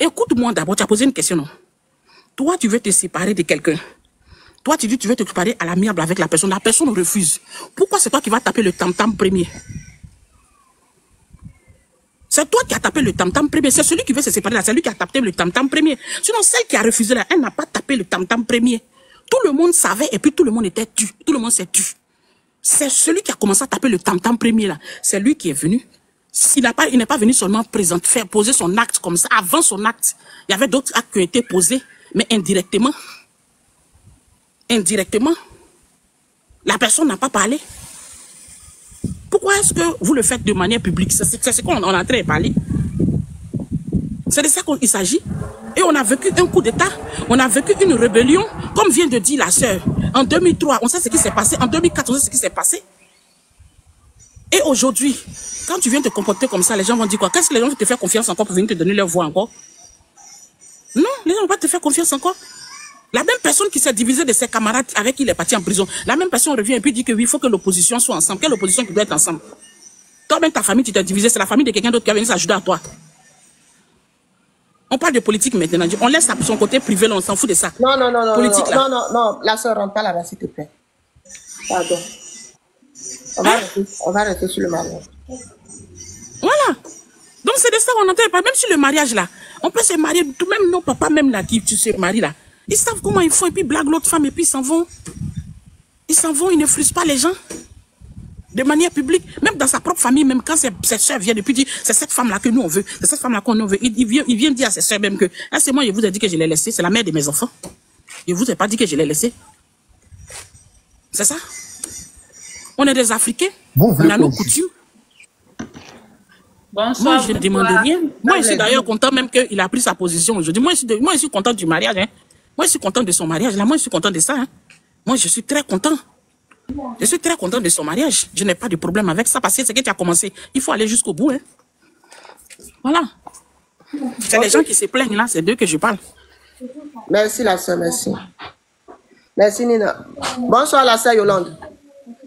Écoute-moi d'abord, tu as posé une question, non? Toi, tu veux te séparer de quelqu'un. Toi, tu dis tu veux te comparer à l'amiable avec la personne. La personne refuse. Pourquoi c'est toi qui vas taper le tam-tam premier? C'est toi qui as tapé le tam-tam premier. C'est celui qui veut se séparer là. C'est lui qui a tapé le tam-tam premier. Sinon, celle qui a refusé là, elle n'a pas tapé le tam-tam premier. Tout le monde savait et puis tout le monde était tu. Tout le monde s'est tu. C'est celui qui a commencé à taper le tam-tam premier là. C'est lui qui est venu. Il n'est pas venu seulement présenter, faire poser son acte comme ça. Avant son acte, il y avait d'autres actes qui ont été posés, mais indirectement. Indirectement, la personne n'a pas parlé. Pourquoi est-ce que vous le faites de manière publique? C'est ce qu'on a en train de parler. C'est de ça qu'il s'agit. Et on a vécu un coup d'État, on a vécu une rébellion. Comme vient de dire la sœur, en 2003, on sait ce qui s'est passé. En 2004, on sait ce qui s'est passé. Et aujourd'hui, quand tu viens te comporter comme ça, les gens vont dire quoi? Qu'est-ce que les gens vont te faire confiance encore pour venir te donner leur voix encore? Non, les gens vont pas te faire confiance encore. La même personne qui s'est divisée de ses camarades avec qui il est parti en prison, la même personne revient et puis dit que oui, il faut que l'opposition soit ensemble. Quelle opposition qui doit être ensemble? Toi-même, ta famille, tu t'es divisée, c'est la famille de quelqu'un d'autre qui va venir s'ajouter à toi. On parle de politique maintenant. On laisse son côté privé, là, on s'en fout de ça. Non, non, non, non, politique, non, non, non, la soeur rentre pas là-bas, s'il te plaît. Pardon. On va rester sur le mariage. Voilà. Donc c'est de ça qu'on n'entend pas. Même sur le mariage là, on peut se marier. Tout même nos papas même là qui se marient là, ils savent comment ils font et puis blaguent l'autre femme et puis ils s'en vont. Ils s'en vont, ils ne frustrent pas les gens de manière publique. Même dans sa propre famille, même quand ses soeurs viennent et puis dit c'est cette femme là que nous on veut, c'est cette femme là qu'on veut. Il vient dire à ses soeurs même que ah, c'est moi je vous ai dit que je l'ai laissée, c'est la mère de mes enfants. Je vous ai pas dit que je l'ai laissée. C'est ça. On est des Africains, bon, on a nos coutumes. Bonsoir, moi, je ne demande rien. Moi, je suis d'ailleurs content même qu'il a pris sa position aujourd'hui. Moi, je suis content du mariage. Hein. Moi, je suis content de son mariage. Là, moi, je suis content de ça. Hein. Moi, je suis très content. Je suis très content de son mariage. Je n'ai pas de problème avec ça parce que c'est que tu as commencé. Il faut aller jusqu'au bout. Hein. Voilà. C'est les gens qui se plaignent là, c'est d'eux que je parle. Merci la soeur, merci. Merci Nina. Bonsoir la soeur Yolande.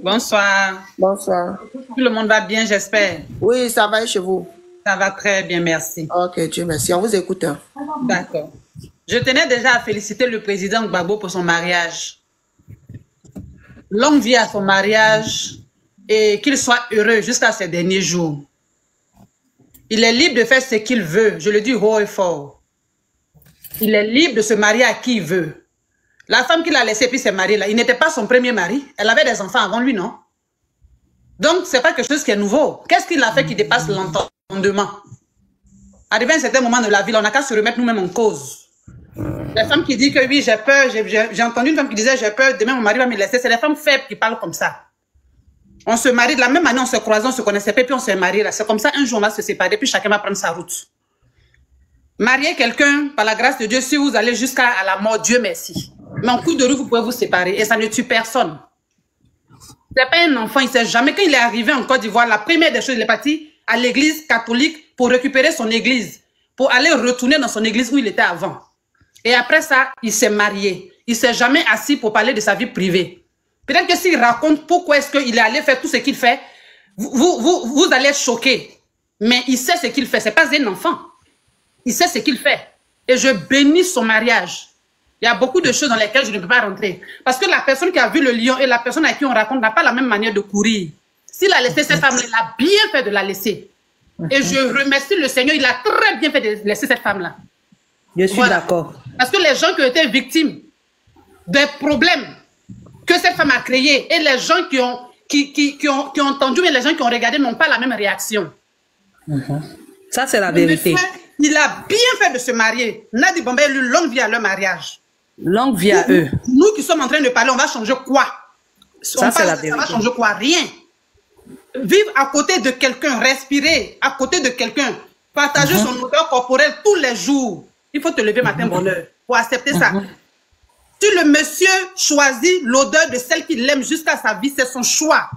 Bonsoir. Bonsoir. Tout le monde va bien, j'espère. Oui, ça va et chez vous? Ça va très bien, merci. Ok, Dieu merci. On vous écoute. D'accord. Je tenais déjà à féliciter le président Gbagbo pour son mariage. Longue vie à son mariage et qu'il soit heureux jusqu'à ses derniers jours. Il est libre de faire ce qu'il veut, je le dis haut et fort. Il est libre de se marier à qui il veut. La femme qu'il a laissée puis s'est mariée, là, il n'était pas son premier mari. Elle avait des enfants avant lui, non? Donc, ce n'est pas quelque chose qui est nouveau. Qu'est-ce qu'il a fait qui dépasse l'entendement? Arrivé à un certain moment de la vie, là, on n'a qu'à se remettre nous-mêmes en cause. Les femmes qui disent que oui, j'ai peur, j'ai entendu une femme qui disait j'ai peur, demain mon mari va me laisser. C'est les femmes faibles qui parlent comme ça. On se marie de la même année, on se croise, on se connaissait pas, puis on se marie là. C'est comme ça, un jour on va se séparer, puis chacun va prendre sa route. Marier quelqu'un, par la grâce de Dieu, si vous allez jusqu'à la mort, Dieu merci. Mais en cours de rue, vous pouvez vous séparer et ça ne tue personne. C'est pas un enfant, il ne sait jamais. Quand il est arrivé en Côte d'Ivoire, la première des choses, il est parti à l'église catholique pour récupérer son église, pour aller retourner dans son église où il était avant. Et après ça, il s'est marié. Il ne s'est jamais assis pour parler de sa vie privée. Peut-être que s'il raconte pourquoi est-ce qu'il est allé faire tout ce qu'il fait, vous allez être choqué. Mais il sait ce qu'il fait. Ce n'est pas un enfant. Il sait ce qu'il fait. Et je bénis son mariage. Il y a beaucoup de choses dans lesquelles je ne peux pas rentrer. Parce que la personne qui a vu le lion et la personne à qui on raconte n'a pas la même manière de courir. S'il a laissé cette femme-là, il a bien fait de la laisser. Et je remercie le Seigneur, il a très bien fait de laisser cette femme-là. Je suis d'accord. Parce que les gens qui ont été victimes des problèmes que cette femme a créés et les gens qui ont entendu, mais les gens qui ont regardé n'ont pas la même réaction. Ça, c'est la vérité. Monsieur, il a bien fait de se marier. Nadi Bombay a eu longue vie à leur mariage. Langue via eux. Nous qui sommes en train de parler, on va changer quoi? Ça, c'est la vérité. Ça va changer quoi? Rien. Vivre à côté de quelqu'un, respirer à côté de quelqu'un, partager son odeur corporelle tous les jours. Il faut te lever matin bonheur pour accepter ça. Si le monsieur choisit l'odeur de celle qu'il aime jusqu'à sa vie, c'est son choix.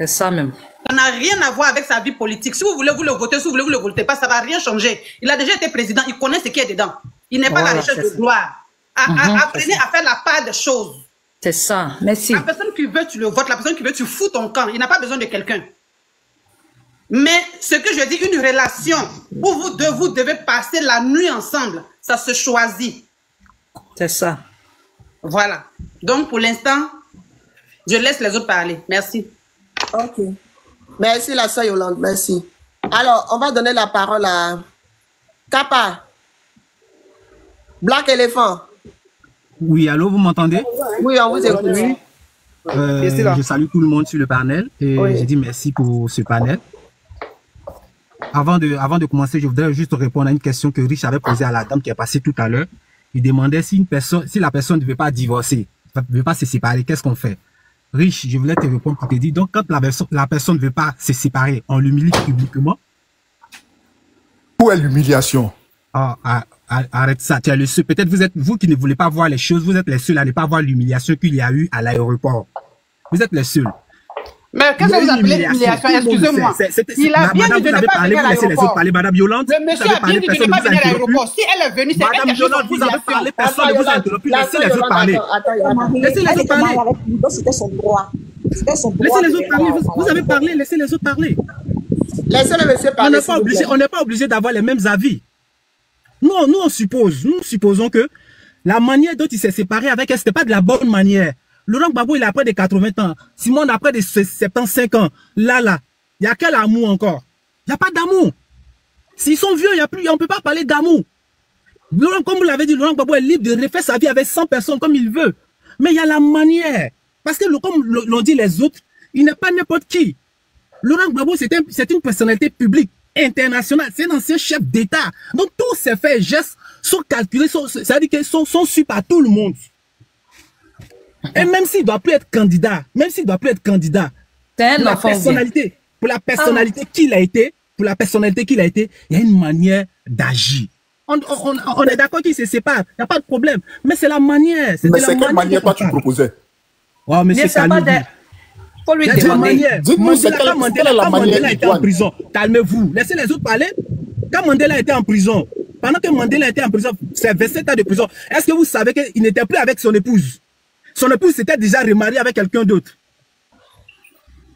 C'est ça même. Ça n'a rien à voir avec sa vie politique. Si vous voulez, vous le votez. Si vous voulez, vous ne le votez pas. Ça ne va rien changer. Il a déjà été président. Il connaît ce qui est dedans. Il n'est pas à la recherche de gloire. Apprenez à faire la part des choses. C'est ça, merci. La personne qui veut, tu le votes. La personne qui veut, tu fous ton camp. Il n'a pas besoin de quelqu'un. Mais ce que je dis, une relation où vous deux, vous devez passer la nuit ensemble, ça se choisit. C'est ça. Voilà. Donc, pour l'instant, je laisse les autres parler. Merci. Ok. Merci, la soeur Yolande. Merci. Alors, on va donner la parole à Kappa. Black Elephant. Oui, allô, vous m'entendez? Oui, on vous écoute. Je salue tout le monde sur le panel et je dis merci pour ce panel. Avant de commencer, je voudrais juste répondre à une question que Rich avait posée à la dame qui est passée tout à l'heure. Il demandait si la personne ne veut pas divorcer, ne veut pas se séparer, qu'est-ce qu'on fait? Rich, je voulais te répondre pour te dire, donc quand la personne ne veut pas se séparer, on l'humilie publiquement. Où est l'humiliation? Arrête ça, tu as le seul. Peut-être vous êtes vous qui ne voulez pas voir les choses, vous êtes les seuls à ne pas voir l'humiliation qu'il y a eu à l'aéroport. Vous êtes les seuls. Mais qu'est-ce que vous appelez l'humiliation? Excusez-moi. Il a bien dit de ne pas venir à l'aéroport. Le monsieur a bien dit de ne pas venir à l'aéroport. Si elle est venue, c'est elle qui a fait vous avez parlé, personne ne vous a interrompu. Laissez les autres parler. Laissez les autres parler. C'était son droit. Laissez les autres parler. Vous avez parlé, laissez les autres parler. Laissez le monsieur parler. On n'est pas obligé d'avoir les mêmes avis. Non, nous, nous supposons que la manière dont il s'est séparé avec elle, ce n'était pas de la bonne manière. Laurent Gbagbo, il a près de 80 ans. Simone a près de 75 ans. Là, il y a quel amour encore? Il n'y a pas d'amour. S'ils sont vieux, on ne peut pas parler d'amour. Comme vous l'avez dit, Laurent Gbagbo est libre de refaire sa vie avec 100 personnes comme il veut. Mais il y a la manière. Parce que comme l'ont dit les autres, il n'est pas n'importe qui. Laurent Gbagbo, c'est une personnalité publique. International, c'est un ancien chef d'État. Donc tous ces faits et gestes sont calculés, c'est-à-dire qu'ils sont su par tout le monde. Et même s'il ne doit plus être candidat, pour la personnalité qu'il a été, il y a une manière d'agir. On est d'accord qu'il se sépare, il n'y a pas de problème. Mais c'est la manière. Mais c'est quelle manière toi tu proposais? Oh, monsieur faut lui demander. Dites-nous quand Mandela était en prison, calmez-vous, laissez les autres parler. Quand Mandela était en prison, pendant que Mandela était en prison, c'est 27 ans de prison, est-ce que vous savez qu'il n'était plus avec son épouse? Son épouse s'était déjà remariée avec quelqu'un d'autre.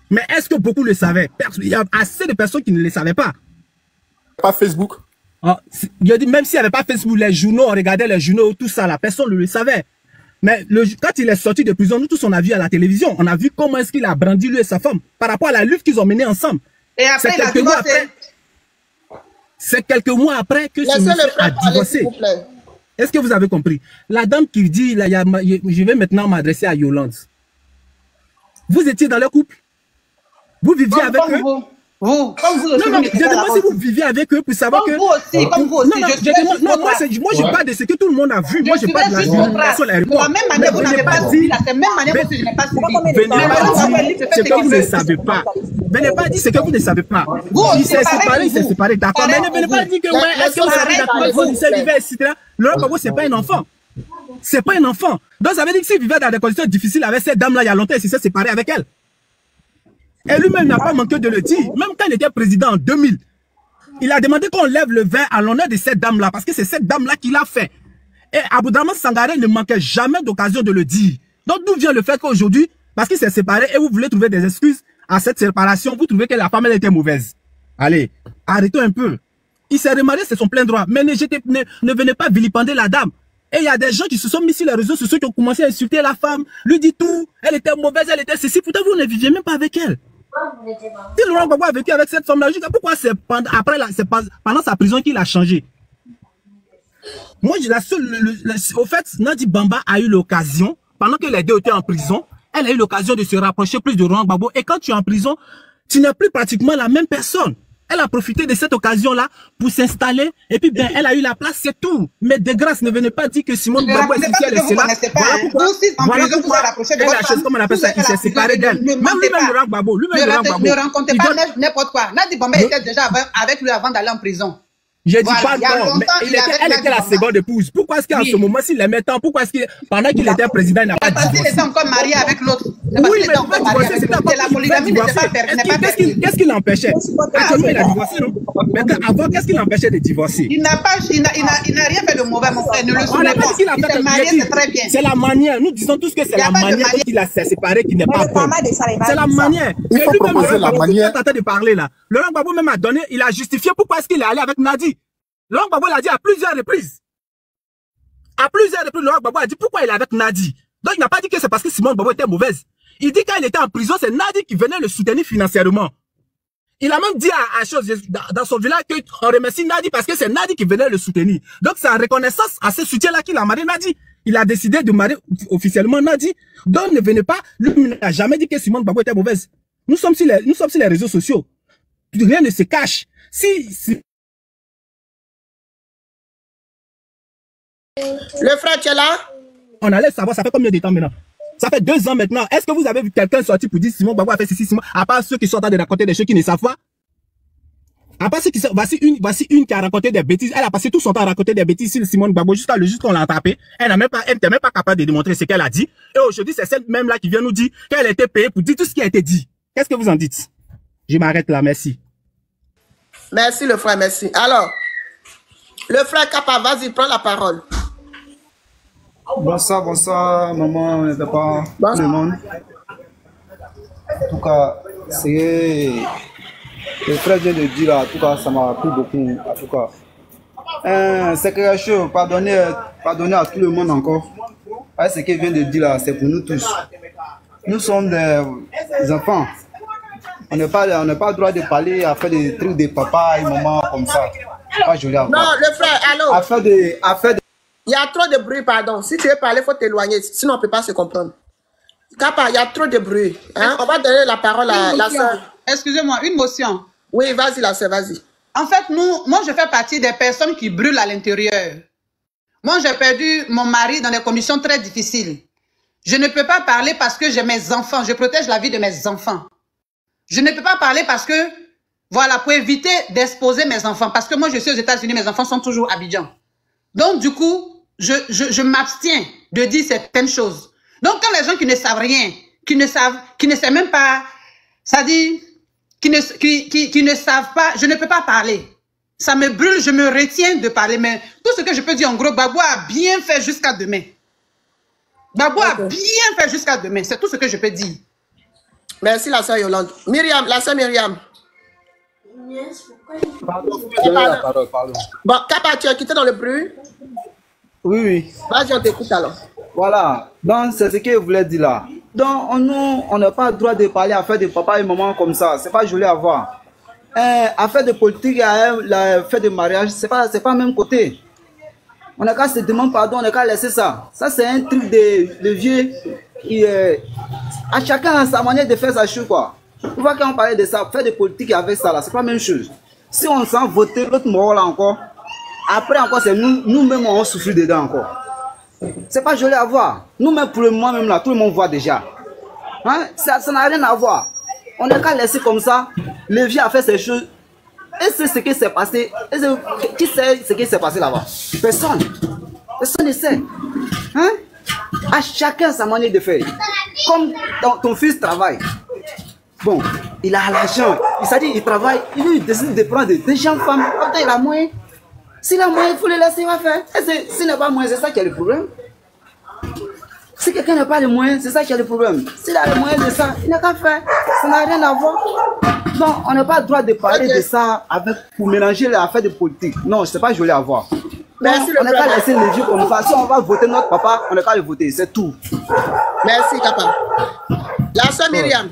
Mais est-ce que beaucoup le savaient? Il y a assez de personnes qui ne le savaient pas. Pas Facebook. Ah, même s'il n'y avait pas Facebook, les journaux, on regardait les journaux, tout ça, la personne le savait. Mais quand il est sorti de prison, nous tous on a vu à la télévision, on a vu comment est-ce qu'il a brandi lui et sa femme par rapport à la lutte qu'ils ont menée ensemble. Et après, c'est quelques mois après que ce monsieur a divorcé. Est-ce que vous avez compris? La dame qui dit, là, je vais maintenant m'adresser à Yolande. Vous étiez dans le couple? Vous viviez avec eux? Non, je demande si vous viviez avec eux pour savoir que... Comme vous aussi. Moi, je parle de ce que tout le monde a vu. Moi, je parle de la situation. La même manière, vous n'avez pas dit. C'est la même manière que je n'ai pas suivi. Venez pas dire ce que vous ne savez pas. Venez pas dire ce que vous ne savez pas. Il s'est séparé, d'accord. Venez pas dire que, ouais, est-ce que vous savez d'accord, vous s'est livré, etc. Laurent Gbagbo, c'est pas un enfant. C'est pas un enfant. Donc, ça veut dire que s'il vivait dans des conditions difficiles avec cette dame-là, il y a longtemps, il s'est séparé avec elle. Et lui-même n'a pas manqué de le dire. Même quand il était président en 2000, il a demandé qu'on lève le verre à l'honneur de cette dame-là, parce que c'est cette dame-là qui l'a fait. Et Abdourahmane Sangaré ne manquait jamais d'occasion de le dire. Donc d'où vient le fait qu'aujourd'hui, parce qu'il s'est séparé et vous voulez trouver des excuses à cette séparation, vous trouvez que la femme elle était mauvaise. Allez, arrêtons un peu. Il s'est remarié, c'est son plein droit. Mais ne venez pas vilipender la dame. Et il y a des gens qui se sont mis sur les réseaux sociaux qui ont commencé à insulter la femme, lui dit tout, elle était mauvaise, elle était ceci, pourtant vous ne viviez même pas avec elle. Si Laurent Gbagbo a vécu avec cette femme-là, pourquoi c'est pendant sa prison qu'il a changé? Moi, au fait, Nandi Bamba a eu l'occasion, pendant que les deux étaient en prison, elle a eu l'occasion de se rapprocher plus de Laurent Gbagbo. Et quand tu es en prison, tu n'es plus pratiquement la même personne. Elle a profité de cette occasion-là pour s'installer. Et puis, elle a eu la place, c'est tout. Mais de grâce, ne venez pas dire que Simone Gbagbo est ici, elle est là. Voilà pourquoi elle a chose, comme on appelle ça, il s'est séparé d'elle. Même lui-même, Laurent Gbagbo. Ne rencontrez pas n'importe quoi. Nandi Bamba était déjà avec lui avant d'aller en prison. Je dis pas non, mais elle était la seconde épouse. Pourquoi est-ce qu'en ce moment, s'il l'aimait tant, pourquoi est-ce que pendant qu'il était président, il n'a pas divorcé? Parce qu'il était encore marié avec l'autre. Oui, mais pourquoi divorcer? C'est la polygamie n'est pas permise. Qu'est-ce qui l'empêchait? Actuellement, il a divorcé, non? Mais avant, qu'est-ce qui l'empêchait de divorcer? Il n'a rien fait de mauvais, mon frère. Ne le souvenez pas. Il s'est marié, c'est très bien. C'est la manière. Nous disons tous que c'est la manière qu'il a séparé qui n'est pas bonne. C'est la manière. Il faut proposer la manière. Laurent Gbagbo même a donné, il a justifié pourquoi est-ce qu'il est allé avec Nadi. Laurent Gbagbo l'a dit à plusieurs reprises. À plusieurs reprises, Laurent Gbagbo a dit pourquoi il est avec Nadi. Donc il n'a pas dit que c'est parce que Simone Gbagbo était mauvaise. Il dit quand il était en prison, c'est Nadi qui venait le soutenir financièrement. Il a même dit à chose dans son village qu'on remercie Nadi parce que c'est Nadi qui venait le soutenir. Donc c'est en reconnaissance à ce soutien-là qu'il a marié Nadi. Il a décidé de marier officiellement Nadi. Donc ne venez pas, lui n'a jamais dit que Simone Gbagbo était mauvaise. Nous sommes sur les réseaux sociaux. Rien ne se cache. Si le frère, tu es là? On allait savoir, ça fait combien de temps maintenant? Ça fait 2 ans maintenant. Est-ce que vous avez vu quelqu'un sortir pour dire Simone Gbagbo a fait ceci, Simone, à part ceux qui sont en train de raconter des choses qui ne savent pas? Après, voici une qui a raconté des bêtises. Elle a passé tout son temps à raconter des bêtises sur Simone Gbagbo jusqu'à le qu'on l'a attrapé. Elle n'était même pas capable de démontrer ce qu'elle a dit. Et aujourd'hui, c'est celle même là qui vient nous dire qu'elle était payée pour dire tout ce qui a été dit. Qu'est-ce que vous en dites? Je m'arrête là, merci. Merci le frère, merci. Alors, le frère Kappa, vas-y, prends la parole. Bonsoir, bonsoir, maman, et d'abord, tout le monde. En tout cas, c'est... Le frère vient de dire, en tout cas, ça m'a plu beaucoup, en tout cas. C'est quelque chose, pardonnez à tout le monde encore. Ce qu'il vient de dire là, c'est pour nous tous. Nous sommes des enfants. On n'a pas le droit de parler à faire des trucs de papa et maman comme ça. Pas joli à voir. Non, le frère, allô. Il y a trop de bruit, pardon. Si tu veux parler, il faut t'éloigner. Sinon, on ne peut pas se comprendre. Kappa, il y a trop de bruit. Hein? On va donner la parole à la soeur. Excusez-moi, une motion. Oui, vas-y, la soeur, vas-y. En fait, moi, je fais partie des personnes qui brûlent à l'intérieur. Moi, j'ai perdu mon mari dans des conditions très difficiles. Je ne peux pas parler parce que j'ai mes enfants. Je protège la vie de mes enfants. Je ne peux pas parler parce que, voilà, pour éviter d'exposer mes enfants. Parce que moi, je suis aux États-Unis, mes enfants sont toujours à Abidjan. Donc, du coup, je m'abstiens de dire certaines choses. Donc, quand les gens qui ne savent rien, qui ne savent même pas, ça dit, qui ne savent pas, je ne peux pas parler. Ça me brûle, je me retiens de parler. Mais tout ce que je peux dire, en gros, Gbagbo a bien fait jusqu'à demain. Gbagbo a bien fait jusqu'à demain. C'est tout ce que je peux dire. Merci la sœur Yolande. Myriam, la sœur Myriam. Pardon, pardon. Bon, Kappa, tu as quitté dans le bruit? Oui, oui. Vas-y, on t'écoute alors. Voilà, donc c'est ce que je voulais dire là. Donc, nous, on n'a pas le droit de parler à faire de papa et maman comme ça. C'est pas joli à voir. Affaire de politique, affaire de mariage, c'est pas le même côté. On n'a qu'à se demander pardon, on n'a qu'à laisser ça. Ça, c'est un truc de vieux. À chacun a sa manière de faire sa chose quoi. Vous voyez quand on parlait de ça, faire des politiques avec ça là, c'est pas la même chose. Si on s'en voter l'autre mort là encore, après encore c'est nous-mêmes on souffre dedans encore. C'est pas joli à voir. Nous-mêmes pour le moment même là, tout le monde voit déjà. Hein? Ça n'a rien à voir. On n'a qu'à laisser comme ça, le vieux a fait ses choses. Et c'est ce qui s'est passé. Qui sait ce qui s'est passé là-bas? Personne. Personne ne sait. Hein? À chacun sa manière de faire. Comme ton fils travaille. Bon, il a l'argent. Il s'est dit, il travaille. Il décide de prendre des jeunes femmes. Après, il a moyen. S'il a moyen, il faut le laisser faire. Et s'il n'a pas moyen, c'est ça qui est le problème. Si quelqu'un n'a pas le moyen, c'est ça qui est le problème. S'il a le moyen de ça, il n'a qu'à faire. Ça n'a rien à voir. Donc, on n'a pas le droit de parler de ça pour mélanger l'affaire de politique. Non, c'est pas joli à voir. Merci on n'a qu'à laisser les vieux comme ça. Si on va voter notre papa, on n'a qu'à le voter, c'est tout. Merci, Kappa. La soeur Myriam.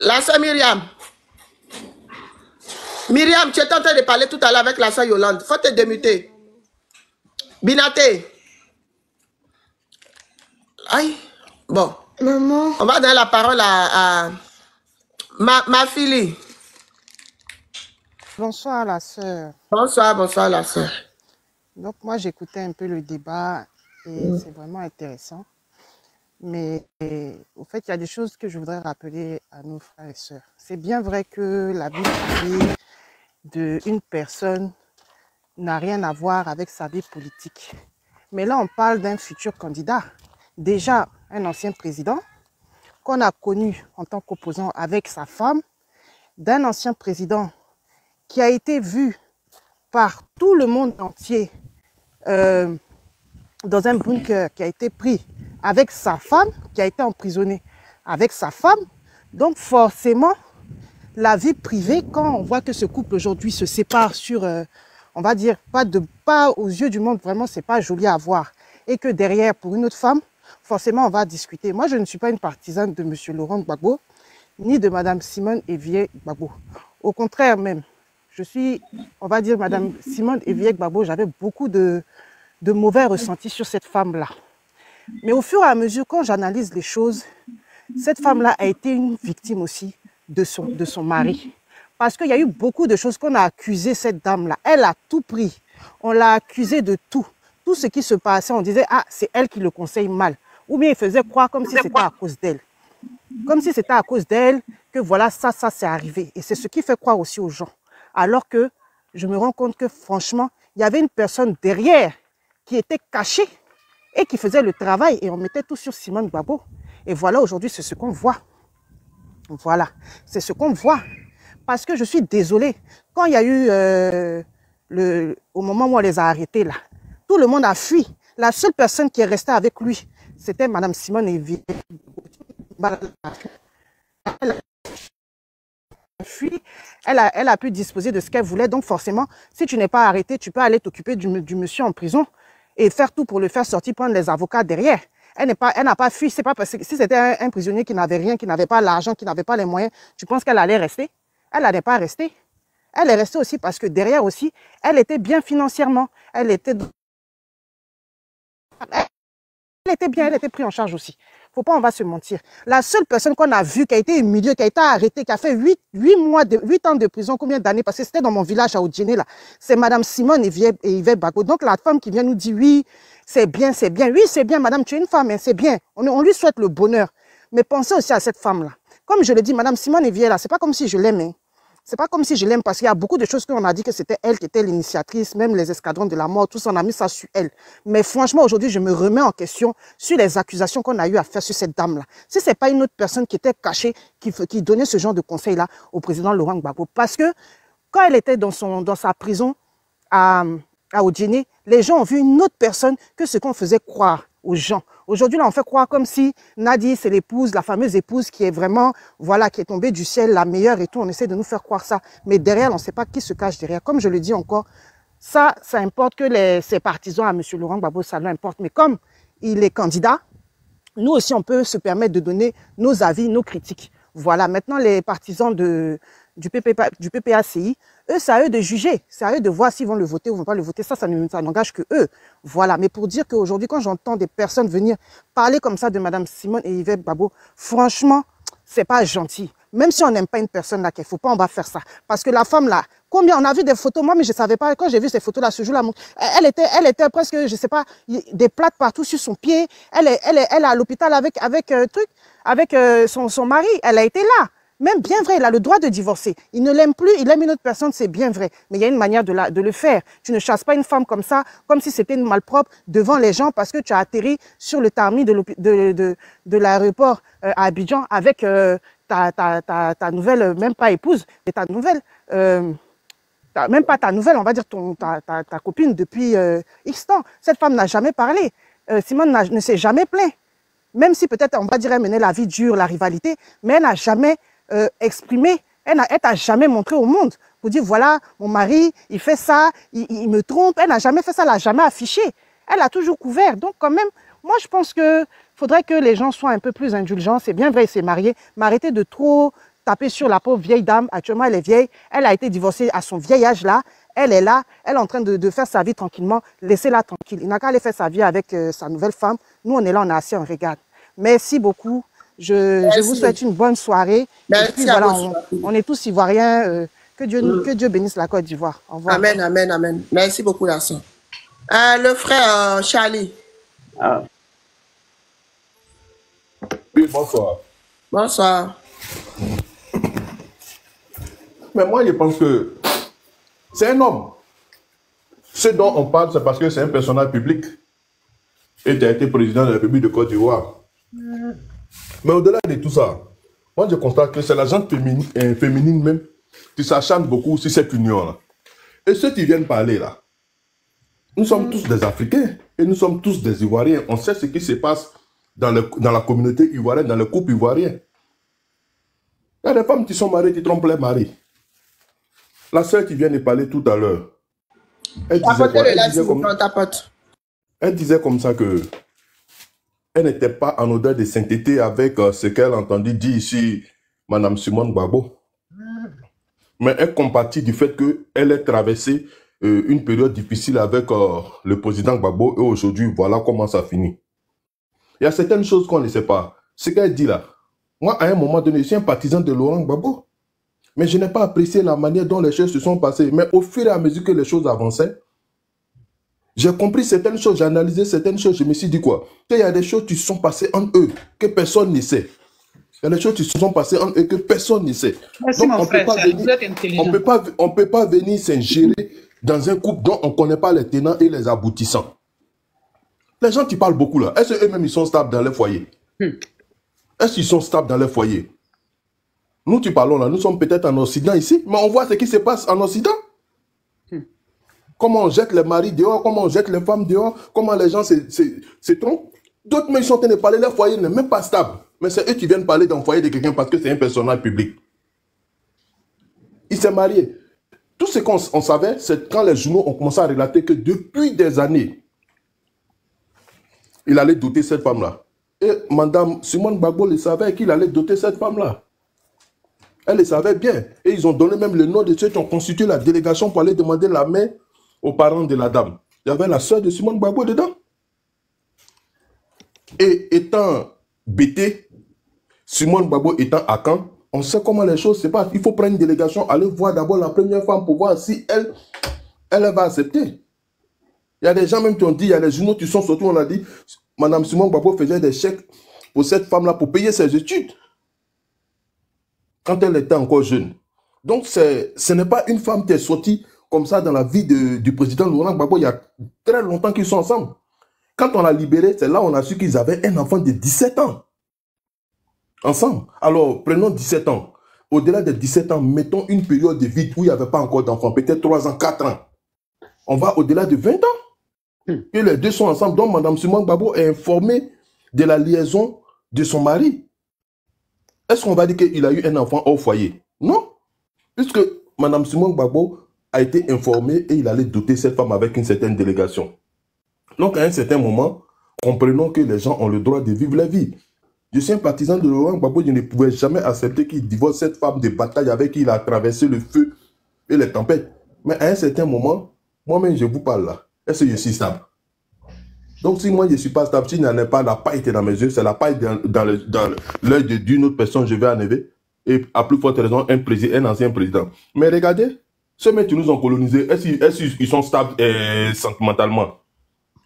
La soeur Myriam. Myriam, tu étais en train de parler tout à l'heure avec la soeur Yolande. Faut te démuter. Binaté. Aïe. Bon. Maman. On va donner la parole à ma fille. Bonsoir la sœur. Bonsoir, bonsoir la sœur. Donc moi j'écoutais un peu le débat et c'est vraiment intéressant. Mais au fait, il y a des choses que je voudrais rappeler à nos frères et sœurs. C'est bien vrai que la vie privée d'une personne n'a rien à voir avec sa vie politique. Mais là on parle d'un futur candidat. Déjà un ancien président qu'on a connu en tant qu'opposant avec sa femme, d'un ancien président qui a été vu par tout le monde entier dans un bunker, qui a été pris avec sa femme, qui a été emprisonné avec sa femme. Donc forcément, la vie privée, quand on voit que ce couple aujourd'hui se sépare sur, on va dire, pas aux yeux du monde, vraiment, c'est pas joli à voir. Et que derrière, pour une autre femme, forcément, on va discuter. Moi, je ne suis pas une partisane de M. Laurent Gbagbo, ni de Mme Simone Évier Gbagbo. Au contraire même. Je suis, on va dire, Madame Simone Évier Gbagbo, j'avais beaucoup de mauvais ressentis sur cette femme-là. Mais au fur et à mesure, quand j'analyse les choses, cette femme-là a été une victime aussi de son mari. Parce qu'il y a eu beaucoup de choses qu'on a accusées cette dame-là. Elle a tout pris. On l'a accusée de tout. Tout ce qui se passait, on disait, ah, c'est elle qui le conseille mal. Ou bien il faisait croire comme si c'était à cause d'elle. Comme si c'était à cause d'elle que voilà, ça c'est arrivé. Et c'est ce qui fait croire aussi aux gens. Alors que je me rends compte que franchement, il y avait une personne derrière qui était cachée et qui faisait le travail. Et on mettait tout sur Simone Gbagbo. Et voilà, aujourd'hui, c'est ce qu'on voit. Voilà, c'est ce qu'on voit. Parce que je suis désolée. Quand il y a eu, au moment où on les a arrêtés, là, tout le monde a fui. La seule personne qui est restée avec lui, c'était Madame Simone Evie. Elle a pu disposer de ce qu'elle voulait. Donc forcément, si tu n'es pas arrêté, tu peux aller t'occuper du monsieur en prison et faire tout pour le faire sortir, prendre les avocats derrière. Elle n'a pas fui. C'est pas parce que si c'était un prisonnier qui n'avait rien, qui n'avait pas l'argent, qui n'avait pas les moyens, tu penses qu'elle allait rester? Elle n'allait pas rester. Elle est restée aussi parce que derrière aussi, elle était bien financièrement. Elle était bien, elle était prise en charge aussi. Il ne faut pas, on va se mentir. La seule personne qu'on a vue, qui a été humiliée, qui a été arrêtée, qui a fait 8 ans de prison, combien d'années? Parce que c'était dans mon village à Odjéné, là. C'est Madame Simone Evie Gbagbo. Donc la femme qui vient nous dire, oui, c'est bien, c'est bien. Oui, c'est bien, madame, tu es une femme, hein, c'est bien. On lui souhaite le bonheur. Mais pensez aussi à cette femme-là. Comme je le dis, Madame Simone Evie, là, c'est pas comme si je l'aimais. Hein. C'est pas comme si je l'aime parce qu'il y a beaucoup de choses qu'on a dit que c'était elle qui était l'initiatrice, même les escadrons de la mort, tout ça, on a mis ça sur elle. Mais franchement, aujourd'hui, je me remets en question sur les accusations qu'on a eu à faire sur cette dame-là. Si c'est pas une autre personne qui était cachée, qui donnait ce genre de conseil-là au président Laurent Gbagbo. Parce que quand elle était dans sa prison à Odjéné, les gens ont vu une autre personne que ce qu'on faisait croire aux gens. Aujourd'hui, là, on fait croire comme si Nadi, c'est l'épouse, la fameuse épouse qui est vraiment, voilà, qui est tombée du ciel, la meilleure et tout. On essaie de nous faire croire ça. Mais derrière, on ne sait pas qui se cache derrière. Comme je le dis encore, ça importe que ses partisans à M. Laurent Gbagbo, ça l'importe. Mais comme il est candidat, nous aussi, on peut se permettre de donner nos avis, nos critiques. Voilà, maintenant, les partisans du PPACI, eux, c'est à eux de juger, c'est à eux de voir s'ils vont le voter ou vont pas le voter. Ça n'engage que eux. Voilà, mais pour dire qu'aujourd'hui, quand j'entends des personnes venir parler comme ça de Madame Simone Evie Gbagbo, franchement, c'est pas gentil. Même si on n'aime pas une personne là, qu'il faut pas, on va faire ça. Parce que la femme là, combien on a vu des photos, moi, mais je savais pas, quand j'ai vu ces photos là, ce jour-là, elle était presque, je sais pas, des plaques partout sur son pied. Elle est à l'hôpital avec son mari. Elle a été là. Même bien vrai, il a le droit de divorcer. Il ne l'aime plus, il aime une autre personne, c'est bien vrai. Mais il y a une manière de le faire. Tu ne chasses pas une femme comme ça, comme si c'était une malpropre devant les gens parce que tu as atterri sur le tarmi de l'aéroport à Abidjan avec ta nouvelle, même pas épouse, mais ta nouvelle, même pas ta nouvelle, on va dire ta copine depuis X temps. Cette femme n'a jamais parlé. Simone ne s'est jamais plaint. Même si peut-être, on va dire, elle menait la vie dure, la rivalité, mais elle n'a jamais exprimé, elle t'a jamais montré au monde pour dire voilà, mon mari, il fait ça, il me trompe. Elle n'a jamais fait ça, elle n'a jamais affiché. Elle a toujours couvert. Donc quand même, moi je pense que faudrait que les gens soient un peu plus indulgents. C'est bien vrai, il s'est marié, mais arrêtez de trop taper sur la pauvre vieille dame. Actuellement, elle est vieille, elle a été divorcée à son vieil âge là. Elle est là, elle est en train de faire sa vie tranquillement. Laissez-la tranquille. Il n'a qu'à aller faire sa vie avec sa nouvelle femme. Nous, on est là, on est assis, on regarde. Merci beaucoup. Je vous souhaite une bonne soirée. Merci. Et puis, voilà, on est tous Ivoiriens. Que Dieu bénisse la Côte d'Ivoire. Au revoir. Amen, amen, amen. Merci beaucoup, la soeur. Le frère Charlie. Ah. Oui, bonsoir. Bonsoir. Mais moi, je pense que c'est un homme. Ce dont on parle, c'est parce que c'est un personnage public. Et tu as été président de la République de Côte d'Ivoire. Mmh. Mais au-delà de tout ça, moi je constate que c'est la gente féminine même qui s'acharne beaucoup sur cette union-là. Et ceux qui viennent parler là, nous sommes tous des Africains et nous sommes tous des Ivoiriens. On sait ce qui se passe dans la communauté ivoirienne, dans le couple ivoirien. Il y a des femmes qui sont mariées, qui trompent les maris. La sœur qui vient de parler tout à l'heure, elle disait comme ça que elle n'était pas en odeur de sainteté avec ce qu'elle a entendu dire ici, Madame Simone Gbagbo. Mais elle compatit du fait qu'elle ait traversé une période difficile avec le président Gbagbo et aujourd'hui, voilà comment ça finit. Il y a certaines choses qu'on ne sait pas. Ce qu'elle dit là, moi, à un moment donné, je suis un partisan de Laurent Gbagbo. Mais je n'ai pas apprécié la manière dont les choses se sont passées. Mais au fur et à mesure que les choses avançaient, j'ai compris certaines choses, j'ai analysé certaines choses. Je me suis dit quoi? Qu'il y a des choses qui sont passées en eux, que personne ne sait. Il y a des choses qui se sont passées et que personne ne sait. Merci. Donc, on ne peut pas venir s'ingérer dans un couple dont on ne connaît pas les tenants et les aboutissants. Les gens qui parlent beaucoup là, est-ce qu'eux-mêmes ils sont stables dans leur foyer? Est-ce qu'ils sont stables dans leur foyer? Nous qui parlons là, nous sommes peut-être en Occident ici, mais on voit ce qui se passe en Occident. Comment on jette les maris dehors, comment on jette les femmes dehors, comment les gens se trompent. D'autres, mais ils sont en train de parler, leur foyer n'est même pas stable. Mais c'est eux qui viennent parler d'un foyer de quelqu'un parce que c'est un personnage public. Il s'est marié. Tout ce qu'on savait, c'est quand les journaux ont commencé à relater que depuis des années, il allait doter cette femme-là. Et Madame Simone Gbagbo le savait qu'il allait doter cette femme-là. Elle le savait bien. Et ils ont donné même le nom de ceux qui ont constitué la délégation pour aller demander la main aux parents de la dame. Il y avait la soeur de Simone Gbagbo dedans. Et étant bêté, Simone Gbagbo étant à Caen, on sait comment les choses se passent. Il faut prendre une délégation, aller voir d'abord la première femme pour voir si elle va accepter. Il y a des gens même qui ont dit, il y a des journaux qui sont surtout, on a dit, Madame Simone Gbagbo faisait des chèques pour cette femme-là pour payer ses études quand elle était encore jeune. Donc ce n'est pas une femme qui est sortie comme ça dans la vie du président Laurent Gbagbo. Il y a très longtemps qu'ils sont ensemble. Quand on l'a libéré, c'est là qu'on a su qu'ils avaient un enfant de 17 ans. Ensemble. Alors, prenons 17 ans. Au-delà de 17 ans, mettons une période de vide où il n'y avait pas encore d'enfant. Peut-être 3 ans, 4 ans. On va au-delà de 20 ans. Et les deux sont ensemble. Donc, Mme Simone Gbagbo est informée de la liaison de son mari. Est-ce qu'on va dire qu'il a eu un enfant au foyer? Non. Puisque Mme Simone Gbagbo a été informée et il allait doter cette femme avec une certaine délégation. Donc, à un certain moment, comprenons que les gens ont le droit de vivre la vie. Je suis un partisan de Laurent Gbagbo, je ne pouvais jamais accepter qu'il divorce cette femme de bataille avec qui il a traversé le feu et les tempêtes. Mais à un certain moment, moi-même, je vous parle là. Est-ce que je suis stable? Donc, si moi, je ne suis pas stable, si je n'ai pas la paille dans mes yeux, c'est la paille dans l'œil d'une autre personne, je vais enlever. Et à plus forte raison, un ancien président. Mais regardez, ceux qui nous ont colonisés, est-ce qu'ils sont stables sentimentalement?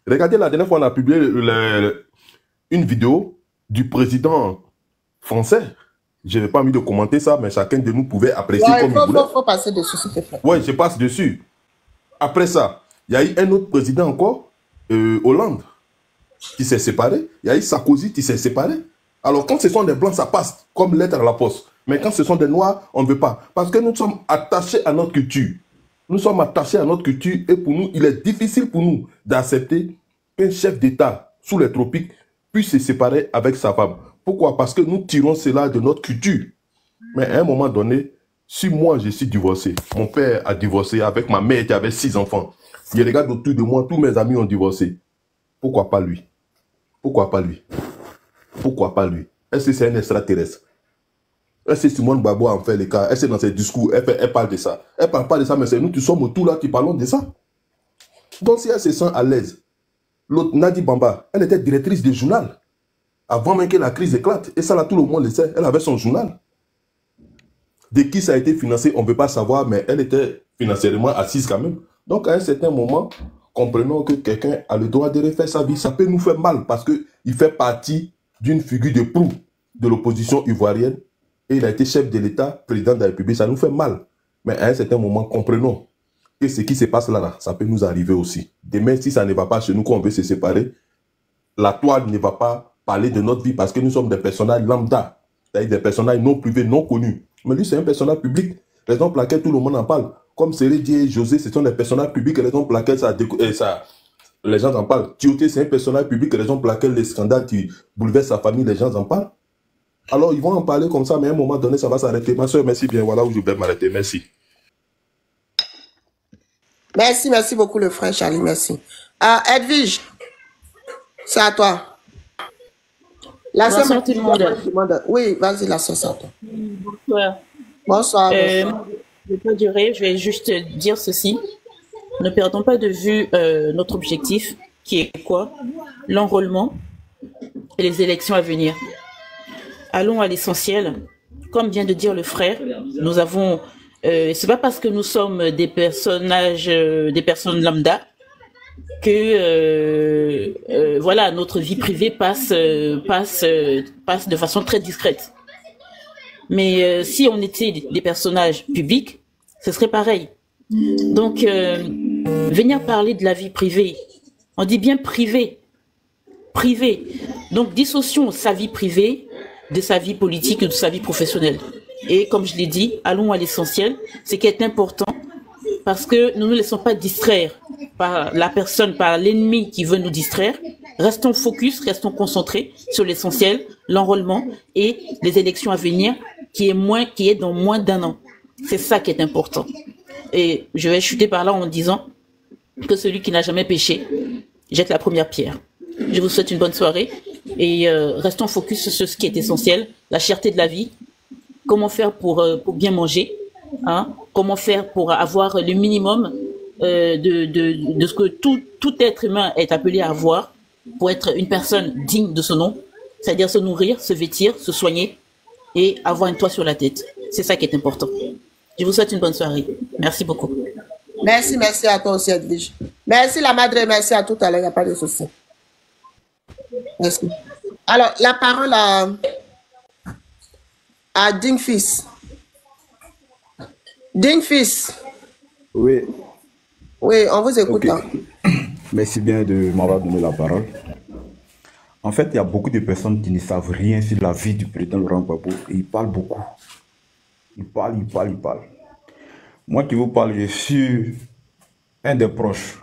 Regardez, la dernière fois, on a publié une vidéo du président français. Je n'ai pas mis de commenter ça, mais chacun de nous pouvait apprécier comme il voulait. Il faut passer dessus, s'il te plaît. Oui, je passe dessus. Après ça, il y a eu un autre président encore, Hollande, qui s'est séparé. Il y a eu Sarkozy qui s'est séparé. Alors, quand ce sont des blancs, ça passe comme lettre à la poste. Mais quand ce sont des noirs, on ne veut pas. Parce que nous sommes attachés à notre culture. Nous sommes attachés à notre culture et pour nous, il est difficile pour nous d'accepter qu'un chef d'État sous les tropiques puisse se séparer avec sa femme. Pourquoi? Parce que nous tirons cela de notre culture. Mais à un moment donné, si moi je suis divorcé, mon père a divorcé avec ma mère qui avait 6 enfants, je regarde autour de moi, tous mes amis ont divorcé. Pourquoi pas lui? Pourquoi pas lui? Pourquoi pas lui? Est-ce que c'est un extraterrestre? Est-ce que Simone Gbagbo en fait les cas? Est-ce que dans ses discours, elle parle de ça? Elle ne parle pas de ça, mais c'est nous qui sommes autour là qui parlons de ça. Donc si elle se sent à l'aise, l'autre Nadi Bamba, elle était directrice de journal avant même que la crise éclate. Et ça là, tout le monde le sait, elle avait son journal. De qui ça a été financé, on ne peut pas savoir, mais elle était financièrement assise quand même. Donc à un certain moment, comprenons que quelqu'un a le droit de refaire sa vie. Ça peut nous faire mal parce qu'il fait partie d'une figure de proue de l'opposition ivoirienne. Et il a été chef de l'État, président de la République. Ça nous fait mal. Mais à un certain moment, comprenons que ce qui se passe là, ça peut nous arriver aussi. Demain, si ça ne va pas chez nous, qu'on veut se séparer, la toile ne va pas parler de notre vie parce que nous sommes des personnages lambda, c'est-à-dire des personnages non privés, non connus. Mais lui, c'est un personnage public. Raison pour laquelle tout le monde en parle. Comme Sérédier et José, ce sont des personnages publics. Raison pour laquelle les gens en parlent. Tioté, c'est un personnage public. Raison pour laquelle les scandales qui bouleversent sa famille, les gens en parlent. Alors, ils vont en parler comme ça, mais à un moment donné, ça va s'arrêter. Ma soeur, merci bien. Voilà où je vais m'arrêter. Merci. Merci, merci beaucoup, le frère Charlie. Merci. Edwige, c'est à toi. La soeur, tout le monde. Oui, vas-y, la soeur, c'est à toi. Bonsoir. Bonsoir. Je ne vais pas durer, je vais juste dire ceci. Ne perdons pas de vue notre objectif, qui est quoi? L'enrôlement et les élections à venir. Allons à l'essentiel. Comme vient de dire le frère, nous avons. C'est pas parce que nous sommes des personnages, des personnes lambda, que voilà, notre vie privée passe de façon très discrète. Mais si on était des personnages publics, ce serait pareil. Donc, venir parler de la vie privée, on dit bien privé, privé. Donc, dissocions sa vie privée de sa vie politique et de sa vie professionnelle. Et comme je l'ai dit, allons à l'essentiel, ce qui est important, parce que nous ne nous laissons pas distraire par la personne, par l'ennemi qui veut nous distraire. Restons focus, restons concentrés sur l'essentiel, l'enrôlement et les élections à venir, qui est dans moins d'un an. C'est ça qui est important. Et je vais chuter par là en disant que celui qui n'a jamais péché jette la première pierre. Je vous souhaite une bonne soirée et restons focus sur ce qui est essentiel, la cherté de la vie, comment faire pour bien manger, hein, comment faire pour avoir le minimum de ce que tout être humain est appelé à avoir pour être une personne digne de son nom, c'est-à-dire se nourrir, se vêtir, se soigner et avoir un toit sur la tête. C'est ça qui est important. Je vous souhaite une bonne soirée. Merci beaucoup. Merci, merci à toi aussi, Edwige. Merci la madre, merci à tout à l'heure, il n'y a pas de souci. Merci. Alors, la parole à Dingfis. Dingfis. Oui. Oui, on vous écoute. Okay. Hein. Merci bien de m'avoir donné la parole. En fait, il y a beaucoup de personnes qui ne savent rien sur la vie du président Laurent Gbagbo et ils parlent beaucoup. Ils parlent. Moi qui vous parle, je suis un des proches.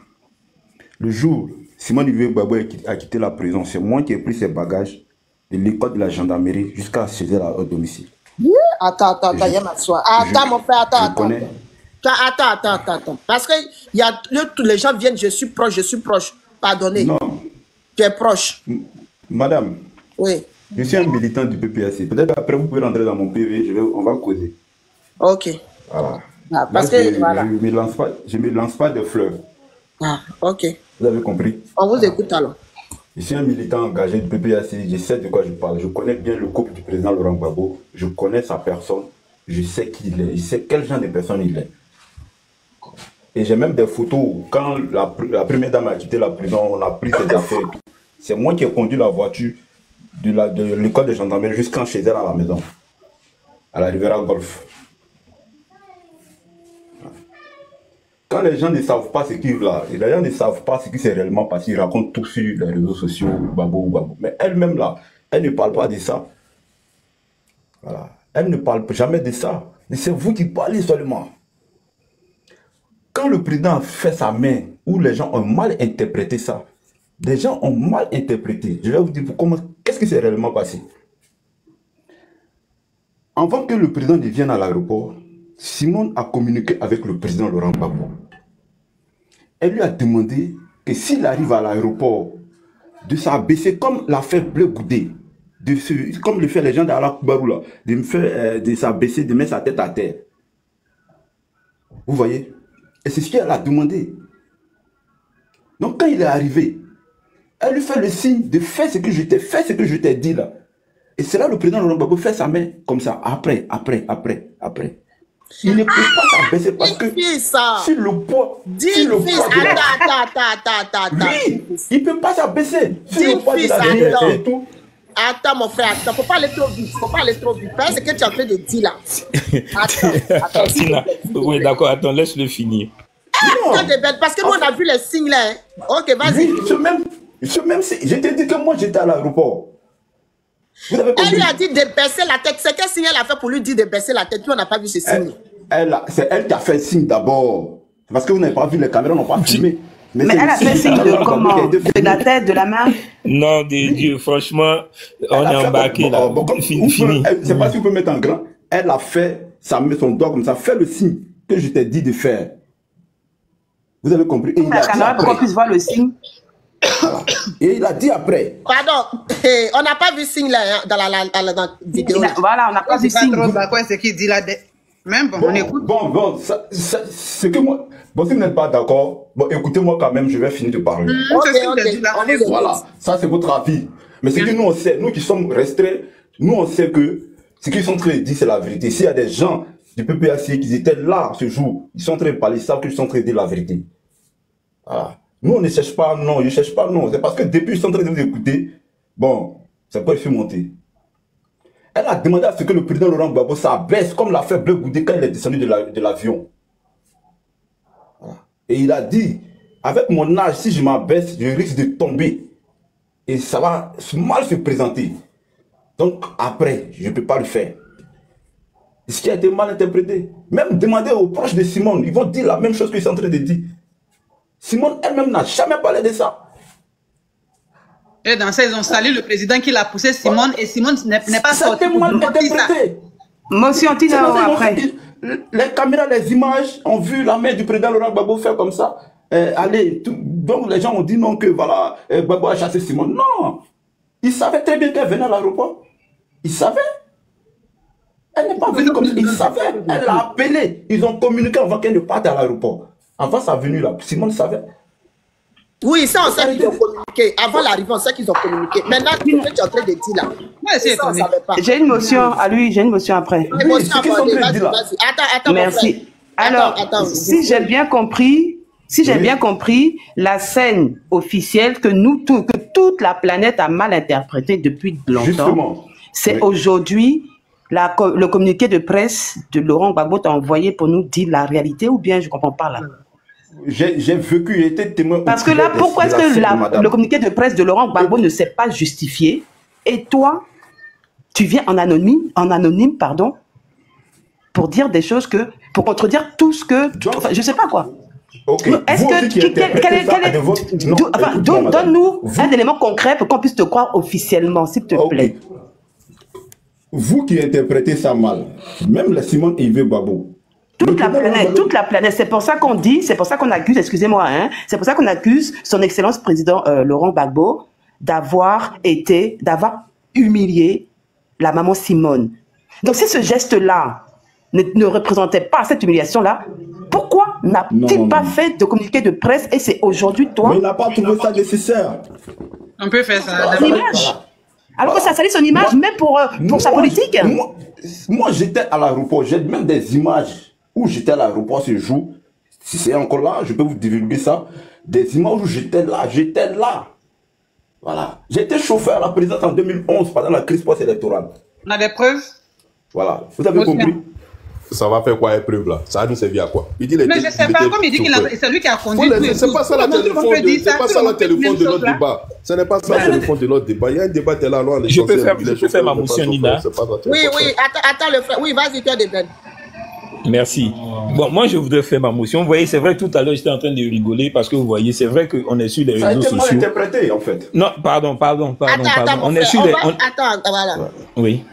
Le jour, Simone Yves Gbagbo a quitté la prison, c'est moi qui ai pris ses bagages de l'école de la gendarmerie jusqu'à chez elle au domicile. Attends, viens m'asseoir. Attends, mon frère, attends. Parce que y a, les gens viennent, je suis proche. Pardonnez. Non. Tu es proche. Madame. Oui. Je suis un militant du PPAC. Peut-être après vous pouvez rentrer dans mon PV, on va causer. Ok. Voilà. Ah, parce là, voilà. Je ne me lance pas de fleurs. Ah, ok. Vous avez compris? On vous écoute alors. Je suis un militant engagé du PPAC, je sais de quoi je parle. Je connais bien le couple du président Laurent Gbagbo. Je connais sa personne. Je sais qui il est. Je sais quel genre de personne il est. Et j'ai même des photos. Quand la première dame a quitté la prison, on a pris ses affaires. C'est moi qui ai conduit la voiture de l'école de gendarmerie jusqu'en chez elle à la maison, à la Riviera Golf. Quand les gens ne savent pas ce qu'ils vivent là, et les gens ne savent pas ce qui s'est réellement passé, ils racontent tout sur les réseaux sociaux, Gbagbo. Mais elle-même là, elle ne parle pas de ça. Voilà. Elle ne parle jamais de ça. Mais c'est vous qui parlez seulement. Quand le président fait sa main, où les gens ont mal interprété ça, des gens ont mal interprété. Je vais vous dire comment, qu'est-ce qui s'est réellement passé. Avant que le président vienne à l'aéroport, Simone a communiqué avec le président Laurent Gbagbo. Elle lui a demandé que s'il arrive à l'aéroport, de s'abaisser comme l'affaire Bleu Goudé, comme le fait les gens d'Alaa Koubarou là, de s'abaisser, de mettre sa tête à terre. Vous voyez? Et c'est ce qu'elle a demandé. Donc quand il est arrivé, elle lui fait le signe de faire ce que je t'ai fait, ce que je t'ai dit là. Et c'est là le président Laurent Gbagbo fait sa main comme ça, après. Il ne peut pas s'abaisser parce que sur le poids. Il ne peut pas s'abaisser. Sur le poids de la vie et tout. Attends, mon frère, attends. Faut pas aller trop vite. Parce que tu as fait de dire là. Attends. Oui, d'accord, attends, laisse-le finir. Non. Parce que moi, on a vu les signes là. Ok, vas-y. Je t'ai dit que moi, j'étais à l'aéroport. Elle lui a dit de baisser la tête. C'est quel signe elle a fait pour lui dire de baisser la tête? Nous, on n'a pas vu ce signe. C'est elle qui a fait le signe d'abord. Parce que vous n'avez pas vu, les caméras n'ont pas filmé. Mais elle a fait le signe de comment? De la tête, de la main? Non, de Dieu, franchement, on est embarqué là. C'est pas si vous pouvez mettre en grand. Elle a fait son doigt comme ça. Fait le signe que je t'ai dit de faire. Vous avez compris? La caméra, pour qu'on puisse voir le signe. Voilà. Et il a dit après. Pardon, on n'a pas vu signe là dans la vidéo. Voilà, on n'a pas vu signe. Ce qu'il dit là. Même bon, on écoute. Bon, c'est que moi. Bon, si vous n'êtes pas d'accord, bon, écoutez-moi quand même, je vais finir de parler. Okay. Voilà, ça c'est votre avis. Mais ce que nous on sait, nous qui sommes restreints, nous on sait que ce qu'ils sont en train de dire c'est la vérité. S'il y a des gens du PPAC qui étaient là ce jour, ils sont en train de parler, ils savent qu'ils sont en train de dire la vérité. Voilà. Nous, on ne cherche pas, non, je ne cherche pas, non. C'est parce que depuis, je suis en train de vous écouter. Bon, ça peut se monter. Elle a demandé à ce que le président Laurent Gbagbo s'abaisse comme l'a fait Bleu Goudé quand il est descendu de l'avion. Voilà. Et il a dit, avec mon âge, si je m'abaisse, je risque de tomber. Et ça va mal se présenter. Donc après, je ne peux pas le faire. Ce qui a été mal interprété. Même demander aux proches de Simone, ils vont dire la même chose qu'ils sont en train de dire. Simone elle-même n'a jamais parlé de ça. Et dans ça, ils ont salué le président qui l'a poussé, Simone, et Simone n'est pas sorti. C'était mal interprété. Motion Tinao après. Les caméras, les images ont vu la mère du président Laurent Gbagbo faire comme ça. Allez, donc les gens ont dit non que voilà, Gbagbo a chassé Simone. Non, il savait très bien qu'elle venait à l'aéroport. Il savait. Elle n'est pas venue comme ça. Il savait. Elle l'a appelé. Ils ont communiqué avant qu'elle ne parte à l'aéroport. Avant sa venue là, Simone savait. Oui, ça on sait qu'ils ont communiqué. Avant l'arrivée, on sait qu'ils ont communiqué. Maintenant, tu es en train de dire là. J'ai une motion à lui, j'ai une motion après. Oui, ce qu'ils sont en train de dire là. Attends, merci. Alors, si j'ai bien compris, la scène officielle que nous tous, que toute la planète a mal interprétée depuis longtemps, c'est aujourd'hui. Le communiqué de presse de Laurent Gbagbo t'a envoyé pour nous dire la réalité ou bien je ne comprends pas là. J'ai vécu, j'ai été témoin. Parce que là, pourquoi est-ce que le communiqué de presse de Laurent Gbagbo ne s'est pas justifié et toi, tu viens en anonyme, pour dire des choses que, pour contredire tout ce que, enfin, je ne sais pas quoi. Okay. Donne-nous un élément concret pour qu'on puisse te croire officiellement, s'il te plaît. Vous qui interprétez ça mal, même la Simone Yves Gbagbo. Toute la planète. C'est pour ça qu'on dit, c'est pour ça qu'on accuse, excusez-moi, hein, c'est pour ça qu'on accuse son excellence président Laurent Gbagbo d'avoir humilié la maman Simone. Donc si ce geste-là ne représentait pas cette humiliation-là, pourquoi n'a-t-il pas fait de communiqué de presse et c'est aujourd'hui toi? Mais il n'a pas trouvé ça nécessaire. On peut faire ça. Alors que ça salit son image, même pour sa politique. Moi j'étais à l'aéroport, j'ai même des images où j'étais à l'aéroport ce jour. Si c'est encore là, je peux vous divulguer ça. Des images où j'étais là. Voilà. J'étais chauffeur à la présidence en 2011 pendant la crise post-électorale. On a des preuves. Voilà. Vous avez compris. Ça va faire quoi les preuves là? Ça nous servir à quoi? Il dit les mais je ne sais pas, comme il dit qu'il a... c'est lui qui a conduit. C'est pas ça la téléphone de notre débat. Ce n'est pas ça le téléphone de notre débat. Il y a un débat, t'es là, loin. Je peux faire ma motion, Nina. Oui, attends le frère. Oui, vas-y, toi, Deben. Merci. Bon, moi, je voudrais faire ma motion. Vous voyez, c'est vrai, tout à l'heure, j'étais en train de rigoler parce que vous voyez, c'est vrai qu'on est sur les réseaux sociaux. Ça a été mal interprété, en fait. Non, pardon. On est sur les... Attends, voilà. Oui.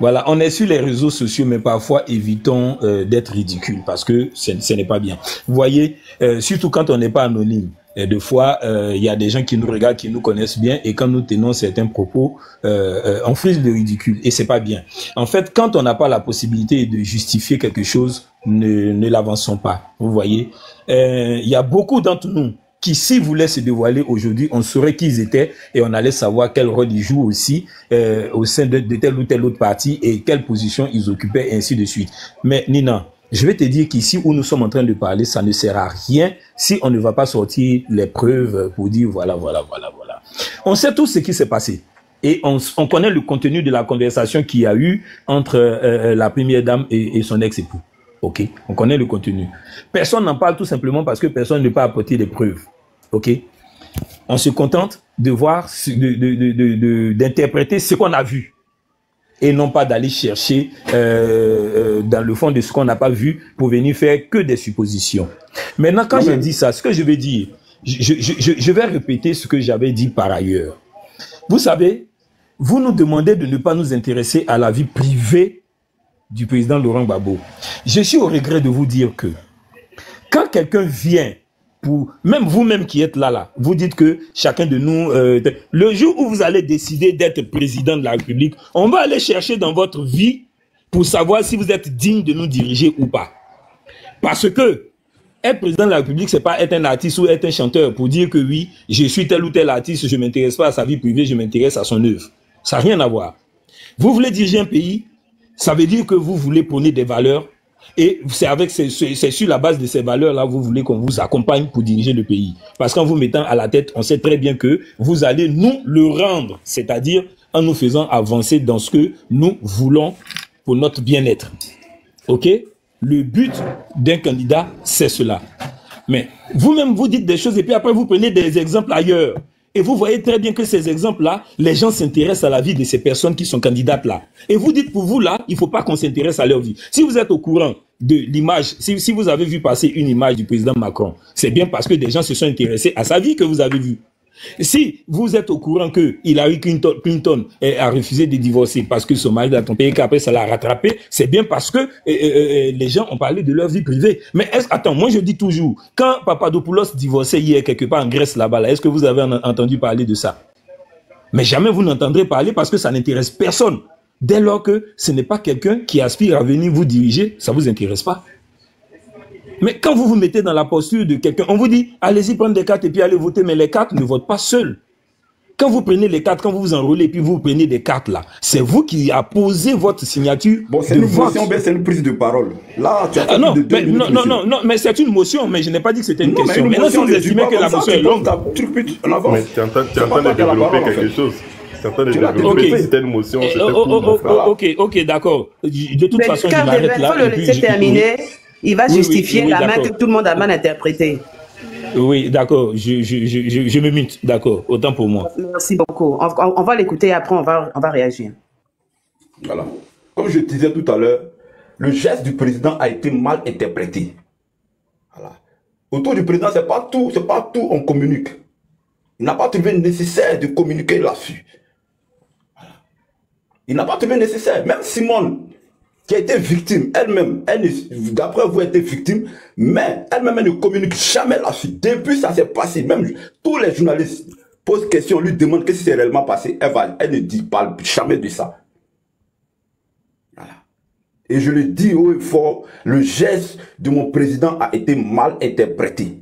Voilà, on est sur les réseaux sociaux, mais parfois évitons d'être ridicule parce que ce n'est pas bien. Vous voyez, surtout quand on n'est pas anonyme, des fois, il y a des gens qui nous regardent, qui nous connaissent bien, et quand nous tenons certains propos, on frise le ridicule, et c'est pas bien. En fait, quand on n'a pas la possibilité de justifier quelque chose, ne l'avançons pas, vous voyez. Il y a beaucoup d'entre nous qui, s'ils voulaient se dévoiler aujourd'hui, on saurait qui ils étaient et on allait savoir quel rôle ils jouent aussi au sein de telle ou telle autre partie et quelle position ils occupaient, et ainsi de suite. Mais Nina, je vais te dire qu'ici où nous sommes en train de parler, ça ne sert à rien si on ne va pas sortir les preuves pour dire voilà. On sait tous ce qui s'est passé. Et on connaît le contenu de la conversation qu'il y a eu entre la première dame et son ex-époux. OK, on connaît le contenu. Personne n'en parle tout simplement parce que personne ne peut apporter des preuves. OK, on se contente de voir, d'interpréter ce qu'on a vu et non pas d'aller chercher dans le fond de ce qu'on n'a pas vu pour venir faire que des suppositions. Maintenant, quand je dis ça, ce que je vais dire, je vais répéter ce que j'avais dit par ailleurs. Vous savez, vous nous demandez de ne pas nous intéresser à la vie privée du président Laurent Gbagbo. Je suis au regret de vous dire que quand quelqu'un vient, pour, même vous-même qui êtes là, vous dites que chacun de nous, le jour où vous allez décider d'être président de la République, on va aller chercher dans votre vie pour savoir si vous êtes digne de nous diriger ou pas. Parce que être président de la République, c'est pas être un artiste ou être un chanteur pour dire que oui, je suis tel ou tel artiste, je m'intéresse pas à sa vie privée, je m'intéresse à son œuvre. Ça n'a rien à voir. Vous voulez diriger un pays, ça veut dire que vous voulez prôner des valeurs et c'est sur la base de ces valeurs-là vous voulez qu'on vous accompagne pour diriger le pays. Parce qu'en vous mettant à la tête, on sait très bien que vous allez nous le rendre, c'est-à-dire en nous faisant avancer dans ce que nous voulons pour notre bien-être. OK? Le but d'un candidat, c'est cela. Mais vous-même, vous dites des choses et puis après, vous prenez des exemples ailleurs. Et vous voyez très bien que ces exemples-là, les gens s'intéressent à la vie de ces personnes qui sont candidates-là. Et vous dites pour vous, là, il ne faut pas qu'on s'intéresse à leur vie. Si vous êtes au courant de l'image, si vous avez vu passer une image du président Macron, c'est bien parce que des gens se sont intéressés à sa vie que vous avez vue. Si vous êtes au courant que Hillary Clinton a refusé de divorcer parce que son mari l'a trompé et qu'après ça l'a rattrapé, c'est bien parce que les gens ont parlé de leur vie privée. Mais attends, moi je dis toujours, quand Papadopoulos divorçait hier quelque part en Grèce là-bas, là, est-ce que vous avez entendu parler de ça? Mais jamais vous n'entendrez parler parce que ça n'intéresse personne. Dès lors que ce n'est pas quelqu'un qui aspire à venir vous diriger, ça ne vous intéresse pas. Mais quand vous vous mettez dans la posture de quelqu'un, on vous dit, allez-y prendre des cartes et puis allez voter, mais les cartes ne votent pas seules. Quand vous prenez les cartes, quand vous vous enrôlez et puis vous prenez des cartes là, c'est vous qui apposez votre signature. Bon, c'est une prise de parole. Là, tu as ah non, de mais, minutes, non, mais c'est une motion, mais je n'ai pas dit que c'était une question. Maintenant, si vous estimez que la motion est longue. Mais tu es en train de développer quelque chose. C'était une motion. Ok, d'accord. De toute façon, je m'arrête là. Il faut le laisser terminer. Il va justifier la main que tout le monde a mal interprétée. Oui, d'accord. Je me mute. D'accord. Autant pour moi. Merci beaucoup. On va l'écouter après, on va réagir. Voilà. Comme je disais tout à l'heure, le geste du président a été mal interprété. Voilà. Autour du président, c'est pas tout on communique. Il n'a pas trouvé nécessaire de communiquer là-dessus. Voilà. Il n'a pas trouvé nécessaire. Même Simone, qui a été victime, elle-même, d'après vous, a été victime, mais elle-même, elle ne communique jamais là-dessus. Depuis ça s'est passé, même tous les journalistes posent question, lui demandent qu'est-ce qui s'est réellement passé. Elle ne dit pas jamais de ça. Voilà. Et je le dis haut et fort, le geste de mon président a été mal interprété.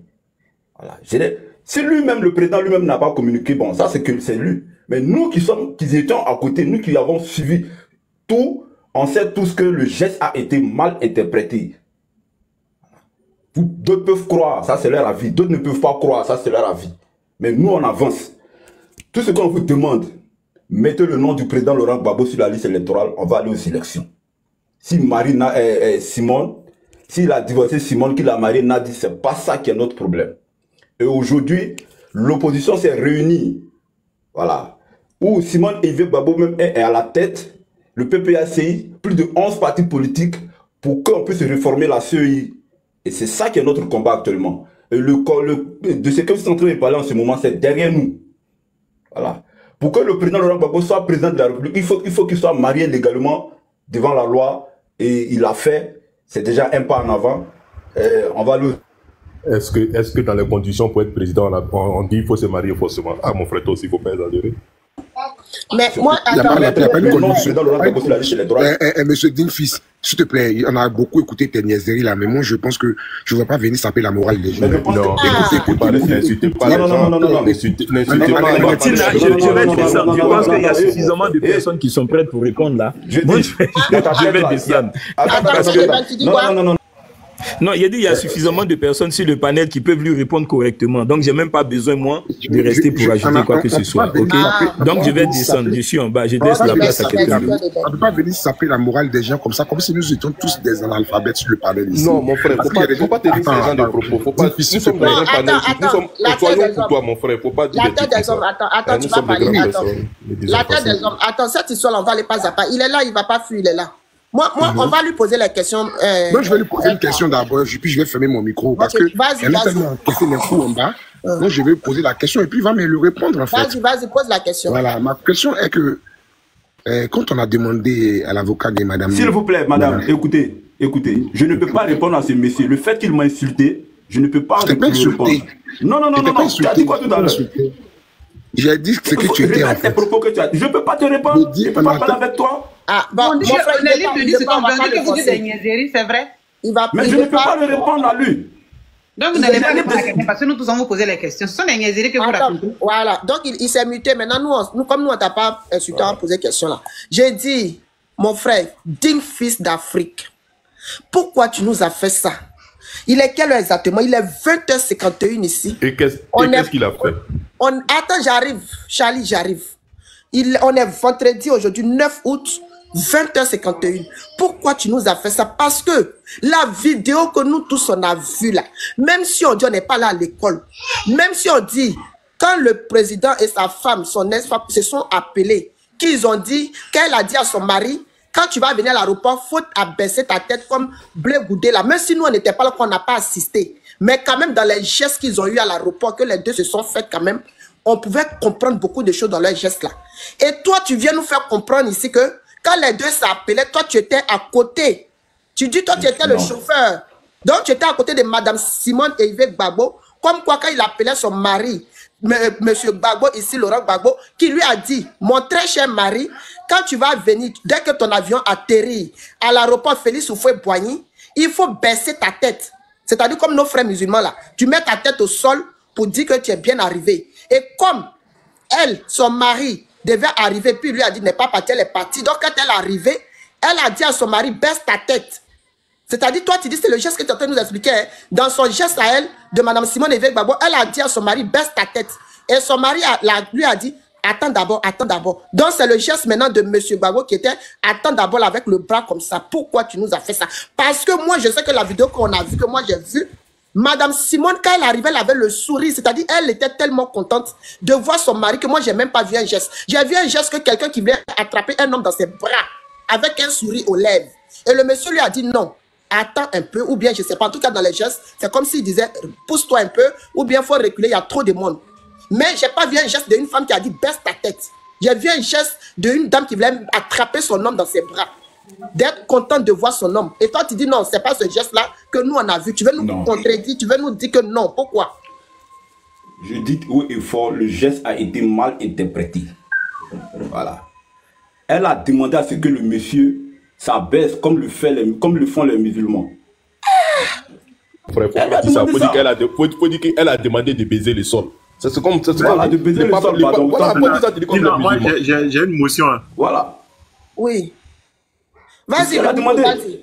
Voilà. Si lui-même, le président lui-même n'a pas communiqué, bon, ça c'est que c'est lui. Mais nous qui étions à côté, nous qui avons suivi tout, on sait tous que le geste a été mal interprété. D'autres peuvent croire, ça c'est leur avis. D'autres ne peuvent pas croire, ça c'est leur avis. Mais nous, on avance. Tout ce qu'on vous demande, mettez le nom du président Laurent Gbagbo sur la liste électorale, on va aller aux élections. Si Marina Simone, s'il a divorcé Simone, qu'il a marié Nadi, c'est pas ça qui est notre problème. Et aujourd'hui, l'opposition s'est réunie. Voilà. Où Simone Yves Gbagbo même est à la tête. Le PPACI, plus de 11 partis politiques pour qu'on puisse réformer la CEI. Et c'est ça qui est notre combat actuellement. Et de ce que vous êtes en train de parler en ce moment, c'est derrière nous. Voilà. Pour que le président Laurent Gbagbo soit président de la République, il faut qu'il soit marié légalement devant la loi. Et il l'a fait. C'est déjà un pas en avant. On va le... Est-ce que dans les conditions pour être président, on dit qu'il faut se marier forcément? Ah, mon frère, toi aussi, il ne faut pas exagérer. Mais moi, attends, monsieur Dingfis, s'il te plaît, on a beaucoup écouté tes niaiseries là, mais moi je pense que je ne vais pas venir saper la morale des gens. N'insultez pas les gens. Non, n'insultez pas les gens. Je pense qu'il y a suffisamment de personnes qui sont prêtes pour répondre là. Je vais descendre. Non. Non, il a dit qu'il y a suffisamment de personnes sur le panel qui peuvent lui répondre correctement. Donc, je n'ai même pas besoin, moi, de rester pour ajouter quoi que ce soit. Okay? Donc, je vais descendre. Je suis en bas. Je laisse la place à quelqu'un. On ne peut pas venir saper la morale des gens comme ça, comme si nous étions tous des analphabètes sur le panel ici. Non, mon frère, il ne faut pas tenir ces gens de propos. Faut pas, nous sommes dans un panel. Nous sommes soyons pour toi, mon frère. Il ne faut pas dire la tête des hommes. Attends, tu vas parler. La tête des hommes. Attends, cette histoire, on va aller pas à pas. Il est là, il ne va pas fuir, il est là. Moi, on va lui poser la question. Moi, je vais lui poser une question d'abord, puis je vais fermer mon micro. Okay, parce que il a tellement encaissé l'info en bas. Moi, je vais poser la question et puis il va me le répondre en fait. Vas-y, pose la question. Voilà, ma question est que quand on a demandé à l'avocat de madame... S'il vous plaît, madame, écoutez, je ne peux pas répondre à ce monsieur. Le fait qu'il m'a insulté, je ne peux pas répondre. Non, tu as dit quoi tout à l'heure? J'ai dit ce que tu étais en fait. Je ne peux pas te répondre, je ne peux pas parler avec toi. Ah, bon, mon frère, il ne peut pas c'est vrai. Mais je ne peux pas le répondre à lui. Donc, vous n'allez pas répondre à quelqu'un parce que nous tous allons vous poser les questions. Ce sont les niaiseries que vous racontez. Voilà. Donc, il s'est muté. Maintenant, nous, comme nous, on ne t'a pas insulté, on a posé question là. J'ai dit, mon frère, digne fils d'Afrique, pourquoi tu nous as fait ça? Il est quelle heure exactement? Il est 20h51 ici. Et qu'est-ce qu'il a fait? Attends, j'arrive. Charlie, j'arrive. On est vendredi aujourd'hui, 9 août, 20h51. Pourquoi tu nous as fait ça? Parce que la vidéo que nous tous on a vue là, même si on dit on n'est pas là à l'école, même si on dit quand le président et sa femme, son ex-femme, se sont appelés, qu'ils ont dit, qu'elle a dit à son mari, quand tu vas venir à l'aéroport, faut abaisser ta tête comme bleu goudé là. Même si nous on n'était pas là, qu'on n'a pas assisté, mais quand même dans les gestes qu'ils ont eu à l'aéroport, que les deux se sont faits quand même, on pouvait comprendre beaucoup de choses dans leurs gestes là. Et toi, tu viens nous faire comprendre ici que quand les deux s'appelaient, toi tu étais à côté. Tu dis, toi tu étais le chauffeur. Donc tu étais à côté de Madame Simone et Yves Gbagbo, comme quoi quand il appelait son mari, Monsieur Gbagbo, ici Laurent Gbagbo, qui lui a dit, mon très cher mari, quand tu vas venir, dès que ton avion atterrit à l'aéroport Félix Houphouët-Boigny, il faut baisser ta tête. C'est-à-dire comme nos frères musulmans là, tu mets ta tête au sol pour dire que tu es bien arrivé. Et comme elle, son mari, devait arriver, puis lui a dit, n'est pas partie, elle est partie. Donc quand elle est arrivée, elle a dit à son mari, baisse ta tête. C'est-à-dire, toi tu dis, c'est le geste que tu es en train de nous expliquer. Hein? Dans son geste à elle, de Madame Simone Evêque Gbagbo, elle a dit à son mari, baisse ta tête. Et son mari lui a dit, attends d'abord, attends d'abord. Donc c'est le geste maintenant de Monsieur Gbagbo qui était, attends d'abord avec le bras comme ça. Pourquoi tu nous as fait ça? Parce que moi je sais que la vidéo qu'on a vue, que moi j'ai vue, Madame Simone, quand elle arrivait, elle avait le sourire. C'est-à-dire, elle était tellement contente de voir son mari que moi, j'ai même pas vu un geste. J'ai vu un geste que quelqu'un qui voulait attraper un homme dans ses bras avec un sourire aux lèvres. Et le monsieur lui a dit non, attends un peu ou bien je sais pas. En tout cas, dans les gestes, c'est comme s'il disait pousse-toi un peu ou bien faut reculer, il y a trop de monde. Mais j'ai pas vu un geste d'une femme qui a dit baisse ta tête. J'ai vu un geste d'une dame qui voulait attraper son homme dans ses bras, d'être contente de voir son homme. Et toi, tu dis non, c'est pas ce geste-là que nous on a vu. Tu veux nous contredire, tu veux nous dire que non. Pourquoi? Je dis haut et fort, le geste a été mal interprété. Voilà. Elle a demandé à ce que le monsieur s'abaisse comme le font les musulmans. Faut dire qu'elle a demandé de baiser le sol. C'est comme ça. De baiser le sol. Moi, j'ai une motion. Voilà. Oui. Vas-y, Benito, vas-y.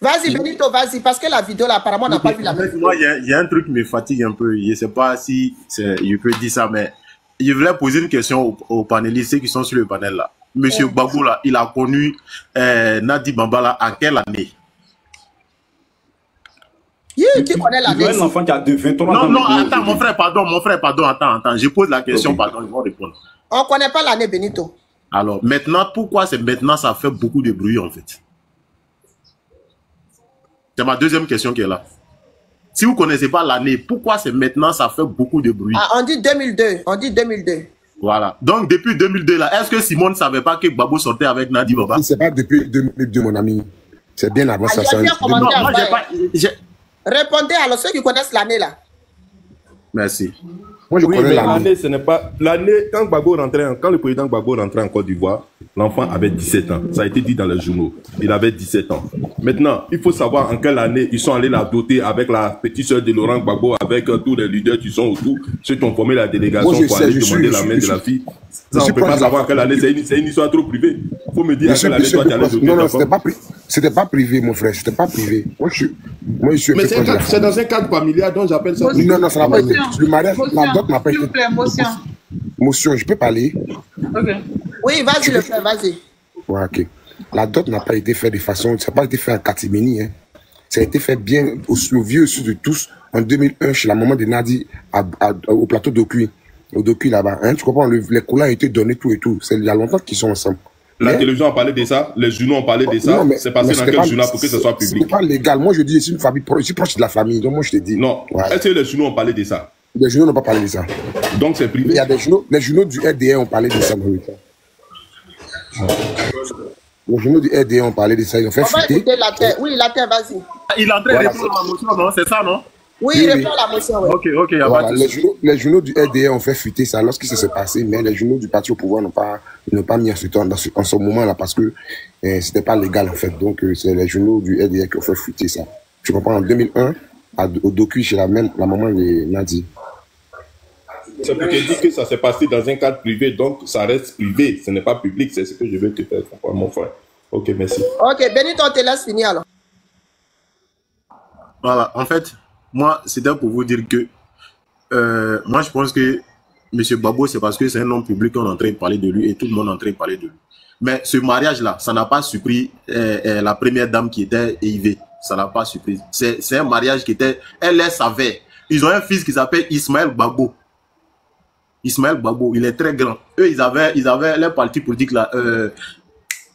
Vas-y, Benito, vas-y, parce que la vidéo, là, apparemment, on n'a pas vu la vidéo. Moi, il y a un truc qui me fatigue un peu. Je ne sais pas si je peux dire ça, mais je voulais poser une question aux panélistes qui sont sur le panel, là. Monsieur Gbagbo, là, il a connu Nadi Bambala à quelle année? Qui connaît l'année? Il y a un enfant qui a 23 ans. Non, non, attends, mon frère, pardon, attends. Je pose la question, pardon, ils vont répondre. On ne connaît pas l'année, Benito. Alors, maintenant, pourquoi c'est maintenant, ça fait beaucoup de bruit, en fait? C'est ma deuxième question qui est là. Si vous ne connaissez pas l'année, pourquoi c'est maintenant, ça fait beaucoup de bruit? Ah, on dit 2002, on dit 2002. Voilà. Donc, depuis 2002, là, est-ce que Simone ne savait pas que Gbagbo sortait avec Nadi Baba? Ce n'est pas depuis 2002, mon ami. C'est bien avant ça. Répondez alors, ceux qui connaissent l'année, là. Merci. Moi, je connais l'année, ce n'est pas... L'année, quand le président Gbagbo rentrait en Côte d'Ivoire, l'enfant avait 17 ans. Ça a été dit dans les journaux. Il avait 17 ans. Maintenant, il faut savoir en quelle année ils sont allés la doter avec la petite soeur de Laurent Gbagbo, avec tous les leaders qui sont autour, ceux qui ont formé la délégation pour aller demander la main de la fille. Ça, on ne peut pas savoir en quelle année. C'est une histoire trop privée. Il faut me dire à quelle année toi tu allais doter. Non, non, c'était pas privé, mon frère. C'était pas privé. Moi, je suis... Mais c'est dans un cadre familial dont j'appelle ça... Non, non, ça n'a pas été... Le mariage... S'il vous plaît, motion. Motion, je peux parler? Okay. Oui, vas-y, le frère, vas-y. Ouais, ok. La dot n'a pas été faite de façon... Ça n'a pas été fait en catimini. Hein. Ça a été fait bien au vieux sud de tous en 2001 chez la maman de Nadi au plateau d'Okui. Au Dokui là-bas. Hein, tu comprends? Les coulants ont été donnés, tout et tout. Il y a longtemps qu'ils sont ensemble. La télévision a parlé de ça, les journaux ont parlé de ça. C'est passé dans quel journal pour que ce soit public? C'est pas légal. Moi, je dis, c'est une famille proche, je suis proche de la famille. Donc, moi, je te dis. Non. Voilà. Est-ce que les journaux ont parlé de ça? Les journaux n'ont pas parlé de ça. Donc c'est privé. Il y a des journaux, les journaux du RDA ont parlé de ça. Les journaux du RDA ont parlé de ça. Ils ont fait fuiter. La terre. Oui, la terre, vas-y. Il est en train de répondre à la motion, non? C'est ça, non? Oui, il répond à la motion. Ouais. Ok, ok. Voilà, les journaux du RDA ont fait fuiter ça lorsqu'il s'est passé, mais les journaux du parti au pouvoir n'ont pas mis en ce temps, en ce moment-là, parce que c'était pas légal en fait. Donc c'est les journaux du RDA qui ont fait fuiter ça. Je comprends, en 2001, au Dokui chez la maman de Nadi. Ça peut te dire que ça s'est passé dans un cadre privé, donc ça reste privé, ce n'est pas public, c'est ce que je veux te faire comprendre, mon frère. Ok, merci. Ok, Benito, on te laisse finir alors. Voilà, en fait, moi, c'était pour vous dire que moi, je pense que Monsieur Babo, c'est parce que c'est un homme public qu'on est en train de parler de lui et tout le monde est en train de parler de lui. Mais ce mariage-là, ça n'a pas surpris la première dame qui était Yves. Ça n'a pas surpris. C'est un mariage qui était... Elle savait. Ils ont un fils qui s'appelle Ismaël Babo. Ismaël Babo, il est très grand. Eux, ils avaient les partis politiques là,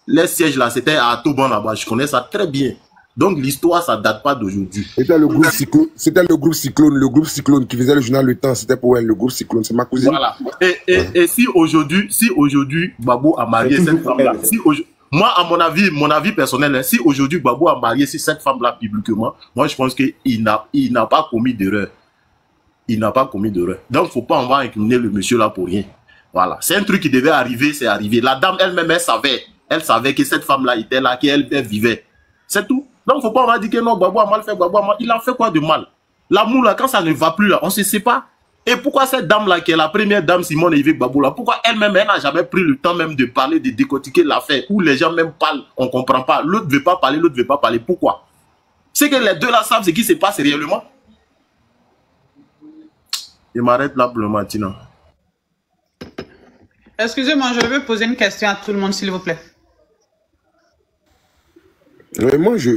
les sièges là, c'était à Toban là-bas. Je connais ça très bien. Donc l'histoire, ça date pas d'aujourd'hui. C'était le groupe Cyclone. C'était le groupe Cyclone. Le groupe Cyclone qui faisait le journal Le Temps. C'était pour elle le groupe Cyclone. C'est ma cousine. Voilà. Et si aujourd'hui Babo a marié cette femme-là, moi à mon avis personnel, si aujourd'hui Babo a marié cette femme-là publiquement, moi je pense qu'il n'a pas commis d'erreur. Il n'a pas commis d'erreur. Donc, faut pas incriminer le monsieur là pour rien. Voilà. C'est un truc qui devait arriver, c'est arrivé. La dame elle-même, elle savait que cette femme-là était là, qu'elle vivait. C'est tout. Donc, faut pas dire que non, Babo a mal fait, Babo a mal. Il a fait quoi de mal? L'amour là, quand ça ne va plus là, on se sépare. Et pourquoi cette dame là, qui est la première dame Simone Yves Babo là, pourquoi elle-même, elle n'a jamais pris le temps même de parler, de décortiquer l'affaire, où les gens même parlent, on comprend pas. L'autre veut pas parler, l'autre veut pas parler. Pourquoi? C'est que les deux là savent ce qui se passe réellement. Il m'arrête là pour le matin. Excusez-moi, je veux poser une question à tout le monde, s'il vous plaît. Moi, je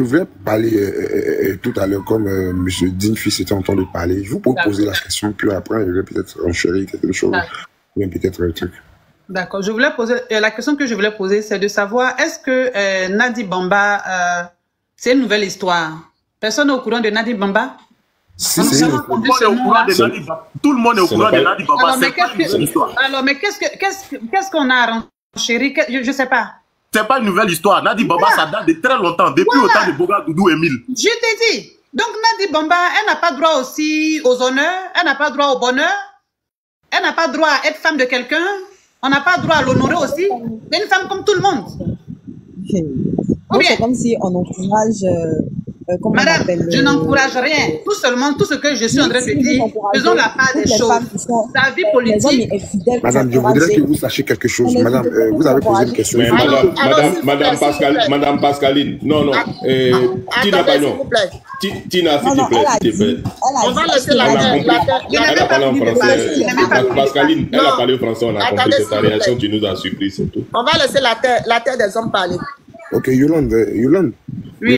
voulais parler tout à l'heure, comme M. Digne-Fils était en train de parler. Je vous poser la question, puis après, je vais peut-être enchérir quelque chose, ou peut-être un truc. D'accord. Je voulais poser la question que je voulais poser, c'est de savoir, est-ce que Nadi Bamba, c'est une nouvelle histoire? Personne n'est au courant de Nadi Bamba? Si, tout le monde est au courant de Nadi Bamba. Alors, mais qu'est-ce qu'on a renchéri? Je ne sais pas. C'est pas une nouvelle histoire. Nadi Bamba, ça date de très longtemps, depuis autant de Boga Doudou Emile. Je t'ai dit. Donc, Nadi Bamba, elle n'a pas droit aussi aux honneurs, elle n'a pas droit au bonheur, elle n'a pas droit à être femme de quelqu'un, on n'a pas droit à l'honorer aussi. C'est une femme comme tout le monde. Okay. C'est comme si on encourage... Madame, je n'encourage rien. Tout seulement, tout ce que je suis en train de dire, faisons la part des choses. Sa vie politique. Madame, je voudrais que vous sachiez quelque chose. Madame, vous avez posé une question. Madame Pascaline, non. Tina Bagnon. Tina, s'il te plaît. On va laisser la main. Elle a parlé en français. Pascaline, elle a parlé en français. On a compris. C'est ta réaction, tu nous as surpris, c'est tout. On va laisser la terre des hommes parler. Ok, Yolande. Oui.